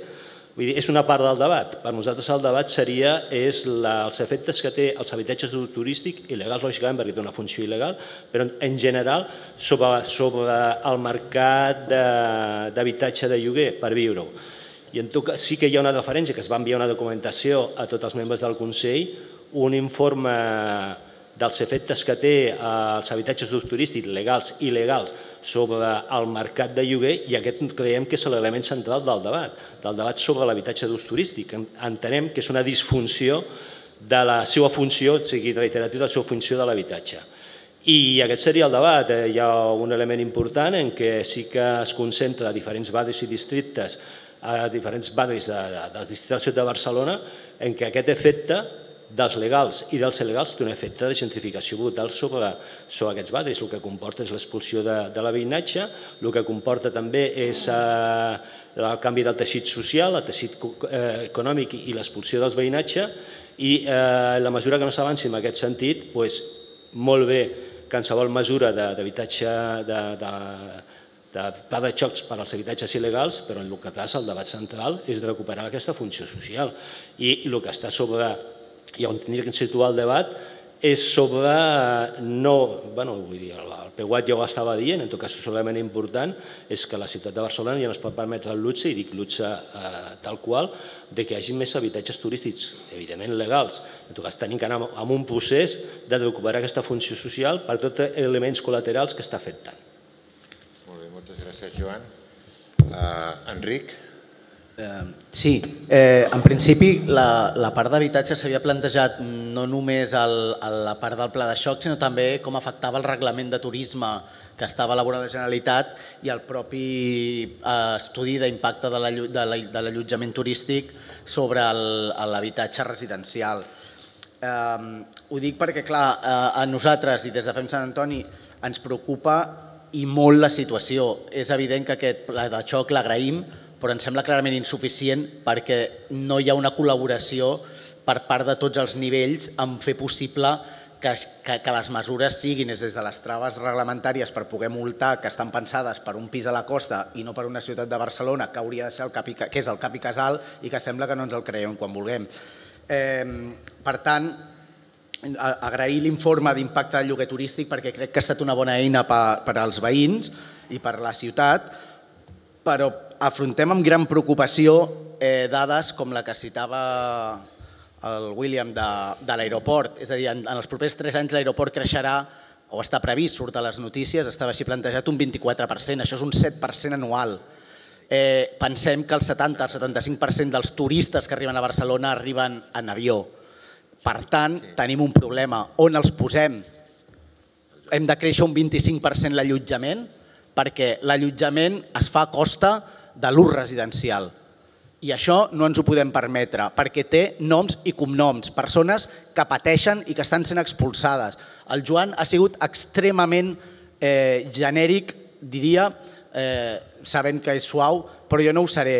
vull dir, és una part del debat. Per nosaltres el debat seria és la, els efectes que té els habitatges d'ús turístic il·legals, lògicament, perquè té una funció il·legal, però en general sobre, sobre el mercat d'habitatge de, de lloguer per viure-ho. I en tot cas sí que hi ha una referència, que es va enviar una documentació a tots els membres del Consell, un informe dels efectes que té els habitatges d'ús turístic legals i il·legals sobre el mercat de lloguer, i aquest creiem que és l'element central del debat, del debat sobre l'habitatge d'ús turístic. Entenem que és una disfunció de la seva funció, sigui reiteratiu, de la seva funció de l'habitatge. I aquest seria el debat. Hi ha un element important en què sí que es concentra a diferents barris i districtes, a diferents barris dels districtes de Barcelona, en què aquest efecte dels legals i dels il·legals té un efecte de gentrificació brutal sobre, sobre aquests barris. El que comporta és l'expulsió de, de l'habitatge, el que comporta també és eh, el canvi del teixit social, el teixit eh, econòmic i l'expulsió dels veïnatge, i eh, la mesura que no s'avanci en aquest sentit, doncs, molt bé qualsevol mesura d'habitatge de, de, de, de pla de xocs per als habitatges il·legals, però en el que passa el debat central és de recuperar aquesta funció social. I el que està sobre i on hauria de situar el debat és sobre, no, bueno, vull dir, el PEUAT ja ho estava dient, en tot cas solament important és que la ciutat de Barcelona ja no es pot permetre el luxe, i dic luxe tal qual, que hi hagi més habitatges turístics, evidentment legals. En tot cas tenim que anar amb un procés de recuperar aquesta funció social per tots els elements col·laterals que està afectant. Molt bé, moltes gràcies, Joan. Enric? Sí, en principi la part d'habitatge s'havia plantejat no només la part del pla de xoc, sinó també com afectava el reglament de turisme que estava elaborant la Generalitat i el propi estudi d'impacte de l'allotjament turístic sobre l'habitatge residencial. Ho dic perquè, clar, a nosaltres i des de Fem Sant Antoni ens preocupa i molt la situació. És evident que aquest pla de xoc l'agraïm, però em sembla clarament insuficient perquè no hi ha una col·laboració per part de tots els nivells en fer possible que les mesures siguin des de les traves reglamentàries per poder multar, que estan pensades per un pis a la costa i no per una ciutat de Barcelona, que hauria de ser el cap i casal i que sembla que no ens el creiem quan vulguem. Per tant, agrair l'informe d'impacte del lloguer turístic perquè crec que ha estat una bona eina per als veïns i per la ciutat, però afrontem amb gran preocupació dades com la que citava el William de l'aeroport. És a dir, en els propers tres anys l'aeroport creixerà, o està previst, surt a les notícies, estava així plantejat un vint-i-quatre per cent, això és un set per cent anual. Pensem que el setanta al setanta-cinc per cent dels turistes que arriben a Barcelona arriben en avió. Per tant, tenim un problema. On els posem? Hem de créixer un vint-i-cinc per cent l'allotjament, perquè l'allotjament es fa a costa de l'ús residencial. I això no ens ho podem permetre, perquè té noms i cognoms, persones que pateixen i que estan sent expulsades. El Joan ha sigut extremament genèric, diria, sabent que és suau, però jo no ho seré.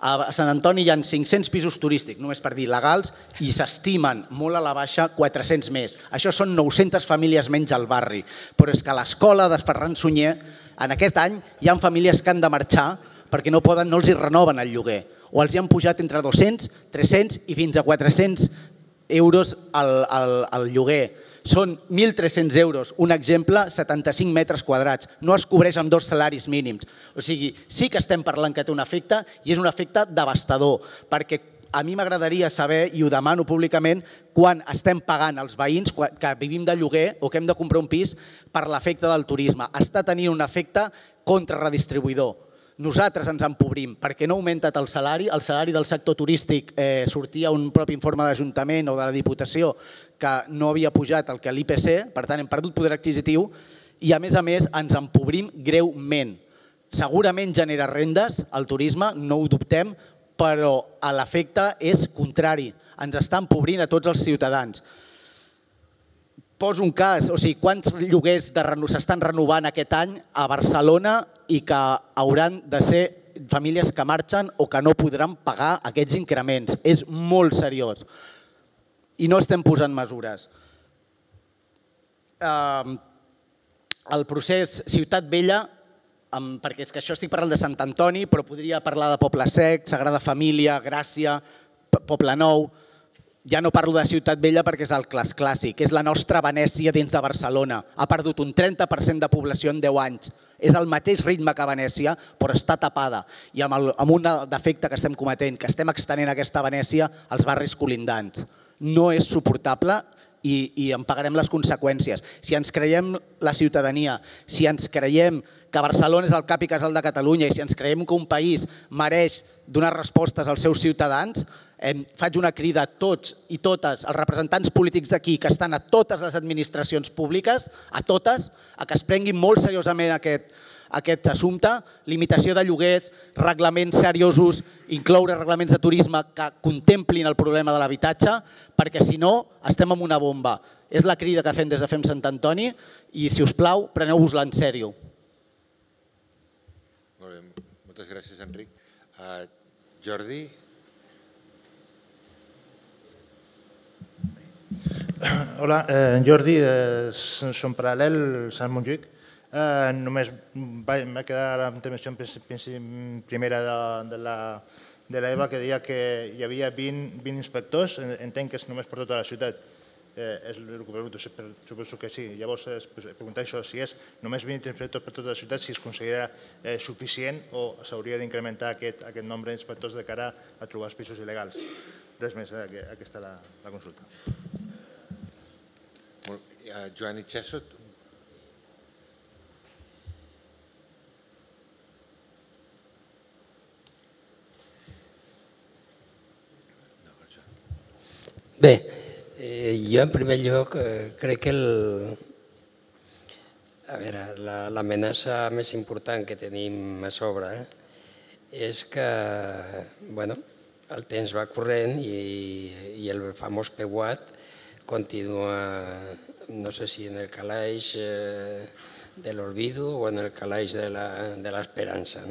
A Sant Antoni hi ha cinc-cents pisos turístics, només per dir legals, i s'estimen molt a la baixa quatre-cents més. Això són nou-centes famílies menys al barri. Però és que a l'escola de Ferran Sunyer, en aquest any, hi ha famílies que han de marxar perquè no els renoven el lloguer. O els han pujat entre dos-cents, tres-cents i fins a quatre-cents euros al lloguer. Són mil tres-cents euros, un exemple, setanta-cinc metres quadrats. No es cobreix amb dos salaris mínims. O sigui, sí que estem parlant que té un efecte i és un efecte devastador, perquè a mi m'agradaria saber, i ho demano públicament, quan estem pagant els veïns que vivim de lloguer o que hem de comprar un pis per l'efecte del turisme. Està tenint un efecte contrarredistribuïdor. Nosaltres ens empobrim perquè no ha augmentat el salari. El salari del sector turístic sortia un propi informe de l'Ajuntament o de la Diputació que no havia pujat el que l'I P C, per tant hem perdut poder adquisitiu i a més a més ens empobrim greument. Segurament genera rendes el turisme, no ho dubtem, però l'efecte és contrari, ens està empobrint a tots els ciutadans. Poso un cas, o sigui, quants lloguers s'estan renovant aquest any a Barcelona i que hauran de ser famílies que marxen o que no podran pagar aquests increments. És molt seriós. I no estem posant mesures. El procés Ciutat Vella, perquè és que això estic parlant de Sant Antoni, però podria parlar de Poble Sec, Sagrada Família, Gràcia, Poble Nou. Ja no parlo de Ciutat Vella perquè és el clàssic, és la nostra Venècia dins de Barcelona. Ha perdut un trenta per cent de població en deu anys. És el mateix ritme que Venècia, però està tapada. I amb un defecte que estem cometent, que estem extenent aquesta Venècia als barris colindants. No és suportable i en pagarem les conseqüències. Si ens creiem la ciutadania, si ens creiem que Barcelona és el cap i casal de Catalunya i si ens creiem que un país mereix donar respostes als seus ciutadans, faig una crida a tots i totes els representants polítics d'aquí que estan a totes les administracions públiques, a totes, a que es prenguin molt seriosament aquest assumpte, limitació de lloguers, reglaments seriosos, incloure reglaments de turisme que contemplin el problema de l'habitatge, perquè si no estem en una bomba. És la crida que fem des de Fem Sant Antoni i, si us plau, preneu-vos-la en sèrio. Molt bé, moltes gràcies, Enric. Jordi? Hola, Jordi, som Paral·lel, Sant Montjuïc. Només m'ha quedat la intervenció primera de l'Eva que deia que hi havia vint inspectors, entenc que és només per tota la ciutat. és el que pregunto, suposo que sí. Llavors, preguntar això, si és només vint inspectors per tota la ciutat, si es considera suficient o s'hauria d'incrementar aquest nombre d'inspectors de cara a trobar els pisos il·legals. Res més, aquesta és la consulta. Joan Itxasso. Bé, jo en primer lloc crec que l'amenaça més important que tenim a sobre és que el temps va corrent i el famós PEUAT continua, no sé si en el calaix de l'olvido o en el calaix de l'esperança.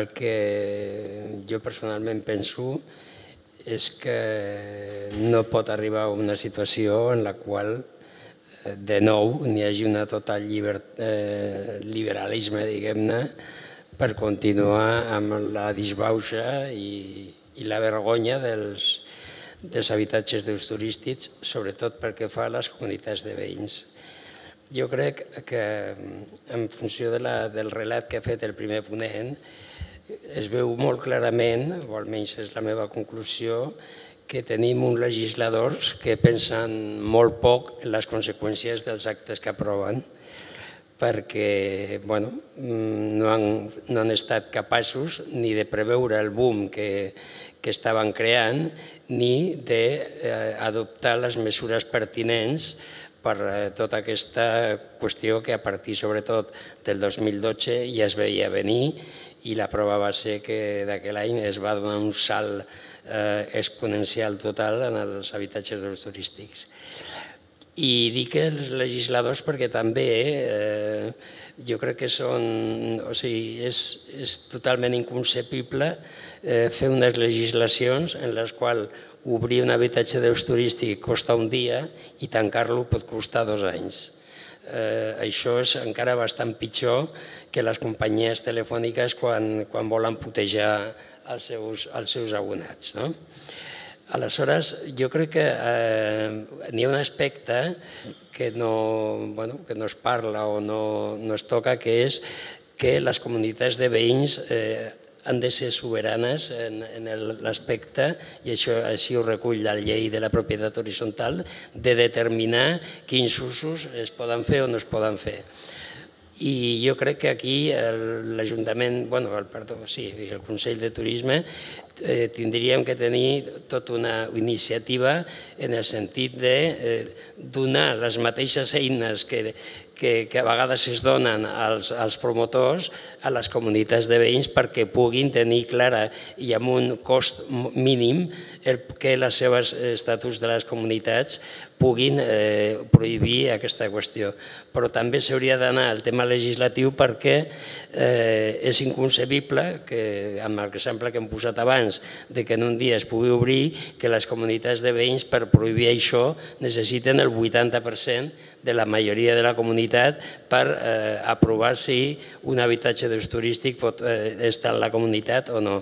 El que jo personalment penso és que no pot arribar a una situació en la qual de nou n'hi hagi un total liberalisme, diguem-ne, per continuar amb la disbauxa i la vergonya dels habitatges d'ús turístic, sobretot pel que fa a les comunitats de veïns. Jo crec que en funció del relat que ha fet el primer ponent, es veu molt clarament, o almenys és la meva conclusió, que tenim uns legisladors que pensen molt poc en les conseqüències dels actes que aproven perquè no han estat capaços ni de preveure el boom que estaven creant ni d'adoptar les mesures pertinents per tota aquesta qüestió que a partir sobretot del dos mil dotze ja es veia venir i la prova va ser que d'aquell any es va donar un salt exponencial total en els habitatges d'ús turístics. I dic els legisladors perquè també jo crec que són, o sigui, és totalment inconcebible fer unes legislacions en les quals obrir un habitatge d'ús turístic costa un dia i tancar-lo pot costar dos anys. Això és encara bastant pitjor que les companyies telefòniques quan volen putejar els seus abonats. Aleshores, jo crec que n'hi ha un aspecte que no es parla o no es toca, que és que les comunitats de veïns han de ser sobiranes en l'aspecte, i això així ho recull la llei de la propietat horitzontal, de determinar quins usos es poden fer o no es poden fer. I jo crec que aquí l'Ajuntament, perdó, sí, el Consell de Turisme, tindríem que tenir tota una iniciativa en el sentit de donar les mateixes eines que que a vegades es donen als promotors, a les comunitats de veïns, perquè puguin tenir clara i amb un cost mínim que els seus estatuts de les comunitats puguin prohibir aquesta qüestió. Però també s'hauria d'anar al tema legislatiu perquè és inconcebible, amb l'exemple que hem posat abans, que en un dia es pugui obrir, que les comunitats de veïns per prohibir això necessiten el vuitanta per cent de la majoria de la comunitat per aprovar si un habitatge d'ús turístic pot estar en la comunitat o no.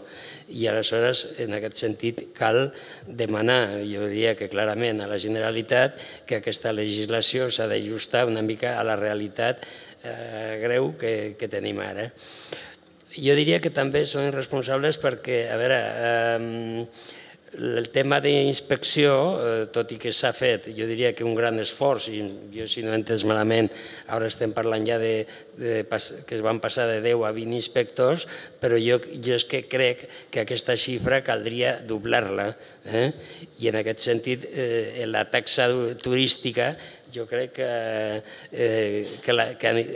I aleshores, en aquest sentit, cal demanar, jo diria que clarament a la Generalitat, que aquesta legislació s'ha d'ajustar una mica a la realitat greu que tenim ara. Jo diria que també són irresponsables perquè, a veure, el tema d'inspecció, tot i que s'ha fet, jo diria que un gran esforç, i jo si no he entès malament, ara estem parlant ja que es van passar de deu a vint inspectors, però jo és que crec que aquesta xifra caldria doblar-la. I en aquest sentit, la taxa turística, jo crec que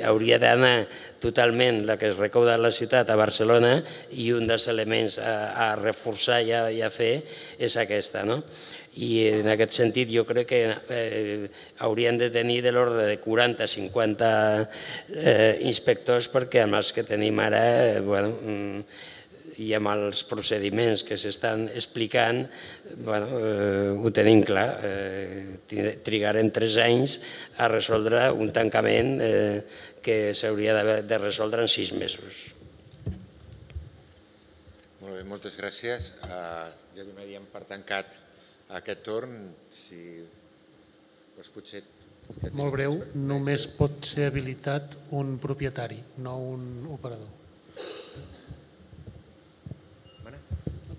hauria d'anar totalment la que es recauda a la ciutat, a Barcelona, i un dels elements a reforçar i a fer és aquesta. I en aquest sentit jo crec que haurien de tenir de l'ordre de quaranta a cinquanta inspectors perquè amb els que tenim ara i amb els procediments que s'estan explicant, ho tenim clar, trigarem tres anys a resoldre un tancament que s'hauria de resoldre en sis mesos. Molt bé, moltes gràcies. Ja donaríem per tancat aquest torn. Si Doncs potser... Molt breu, només pot ser habilitat un propietari, no un operador.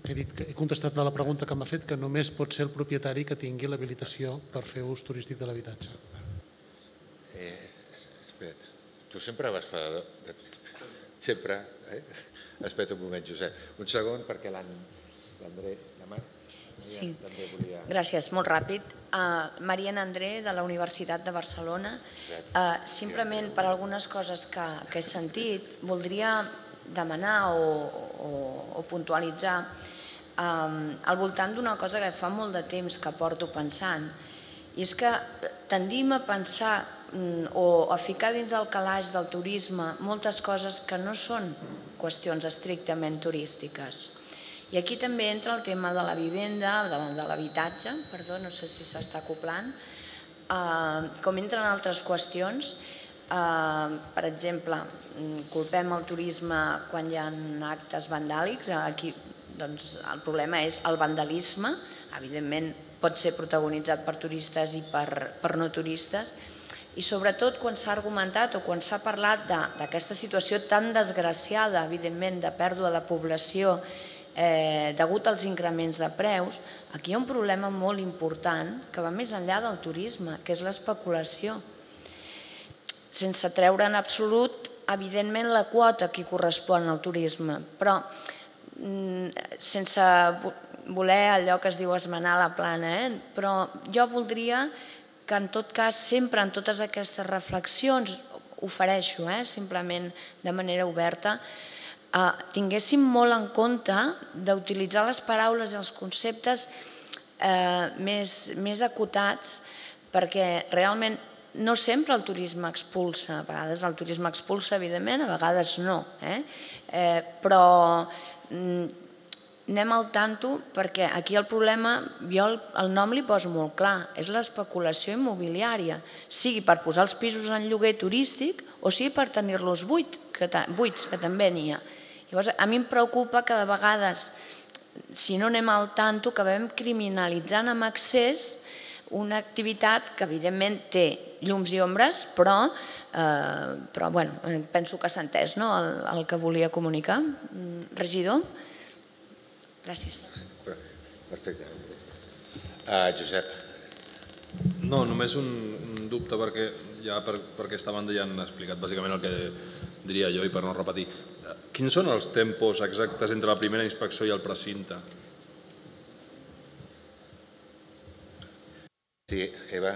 He dit que he contestat a la pregunta que m'ha fet que només pot ser el propietari que tingui l'habilitació per fer ús turístic de l'habitatge. Espera't, tu sempre vas fer... Sempre, eh? Espera't un moment, Josep. Un segon perquè l'André... Sí, gràcies, molt ràpid. Mariana André, de la Universitat de Barcelona. Simplement per algunes coses que he sentit, voldria demanar o puntualitzar al voltant d'una cosa que fa molt de temps que porto pensant, i és que tendim a pensar o a ficar dins del calaix del turisme moltes coses que no són qüestions estrictament turístiques. I aquí també entra el tema de la vivenda, de l'habitatge, perdó, no sé si s'està acoplant, com entren altres qüestions. Per exemple, culpem el turisme quan hi ha actes vandàlics. Aquí el problema és el vandalisme, evidentment pot ser protagonitzat per turistes i per no turistes, i sobretot quan s'ha argumentat o quan s'ha parlat d'aquesta situació tan desgraciada, evidentment, de pèrdua de població degut als increments de preus. Aquí hi ha un problema molt important que va més enllà del turisme, que és l'especulació, sense treure en absolut, evidentment, la quota que correspon al turisme, però sense voler allò que es diu esmenar la plana, però jo voldria que en tot cas sempre en totes aquestes reflexions, ofereixo simplement de manera oberta, tinguéssim molt en compte d'utilitzar les paraules i els conceptes més acotats, perquè realment no sempre el turisme expulsa, a vegades el turisme expulsa, evidentment, a vegades no, però anem al tanto perquè aquí el problema, jo el nom li poso molt clar, és l'especulació immobiliària, sigui per posar els pisos en lloguer turístic o sigui per tenir-los buits, que també n'hi ha. Llavors, a mi em preocupa que de vegades, si no anem al tanto, acabem criminalitzant amb excés una activitat que evidentment té llums i ombres, però penso que s'ha entès el que volia comunicar. Regidor? Gràcies. Perfecte. Josep. No, només un dubte perquè ja per aquesta banda ja han explicat bàsicament el que diria jo i per no repetir. Quins són els tempos exactes entre la primera inspecció i el precinte? Sí, Eva.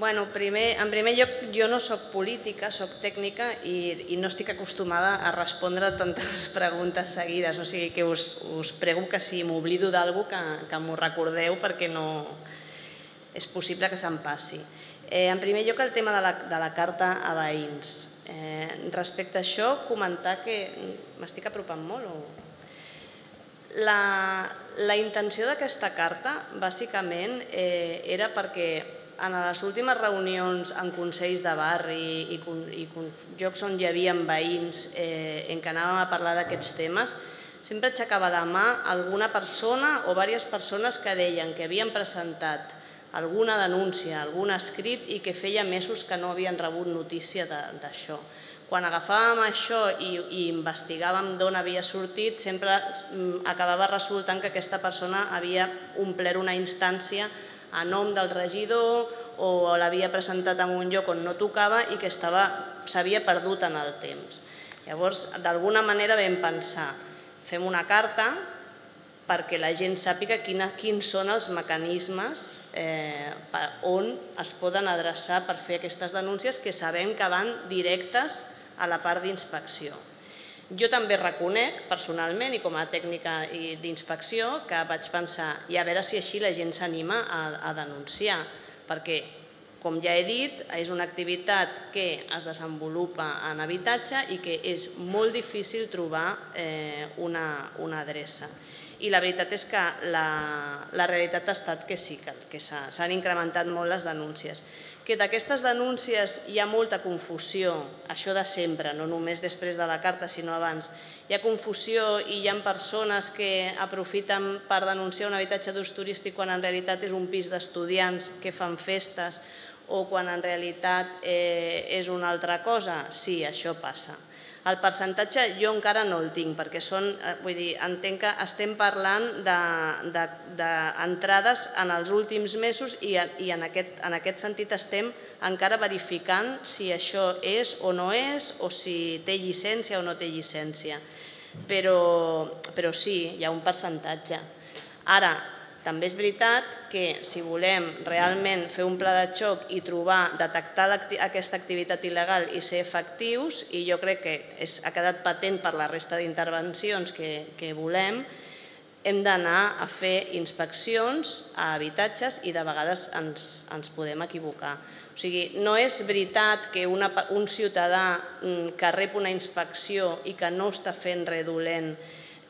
Bueno, en primer lloc, jo no soc política, soc tècnica i no estic acostumada a respondre tantes preguntes seguides, o sigui que us prego que si m'oblido d'algú que m'ho recordeu perquè no és possible que se'n passi. En primer lloc, el tema de la carta a veïns. Respecte a això, comentar que... M'estic apropant molt o...? La intenció d'aquesta carta, bàsicament, era perquè en les últimes reunions en consells de barri i llocs on hi havia veïns en què anàvem a parlar d'aquests temes, sempre aixecava la mà alguna persona o diverses persones que deien que havien presentat alguna denúncia, algun escrit i que feia mesos que no havien rebut notícia d'això. Quan agafàvem això i investigàvem d'on havia sortit, sempre acabava resultant que aquesta persona havia omplert una instància a nom del regidor o l'havia presentat en un lloc on no tocava i que s'havia perdut en el temps. Llavors, d'alguna manera vam pensar, fem una carta perquè la gent sàpiga quins són els mecanismes on es poden adreçar per fer aquestes denúncies que sabem que van directes a la part d'inspecció. Jo també reconec personalment i com a tècnica d'inspecció que vaig pensar i a veure si així la gent s'anima a denunciar, perquè, com ja he dit, és una activitat que es desenvolupa en habitatge i que és molt difícil trobar una adreça. I la veritat és que la realitat ha estat que sí, que s'han incrementat molt les denúncies. que d'aquestes denúncies hi ha molta confusió, això de sempre, no només després de la carta, sinó abans. Hi ha confusió i hi ha persones que aprofiten per denunciar un habitatge d'ús turístic quan en realitat és un pis d'estudiants que fan festes o quan en realitat és una altra cosa. Sí, això passa. El percentatge jo encara no el tinc, perquè són, vull dir, entenc que estem parlant d'entrades en els últims mesos i en aquest sentit estem encara verificant si això és o no és, o si té llicència o no té llicència. Però sí, hi ha un percentatge. Ara, també és veritat que si volem realment fer un pla de xoc i trobar, detectar aquesta activitat il·legal i ser efectius, i jo crec que ha quedat patent per la resta d'intervencions que volem, hem d'anar a fer inspeccions a habitatges i de vegades ens podem equivocar. O sigui, no és veritat que un ciutadà que rep una inspecció i que no està fent res dolent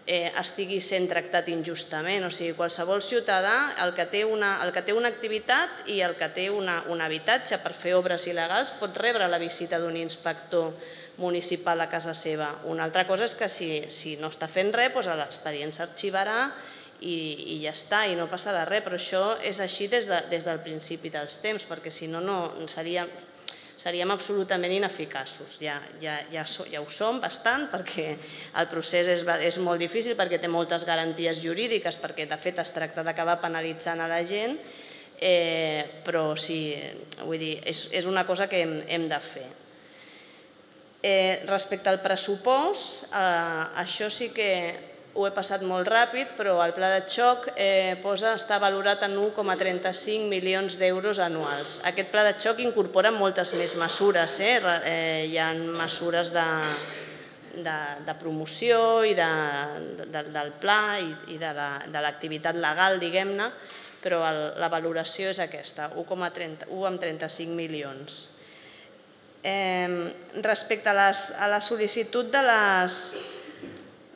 estigui sent tractat injustament. O sigui, qualsevol ciutadà, el que té una activitat i el que té un habitatge per fer obres il·legals pot rebre la visita d'un inspector municipal a casa seva. Una altra cosa és que si no està fent res, l'expedient s'arxivarà i ja està, i no passarà res. Però això és així des del principi dels temps, perquè si no seríem absolutament ineficaços. Ja ho som bastant perquè el procés és molt difícil, perquè té moltes garanties jurídiques, perquè de fet es tracta d'acabar penalitzant a la gent, però sí, vull dir, és una cosa que hem de fer. Respecte al pressupost, això sí que ho he passat molt ràpid, però el pla de xoc està valorat en un coma trenta-cinc milions d'euros anuals. Aquest pla de xoc incorpora moltes més mesures. Hi ha mesures de promoció i del pla i de l'activitat legal, diguem-ne, però la valoració és aquesta, un coma trenta-cinc milions. Respecte a la sol·licitud de les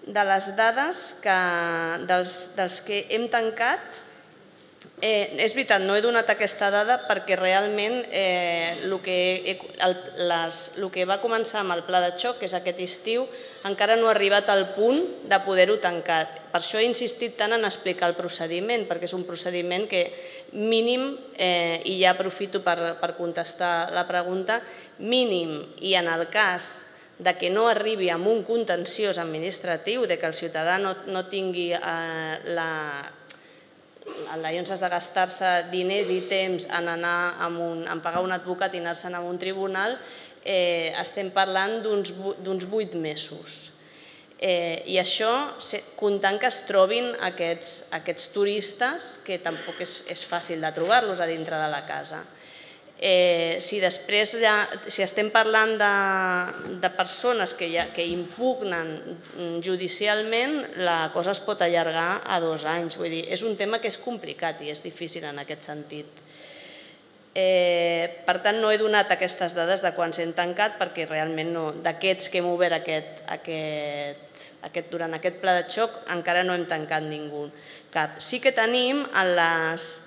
de les dades dels que hem tancat, és veritat, no he donat aquesta dada perquè realment el que va començar amb el pla de xoc, que és aquest estiu, encara no ha arribat al punt de poder-ho tancar. Per això he insistit tant en explicar el procediment, perquè és un procediment que mínim, i ja aprofito per contestar la pregunta, mínim, i en el cas que no arribi amb un contenciós administratiu, que el ciutadà no tingui la llença de gastar-se diners i temps en pagar un advocat i anar-se'n a un tribunal, estem parlant d'uns vuit mesos. I això comptant que es trobin aquests turistes, que tampoc és fàcil de trobar-los a dintre de la casa. Si després estem parlant de persones que impugnen judicialment, la cosa es pot allargar a dos anys. Vull dir, és un tema que és complicat i és difícil en aquest sentit. Per tant, no he donat aquestes dades de quan s'han tancat perquè realment d'aquests que hem obert durant aquest pla de xoc encara no hem tancat ningú. Sí que tenim en les...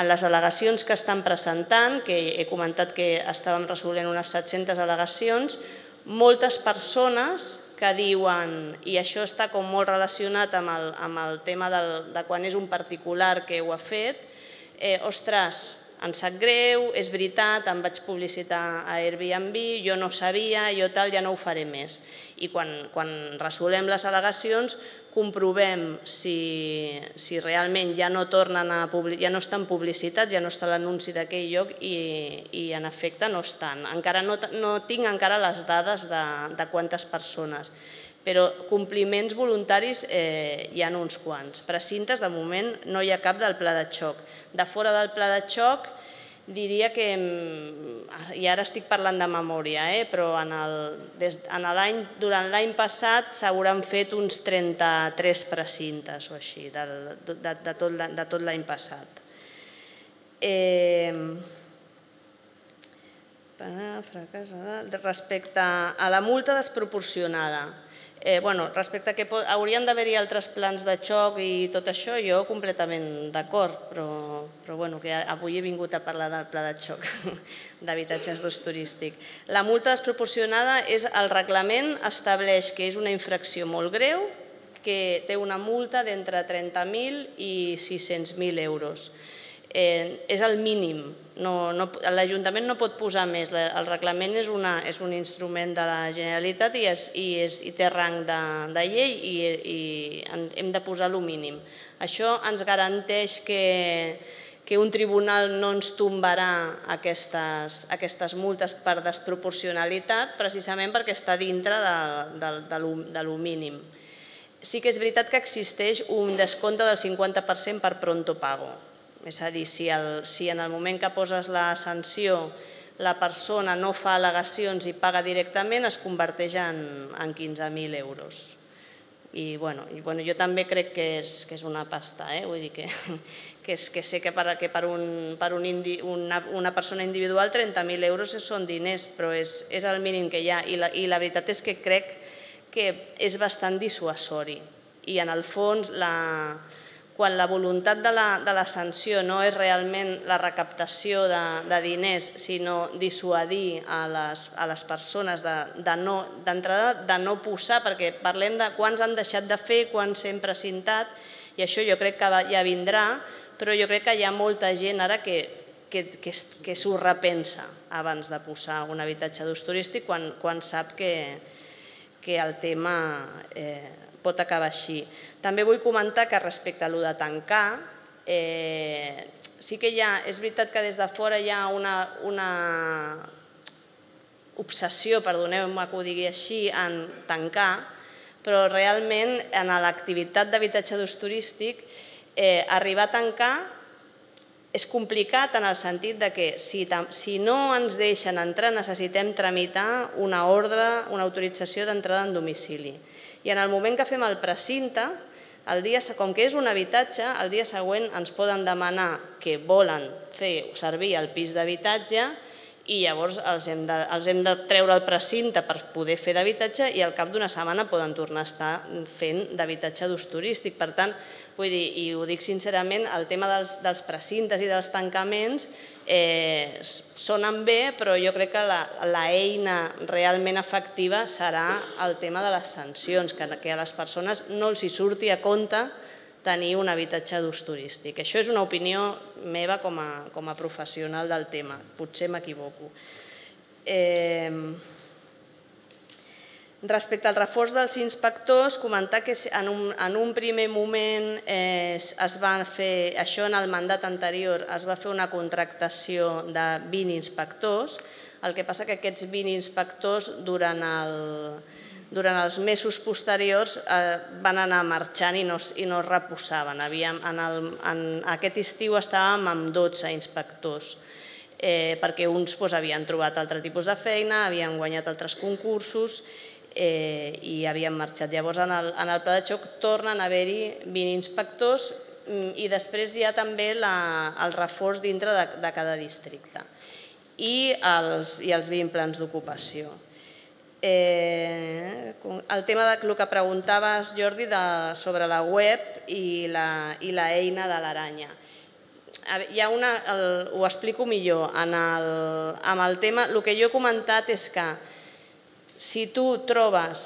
en les al·legacions que estan presentant, que he comentat que estàvem resolent unes set-centes al·legacions, moltes persones que diuen, i això està com molt relacionat amb el tema de quan és un particular que ho ha fet, ostres, em sap greu, és veritat, em vaig publicitar a Airbnb, jo no ho sabia, jo tal, ja no ho faré més. I quan resolem les al·legacions, comprovem si realment ja no estan publicitats, ja no està l'anunci d'aquell lloc i en efecte no estan. No tinc encara les dades de quantes persones, però compliments voluntaris hi ha uns quants. Precintes, de moment, no hi ha cap del pla de xoc. De fora del pla de xoc, diria que, i ara estic parlant de memòria, però durant l'any passat s'hauran fet uns trenta-tres precintes o així, de tot l'any passat. Respecte a la multa desproporcionada, Respecte a que haurien d'haver-hi altres plans de xoc i tot això, jo completament d'acord, però avui he vingut a parlar del pla de xoc d'habitatges d'ús turístic. La multa desproporcionada és el reglament, estableix que és una infracció molt greu, que té una multa d'entre trenta mil i sis-cents mil euros. És el mínim. L'Ajuntament no pot posar més. El reglament és un instrument de la Generalitat i té rang de llei i hem de posar el mínim. Això ens garanteix que un tribunal no ens tombarà aquestes multes per desproporcionalitat precisament perquè està dintre de lo mínim. Sí que és veritat que existeix un descompte del cinquanta per cent per pronto pago. És a dir, si en el moment que poses la sanció la persona no fa al·legacions i paga directament, es converteix en quinze mil euros. I jo també crec que és una pasta, vull dir que sé que per una persona individual trenta mil euros són diners, però és el mínim que hi ha. I la veritat és que crec que és bastant dissuasori. I en el fons la... quan la voluntat de la sanció no és realment la recaptació de diners, sinó dissuadir a les persones d'entrada de no posar, perquè parlem de quants han deixat de fer, quants s'han precintat, i això jo crec que ja vindrà, però jo crec que hi ha molta gent ara que s'ho repensa abans de posar un habitatge d'ús turístic quan sap que el tema pot acabar així. També vull comentar que respecte a allò de tancar, sí que és veritat que des de fora hi ha una obsessió, perdoneu-me que ho digui així, en tancar, però realment en l'activitat d'habitatge d'ús turístic arribar a tancar és complicat en el sentit que si no ens deixen entrar necessitem tramitar una ordre, una autorització d'entrada en domicili. I en el moment que fem el precinte, com que és un habitatge, el dia següent ens poden demanar que volen fer servir el pis d'habitatge i llavors els hem de treure el precinte per poder fer d'habitatge i al cap d'una setmana poden tornar a estar fent d'habitatge d'ús turístic. Per tant, vull dir, i ho dic sincerament, el tema dels precintes i dels tancaments sonen bé, però jo crec que l'eina realment efectiva serà el tema de les sancions, que a les persones no els surti a compte tenir un habitatge d'ús turístic. Això és una opinió meva com a professional del tema, potser m'equivoco. Respecte al reforç dels inspectors, comentar que en un primer moment es va fer, això en el mandat anterior, es va fer una contractació de vint inspectors, el que passa que aquests vint inspectors durant el... durant els mesos posteriors van anar marxant i no es reposaven. Aquest estiu estàvem amb dotze inspectors, perquè uns havien trobat altre tipus de feina, havien guanyat altres concursos i havien marxat. Llavors, en el pla de xoc tornen a haver-hi vint inspectors i després hi ha també el reforç dintre de cada districte i els vint plans d'ocupació. El tema del que preguntaves, Jordi, sobre la web i l'eina de l'aranya. Ho explico millor. El que jo he comentat és que si tu trobes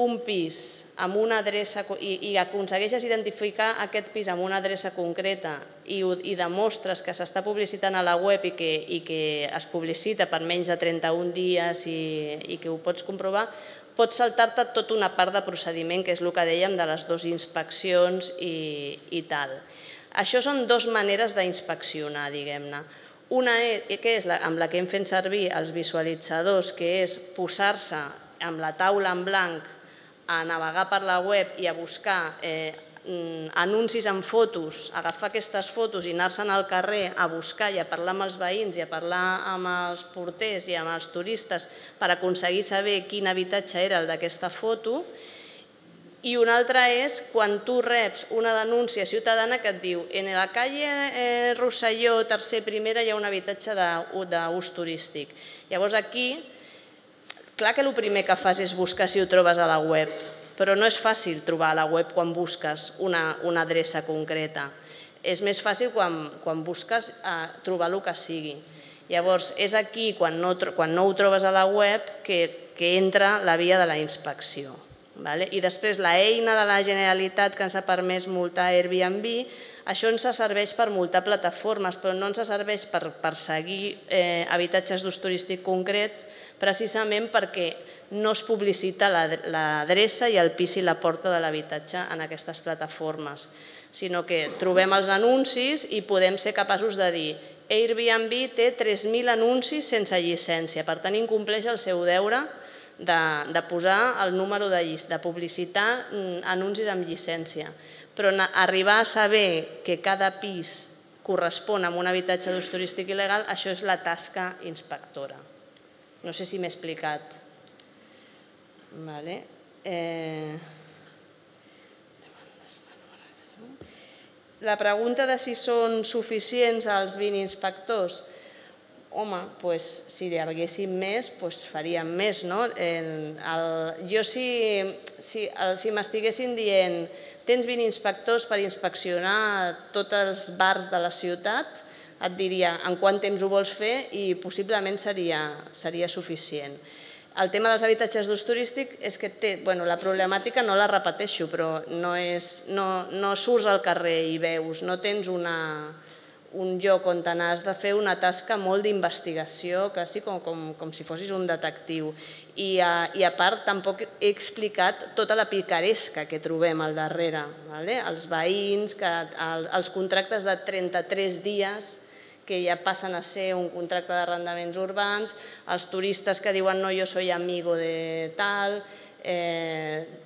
un pis amb una adreça i aconsegueixes identificar aquest pis amb una adreça concreta i demostres que s'està publicitant a la web i que es publicita per menys de trenta-un dies i que ho pots comprovar, pots saltar-te tota una part de procediment, que és el que dèiem de les dues inspeccions i tal. Això són dues maneres d'inspeccionar, diguem-ne. Una que és amb la que hem fet servir els visualitzadors, que és posar-se amb la taula en blanc a navegar per la web i a buscar anuncis amb fotos, agafar aquestes fotos i anar-se'n al carrer a buscar i a parlar amb els veïns i a parlar amb els porters i amb els turistes per aconseguir saber quin habitatge era el d'aquesta foto. I una altra és quan tu reps una denúncia ciutadana que et diu en la calle Rosselló, tercer, primera, hi ha un habitatge d'ús turístic. Llavors aquí... Clar que el primer que fas és buscar si ho trobes a la web, però no és fàcil trobar a la web quan busques una adreça concreta. És més fàcil quan busques trobar el que sigui. Llavors, és aquí, quan no ho trobes a la web, que entra la via de la inspecció. I després, l'eina de la Generalitat que ens ha permès multar Airbnb, això ens serveix per multar plataformes, però no ens serveix per perseguir habitatges d'ús turístic concrets, precisament perquè no es publicita l'adreça i el pis i la porta de l'habitatge en aquestes plataformes, sinó que trobem els anuncis i podem ser capaços de dir Airbnb té tres mil anuncis sense llicència, per tant, incompleix el seu deure de posar el número de llista, de publicitar anuncis amb llicència. Però arribar a saber que cada pis correspon a un habitatge d'ús turístic il·legal, això és la tasca inspectora. No sé si m'he explicat. La pregunta de si són suficients els vint inspectors, home, si haguéssim més, faríem més, no? Jo, si m'estiguessin dient tens vint inspectors per inspeccionar tots els bars de la ciutat, et diria en quant temps ho vols fer i possiblement seria suficient. El tema dels habitatges d'ús turístic és que la problemàtica no la repeteixo, però no surts al carrer i veus, no tens una... un lloc on has de fer una tasca molt d'investigació, quasi com si fossis un detectiu. I a part, tampoc he explicat tota la picaresca que trobem al darrere. Els veïns, els contractes de trenta-tres dies, que ja passen a ser un contracte d'arrendaments urbans, els turistes que diuen no, jo soy amigo de tal...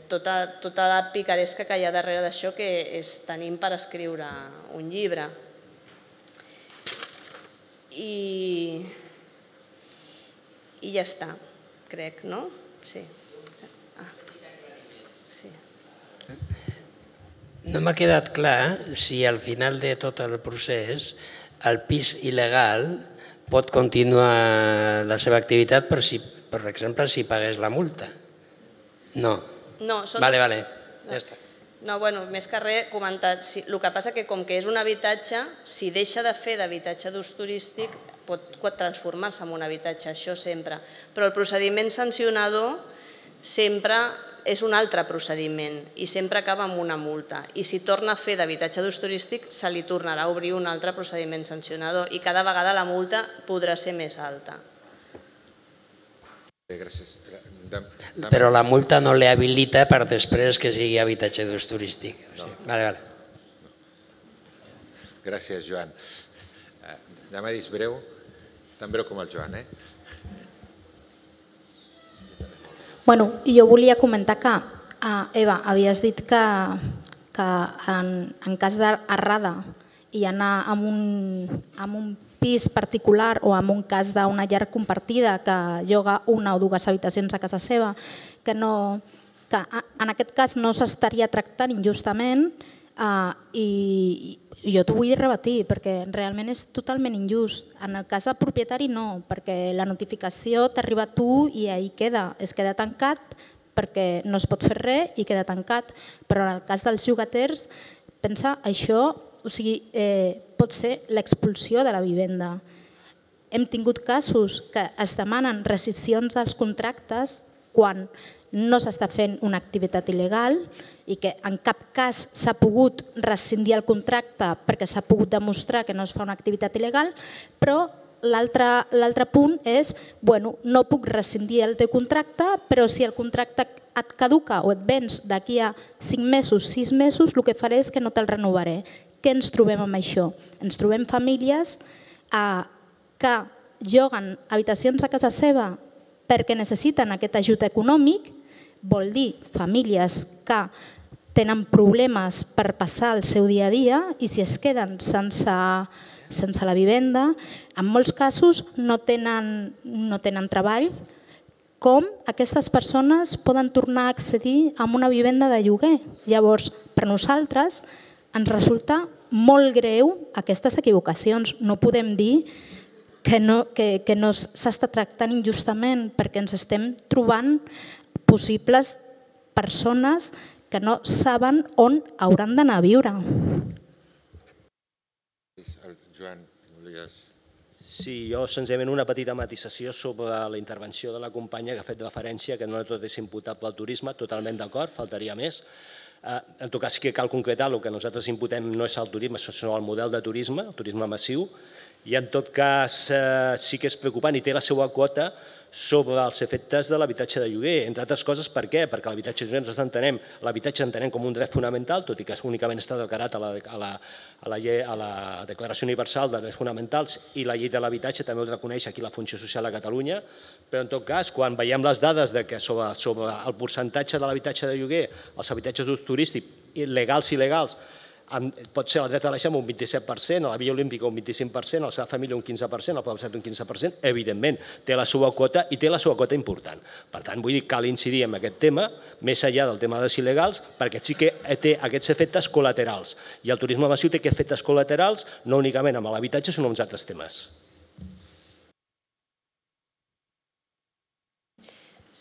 Tota la picaresca que hi ha darrere d'això que tenim per escriure un llibre. I ja està, crec, no? No m'ha quedat clar si al final de tot el procés el pis il·legal pot continuar la seva activitat, per exemple, si pagués la multa. No. Vale, vale, ja està. No, bueno, més que res, comentat, el que passa que com que és un habitatge, si deixa de fer d'habitatge d'ús turístic, pot transformar-se en un habitatge, això sempre. Però el procediment sancionador sempre és un altre procediment i sempre acaba amb una multa. I si torna a fer d'habitatge d'ús turístic, se li tornarà a obrir un altre procediment sancionador i cada vegada la multa podrà ser més alta. Gràcies. Però la multa no li habilita per després que sigui habitatge d'ús turístic. Gràcies, Joan. Demà és breu, tan breu com el Joan. Jo volia comentar que, Eva, havies dit que en cas d'errada i anar amb un pis particular o en un cas d'una llar compartida que lloga una o dues habitacions a casa seva, que en aquest cas no s'estaria tractant injustament i jo t'ho vull rebatir perquè realment és totalment injust. En el cas del propietari no, perquè la notificació t'arriba a tu i ahí queda, es queda tancat perquè no es pot fer res i queda tancat, però en el cas dels llogaters, pensa això... O sigui, pot ser l'expulsió de la vivenda. Hem tingut casos que es demanen rescissions dels contractes quan no s'està fent una activitat il·legal i que en cap cas s'ha pogut rescindir el contracte perquè s'ha pogut demostrar que no es fa una activitat il·legal, però l'altre punt és no puc rescindir el teu contracte, però si el contracte et caduca o et vens d'aquí a cinc mesos, sis mesos, el que faré és que no te'l renovaré. Què ens trobem amb això? Ens trobem famílies que lloguen habitacions a casa seva perquè necessiten aquest ajut econòmic, vol dir famílies que tenen problemes per passar el seu dia a dia i si es queden sense... sense la vivenda, en molts casos no tenen treball, com aquestes persones poden tornar a accedir a una vivenda de lloguer. Llavors, per nosaltres ens resulta molt greu aquestes equivocacions. No podem dir que no s'està tractant injustament perquè ens estem trobant possibles persones que no saben on hauran d'anar a viure. Joan, volies... Sí, jo senzillament una petita matisació sobre la intervenció de la companya que ha fet referència que no tot és imputable al turisme, totalment d'acord, faltaria més. En tot cas, sí que cal concretar el que nosaltres imputem no és el turisme, sinó el model de turisme, el turisme massiu, i en tot cas sí que és preocupant i té la seva quota sobre els efectes de l'habitatge de lloguer, entre altres coses, per què? Perquè l'habitatge de lloguer l'habitatge entenem com un dret fonamental, tot i que únicament està declarat a la, a la, a la, llei, a la Declaració Universal de Drets Fonamentals i la llei de l'habitatge també ho reconeix aquí la funció social de Catalunya, però en tot cas, quan veiem les dades de que sobre, sobre el percentatge de l'habitatge de lloguer, els habitatges d'ús turístic legals i il·legals, pot ser el dret a la gent un vint-i-set per cent, a la Via Olímpica un vint-i-cinc per cent, a la Sagrada Família un quinze per cent, al Poble Sec un quinze per cent, evidentment té la seva quota i té la seva quota important. Per tant, vull dir, cal incidir en aquest tema, més enllà del tema dels il·legals, perquè sí que té aquests efectes col·laterals. I el turisme massiu té aquests efectes col·laterals no únicament amb l'habitatge, sinó amb altres temes.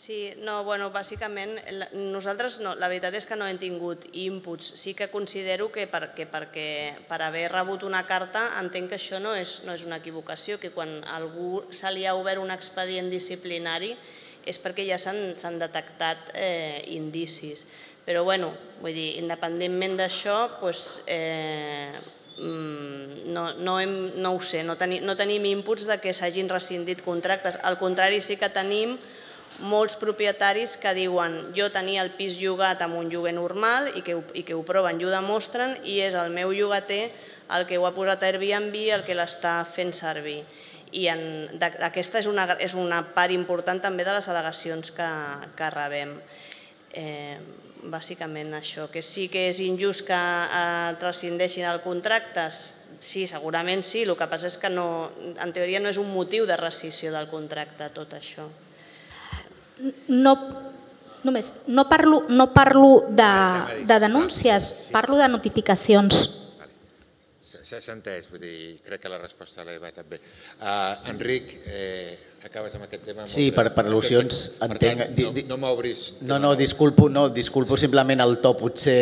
Sí, no, bueno, bàsicament nosaltres no, la veritat és que no hem tingut inputs. Sí que considero que perquè, perquè per haver rebut una carta entenc que això no és, no és una equivocació, que quan a algú se li ha obert un expedient disciplinari és perquè ja s'han detectat eh, indicis. Però bueno, vull dir, independentment d'això, doncs, eh, No, no, hem, no ho sé, no, teni, no tenim inputs de que s'hagin rescindit contractes. Al contrari, sí que tenim molts propietaris que diuen jo tenia el pis llogat amb un lloguer normal i que ho, i que ho proven i ho demostren i és el meu llogater el que ho ha posat a Airbnb el que l'està fent servir. I en, aquesta és una, és una part important també de les al·legacions que, que rebem. Eh, bàsicament això, que sí que és injust que eh, rescindeixin els contractes, sí, segurament sí, el que passa és que no, en teoria no és un motiu de rescissió del contracte tot això. No, només, no parlo, no parlo de, de denúncies, parlo de notificacions. S'ha entès, vull dir, crec que la resposta a l'Eva també. Uh, Enric, eh, acabes amb aquest tema. Sí, per, per al·lusions entenc... Per tant, no no m'obris... No, no, disculpo, no, disculpo simplement el to potser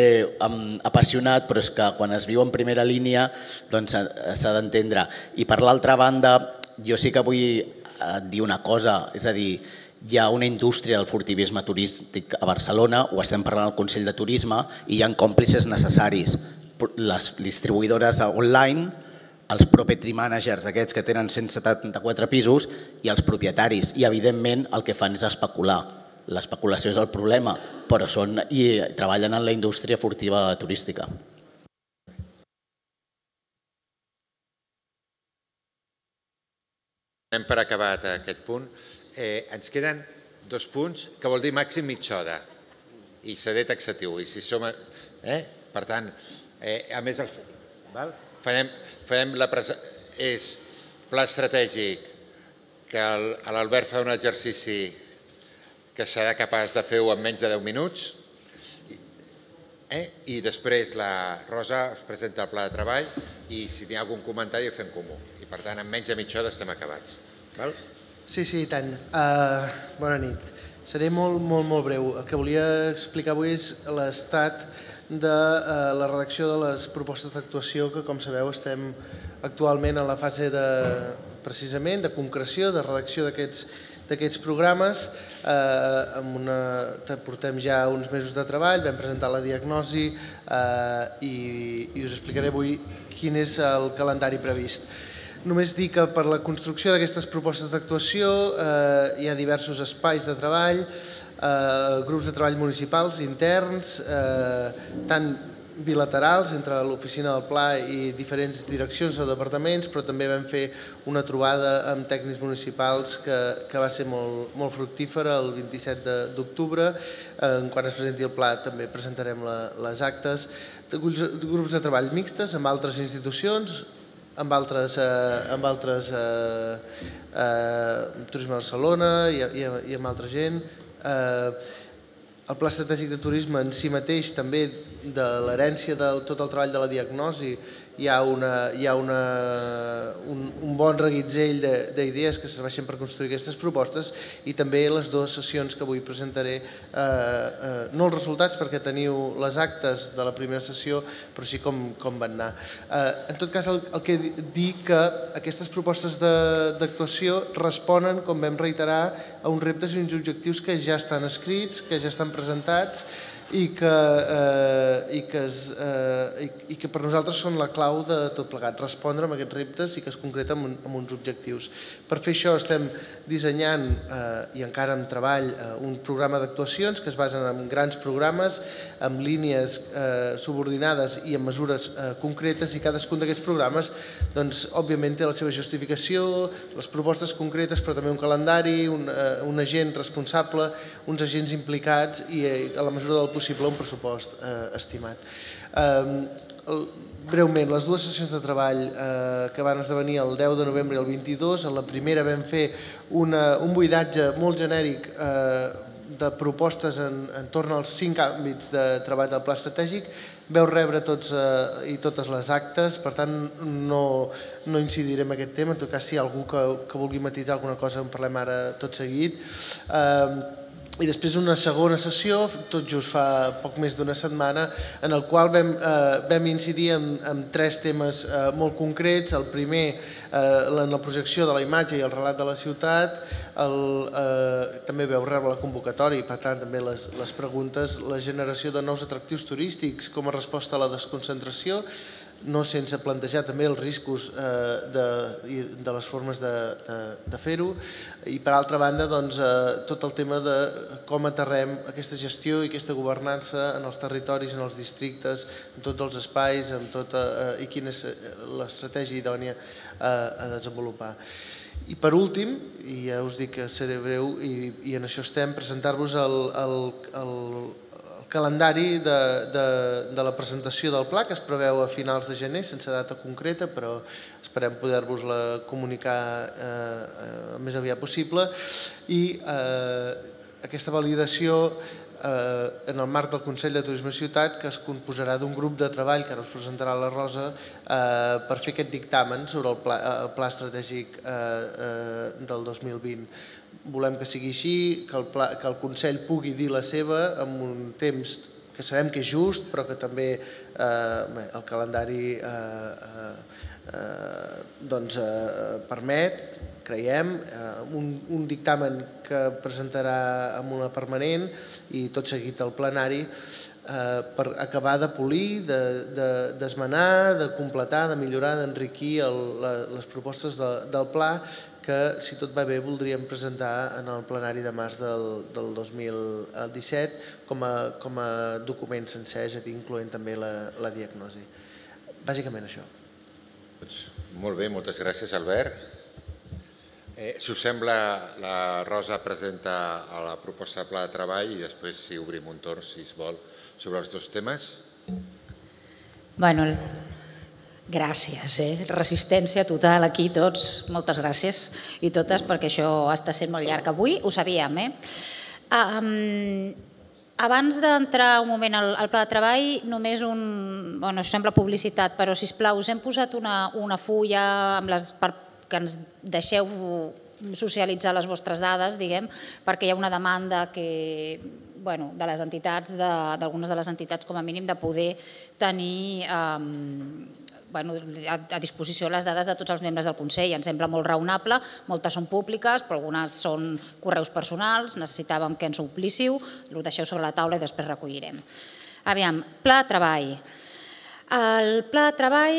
apassionat, però és que quan es viu en primera línia doncs s'ha d'entendre. I per l'altra banda, jo sí que vull dir una cosa, és a dir, hi ha una indústria del furtivisme turístic a Barcelona, ho estem parlant al Consell de Turisme, i hi ha còmplices necessaris, les distribuïdores online, els property managers aquests que tenen cent setanta-quatre pisos i els propietaris. I evidentment el que fan és especular. L'especulació és el problema, però són i treballen en la indústria furtiva turística. Hem per acabat aquest punt. Eh, ens queden dos punts, que vol dir màxim mitja hora, i seré taxatiu. I si som, eh? Per tant, eh, a més, val? Farem, farem la presa... És pla estratègic que l'Albert fa un exercici que serà capaç de fer-ho en menys de deu minuts, eh? I després la Rosa es presenta el pla de treball i si hi ha algun comentari ho fem comú. I per tant, en menys de mitja hora estem acabats. Val? Sí, sí, i tant. Uh, bona nit. Seré molt, molt, molt breu. El que volia explicar avui és l'estat de uh, la redacció de les propostes d'actuació que, com sabeu, estem actualment en la fase de, precisament, de concreció, de redacció d'aquests programes. Uh, amb una, portem ja uns mesos de treball, vam presentar la diagnosi uh, i, i us explicaré avui quin és el calendari previst. Només dir que per la construcció d'aquestes propostes d'actuació eh, hi ha diversos espais de treball, eh, grups de treball municipals, interns, eh, tant bilaterals entre l'oficina del Pla i diferents direccions o departaments, però també vam fer una trobada amb tècnics municipals que, que va ser molt, molt fructífera el vint-i-set d'octubre. Eh, quan es presenti el Pla també presentarem la, les actes. Grups de treball mixtes amb altres institucions, amb altres, eh, amb altres eh, eh, Turisme de Barcelona i, i, i amb altra gent. Eh, el Pla Estratègic de Turisme en si mateix també de l'herència de tot el treball de la diagnosi hi ha un bon reguitzell d'idees que serveixen per construir aquestes propostes i també les dues sessions que avui presentaré, no els resultats perquè teniu les actes de la primera sessió, però sí com van anar. En tot cas, el que dic que aquestes propostes d'actuació responen, com vam reiterar, a uns reptes i uns objectius que ja estan escrits, que ja estan presentats, i que per nosaltres són la clau de tot plegat, respondre a aquests reptes i que es concreta amb uns objectius. Per fer això estem dissenyant, i encara en treball, un programa d'actuacions que es basen en grans programes, en línies subordinades i en mesures concretes, i cadascun d'aquests programes, doncs, òbviament, té la seva justificació, les propostes concretes, però també un calendari, un agent responsable, uns agents implicats i, a la mesura del possible, un pressupost estimat. Breument, les dues sessions de treball que van esdevenir el deu de novembre i el vint-i-dos, en la primera vam fer un buidatge molt genèric de propostes entorn als cinc àmbits de treball del pla estratègic. Vau rebre tots i totes les actes, per tant no incidirem en aquest tema, en tot cas si hi ha algú que vulgui matisar alguna cosa en parlem ara tot seguit. I després una segona sessió, tot just fa poc més d'una setmana, en el qual vam incidir en tres temes molt concrets. El primer, en la projecció de la imatge i el relat de la ciutat. També vau rebre la convocatòria i, per tant, també les preguntes. La generació de nous atractius turístics com a resposta a la desconcentració, no sense plantejar també els riscos de les formes de fer-ho, i per altra banda tot el tema de com aterrem aquesta gestió i aquesta governança en els territoris, en els districtes, en tots els espais i quina és l'estratègia idònia a desenvolupar. I per últim, i ja us dic que seré breu i en això estem, presentar-vos el calendari de la presentació del pla, que es preveu a finals de gener, sense data concreta, però esperem poder-vos-la comunicar el més aviat possible. I aquesta validació en el marc del Consell de Turisme i Ciutat, que es composarà d'un grup de treball, que ara us presentarà la Rosa, per fer aquest dictamen sobre el pla estratègic del dos mil vint. Volem que sigui així, que el Consell pugui dir la seva en un temps que sabem que és just, però que també el calendari permet, creiem, un dictamen que presentarà en una permanent i tot seguit al plenari per acabar de polir, d'esmenar, de completar, de millorar, d'enriquir les propostes del pla que, si tot va bé, voldríem presentar en el plenari de març del dos mil disset com a document sencer, és a dir, incloent també la diagnosi. Bàsicament això. Molt bé, moltes gràcies, Albert. Si us sembla, la Rosa presenta la proposta de pla de treball i després si obrim un torn, si es vol, sobre els dos temes. Gràcies, resistència total aquí tots, moltes gràcies i totes perquè això està sent molt llarg avui, ho sabíem. Abans d'entrar un moment al pla de treball, només un... Bueno, això sembla publicitat, però sisplau, us hem posat una fulla amb les... que ens deixeu socialitzar les vostres dades, diguem, perquè hi ha una demanda que, bueno, de les entitats, d'algunes de les entitats com a mínim, de poder tenir a disposició les dades de tots els membres del Consell. Ens sembla molt raonable, moltes són públiques, però algunes són correus personals, necessitàvem que ens ho omplíssiu, ho deixeu sobre la taula i després recollirem. Aviam, pla de treball. El pla de treball,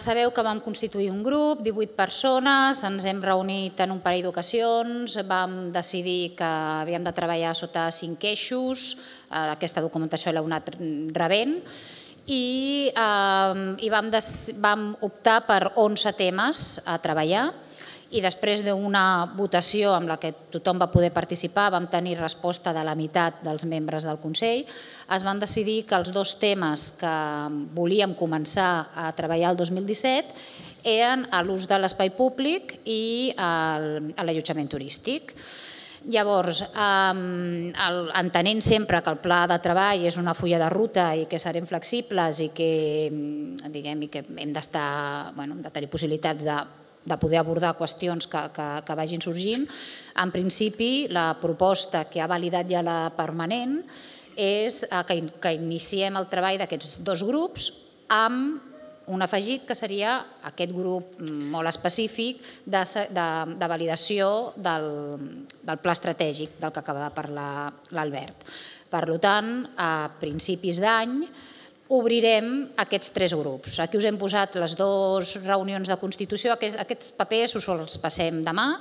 sabeu que vam constituir un grup, divuit persones, ens hem reunit en un parell d'ocasions, vam decidir que havíem de treballar sota cinc eixos, aquesta documentació l'heu anat rebent, i vam optar per onze temes a treballar. I després d'una votació amb la que tothom va poder participar, vam tenir resposta de la meitat dels membres del Consell. Es van decidir que els dos temes que volíem començar a treballar el dos mil disset eren l'ús de l'espai públic i l'allotjament turístic. Llavors, entenent sempre que el pla de treball és una fulla de ruta i que serem flexibles i que hem de tenir possibilitats de poder abordar qüestions que vagin sorgint, en principi la proposta que ha validat ja la permanent és que iniciem el treball d'aquests dos grups amb un afegit que seria aquest grup molt específic de validació del pla estratègic del que acaba de parlar l'Albert. Per tant, a principis d'any obrirem aquests tres grups. Aquí us hem posat les dues reunions de constitució. Aquests papers us els passem demà.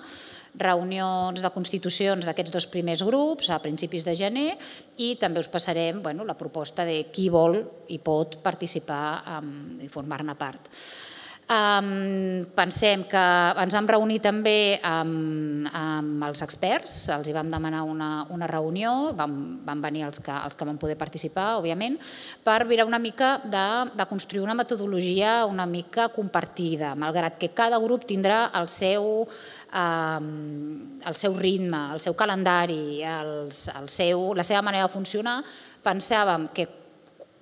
Reunions de constitucions d'aquests dos primers grups a principis de gener i també us passarem la proposta de qui vol i pot participar i formar-ne part. Pensem que ens vam reunir també amb els experts, els hi vam demanar una reunió, van venir els que van poder participar, òbviament, per mirar una mica de construir una metodologia una mica compartida, malgrat que cada grup tindrà el seu el seu ritme, el seu calendari, la seva manera de funcionar. Pensàvem que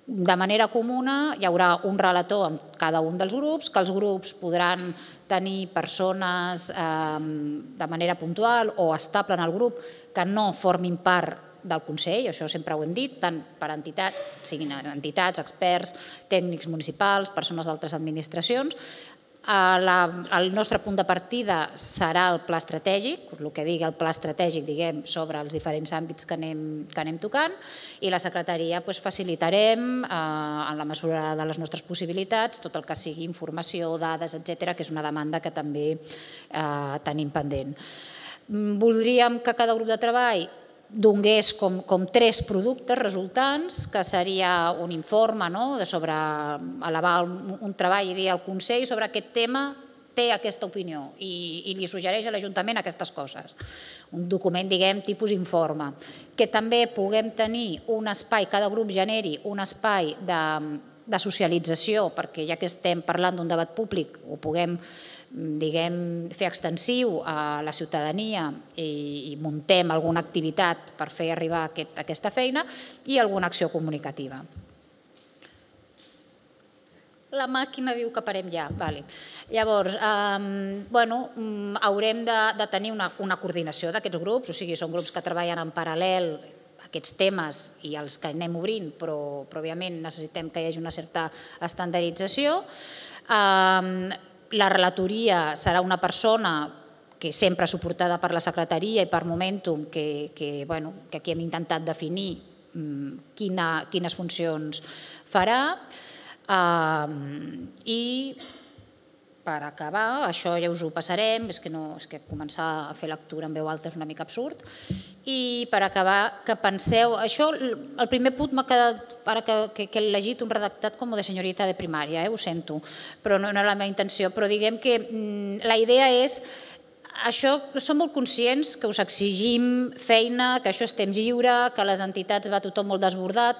de manera comuna hi haurà un relator en cada un dels grups, que els grups podran tenir persones de manera puntual o estable en el grup que no formin part del Consell, això sempre ho hem dit, tant per entitats, siguin entitats, experts, tècnics municipals, persones d'altres administracions. El nostre punt de partida serà el pla estratègic, el que digui el pla estratègic sobre els diferents àmbits que anem tocant, i la secretaria facilitarem, en la mesura de les nostres possibilitats, tot el que sigui informació, dades, etcètera, que és una demanda que també tenim pendent. Voldríem que cada grup de treball donés com tres productes resultants, que seria un informe sobre elevar un treball i dir al Consell sobre aquest tema té aquesta opinió i li suggereix a l'Ajuntament aquestes coses. Un document, diguem, tipus informe. Que també puguem tenir un espai, cada grup generi un espai de socialització, perquè ja que estem parlant d'un debat públic ho puguem diguem, fer extensiu a la ciutadania i muntem alguna activitat per fer arribar aquesta feina i alguna acció comunicativa. La màquina diu que parem ja. Llavors, haurem de tenir una coordinació d'aquests grups, o sigui, són grups que treballen en paral·lel aquests temes i els que anem obrint, però òbviament necessitem que hi hagi una certa estandarització. La relatoria serà una persona que sempre suportada per la secretaria i per Momentum, que aquí hem intentat definir quines funcions farà. I per acabar, això ja us ho passarem, és que començar a fer lectura en veu alta és una mica absurd, i per acabar, que penseu, això, el primer punt m'ha quedat, ara que he llegit un redactat com de senyorita de primària, ho sento, però no era la meva intenció, però diguem que la idea és, això, som molt conscients que us exigim feina, que això és temps lliure, que les entitats va tothom molt desbordat,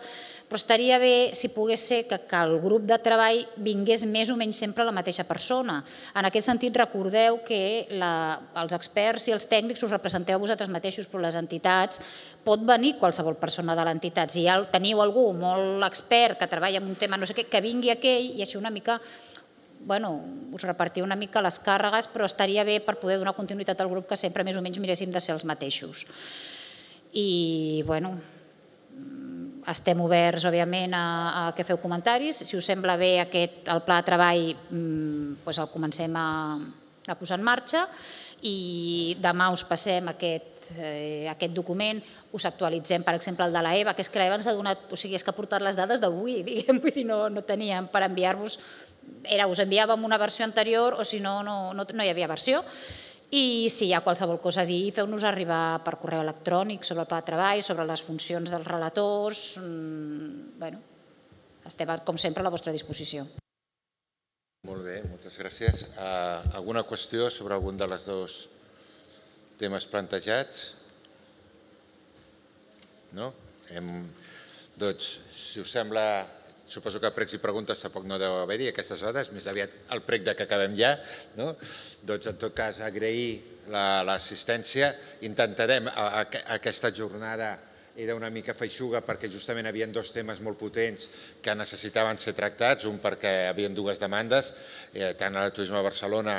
però estaria bé si pogués ser que el grup de treball vingués més o menys sempre la mateixa persona. En aquest sentit, recordeu que els experts i els tècnics us representeu vosaltres mateixos, però les entitats pot venir qualsevol persona de l'entitat. Si ja teniu algú molt expert que treballa en un tema, no sé què, que vingui aquell i així una mica... us repartiu una mica les càrregues, però estaria bé per poder donar continuïtat al grup que sempre més o menys miréssim de ser els mateixos. I, bueno, estem oberts, òbviament, a que feu comentaris. Si us sembla bé el pla de treball, el comencem a posar en marxa i demà us passem aquest document, us actualitzem, per exemple, el de l'Eva, que és que l'Eva ens ha donat, o sigui, és que ha portat les dades d'avui, diguem, no teníem per enviar-vos, era, us enviàvem una versió anterior o si no, no hi havia versió. I si hi ha qualsevol cosa a dir, feu-nos arribar per correu electrònic sobre el pla de treball, sobre les funcions dels relators. Estem, com sempre, a la vostra disposició. Molt bé, moltes gràcies. Alguna qüestió sobre algun de les dos temes plantejats? No? Doncs, si us sembla... Suposo que precs i preguntes tampoc no deu haver-hi a aquestes hores, més aviat el prec que acabem ja. Doncs, en tot cas, agrair l'assistència. Intentarem, aquesta jornada era una mica feixuga perquè justament hi havia dos temes molt potents que necessitaven ser tractats, un perquè hi havia dues demandes, tant el Turisme de Barcelona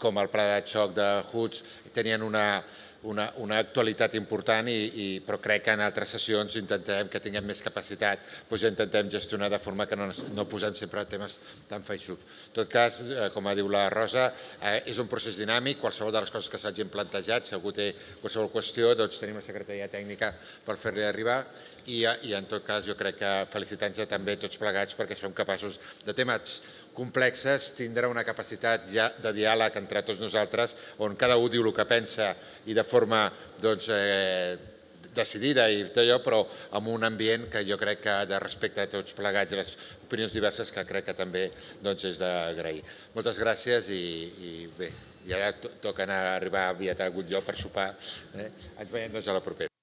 com el Pla de Xoc de Huts tenien una... Una, una actualitat important, i, i, però crec que en altres sessions intentem que tinguem més capacitat, doncs intentem gestionar de forma que no, no posem sempre temes tan feixuts. En tot cas, eh, com diu la Rosa, eh, és un procés dinàmic. Qualsevol de les coses que s'hagin plantejat, si algú té qualsevol qüestió, doncs tenim la Secretaria Tècnica per fer-li arribar. I, i en tot cas jo crec que felicitant-se també tots plegats perquè som capaços de temes complexes, tindrà una capacitat ja de diàleg entre tots nosaltres on cada un diu el que pensa i de forma doncs, eh, decidida i tot allò, però amb un ambient que jo crec que de respecte a tots plegats i les opinions diverses que crec que també doncs, és d'agrair. Moltes gràcies i, i bé, i ara toca anar a arribar aviat a algun lloc per sopar. Eh? Ens veiem doncs, a la propera.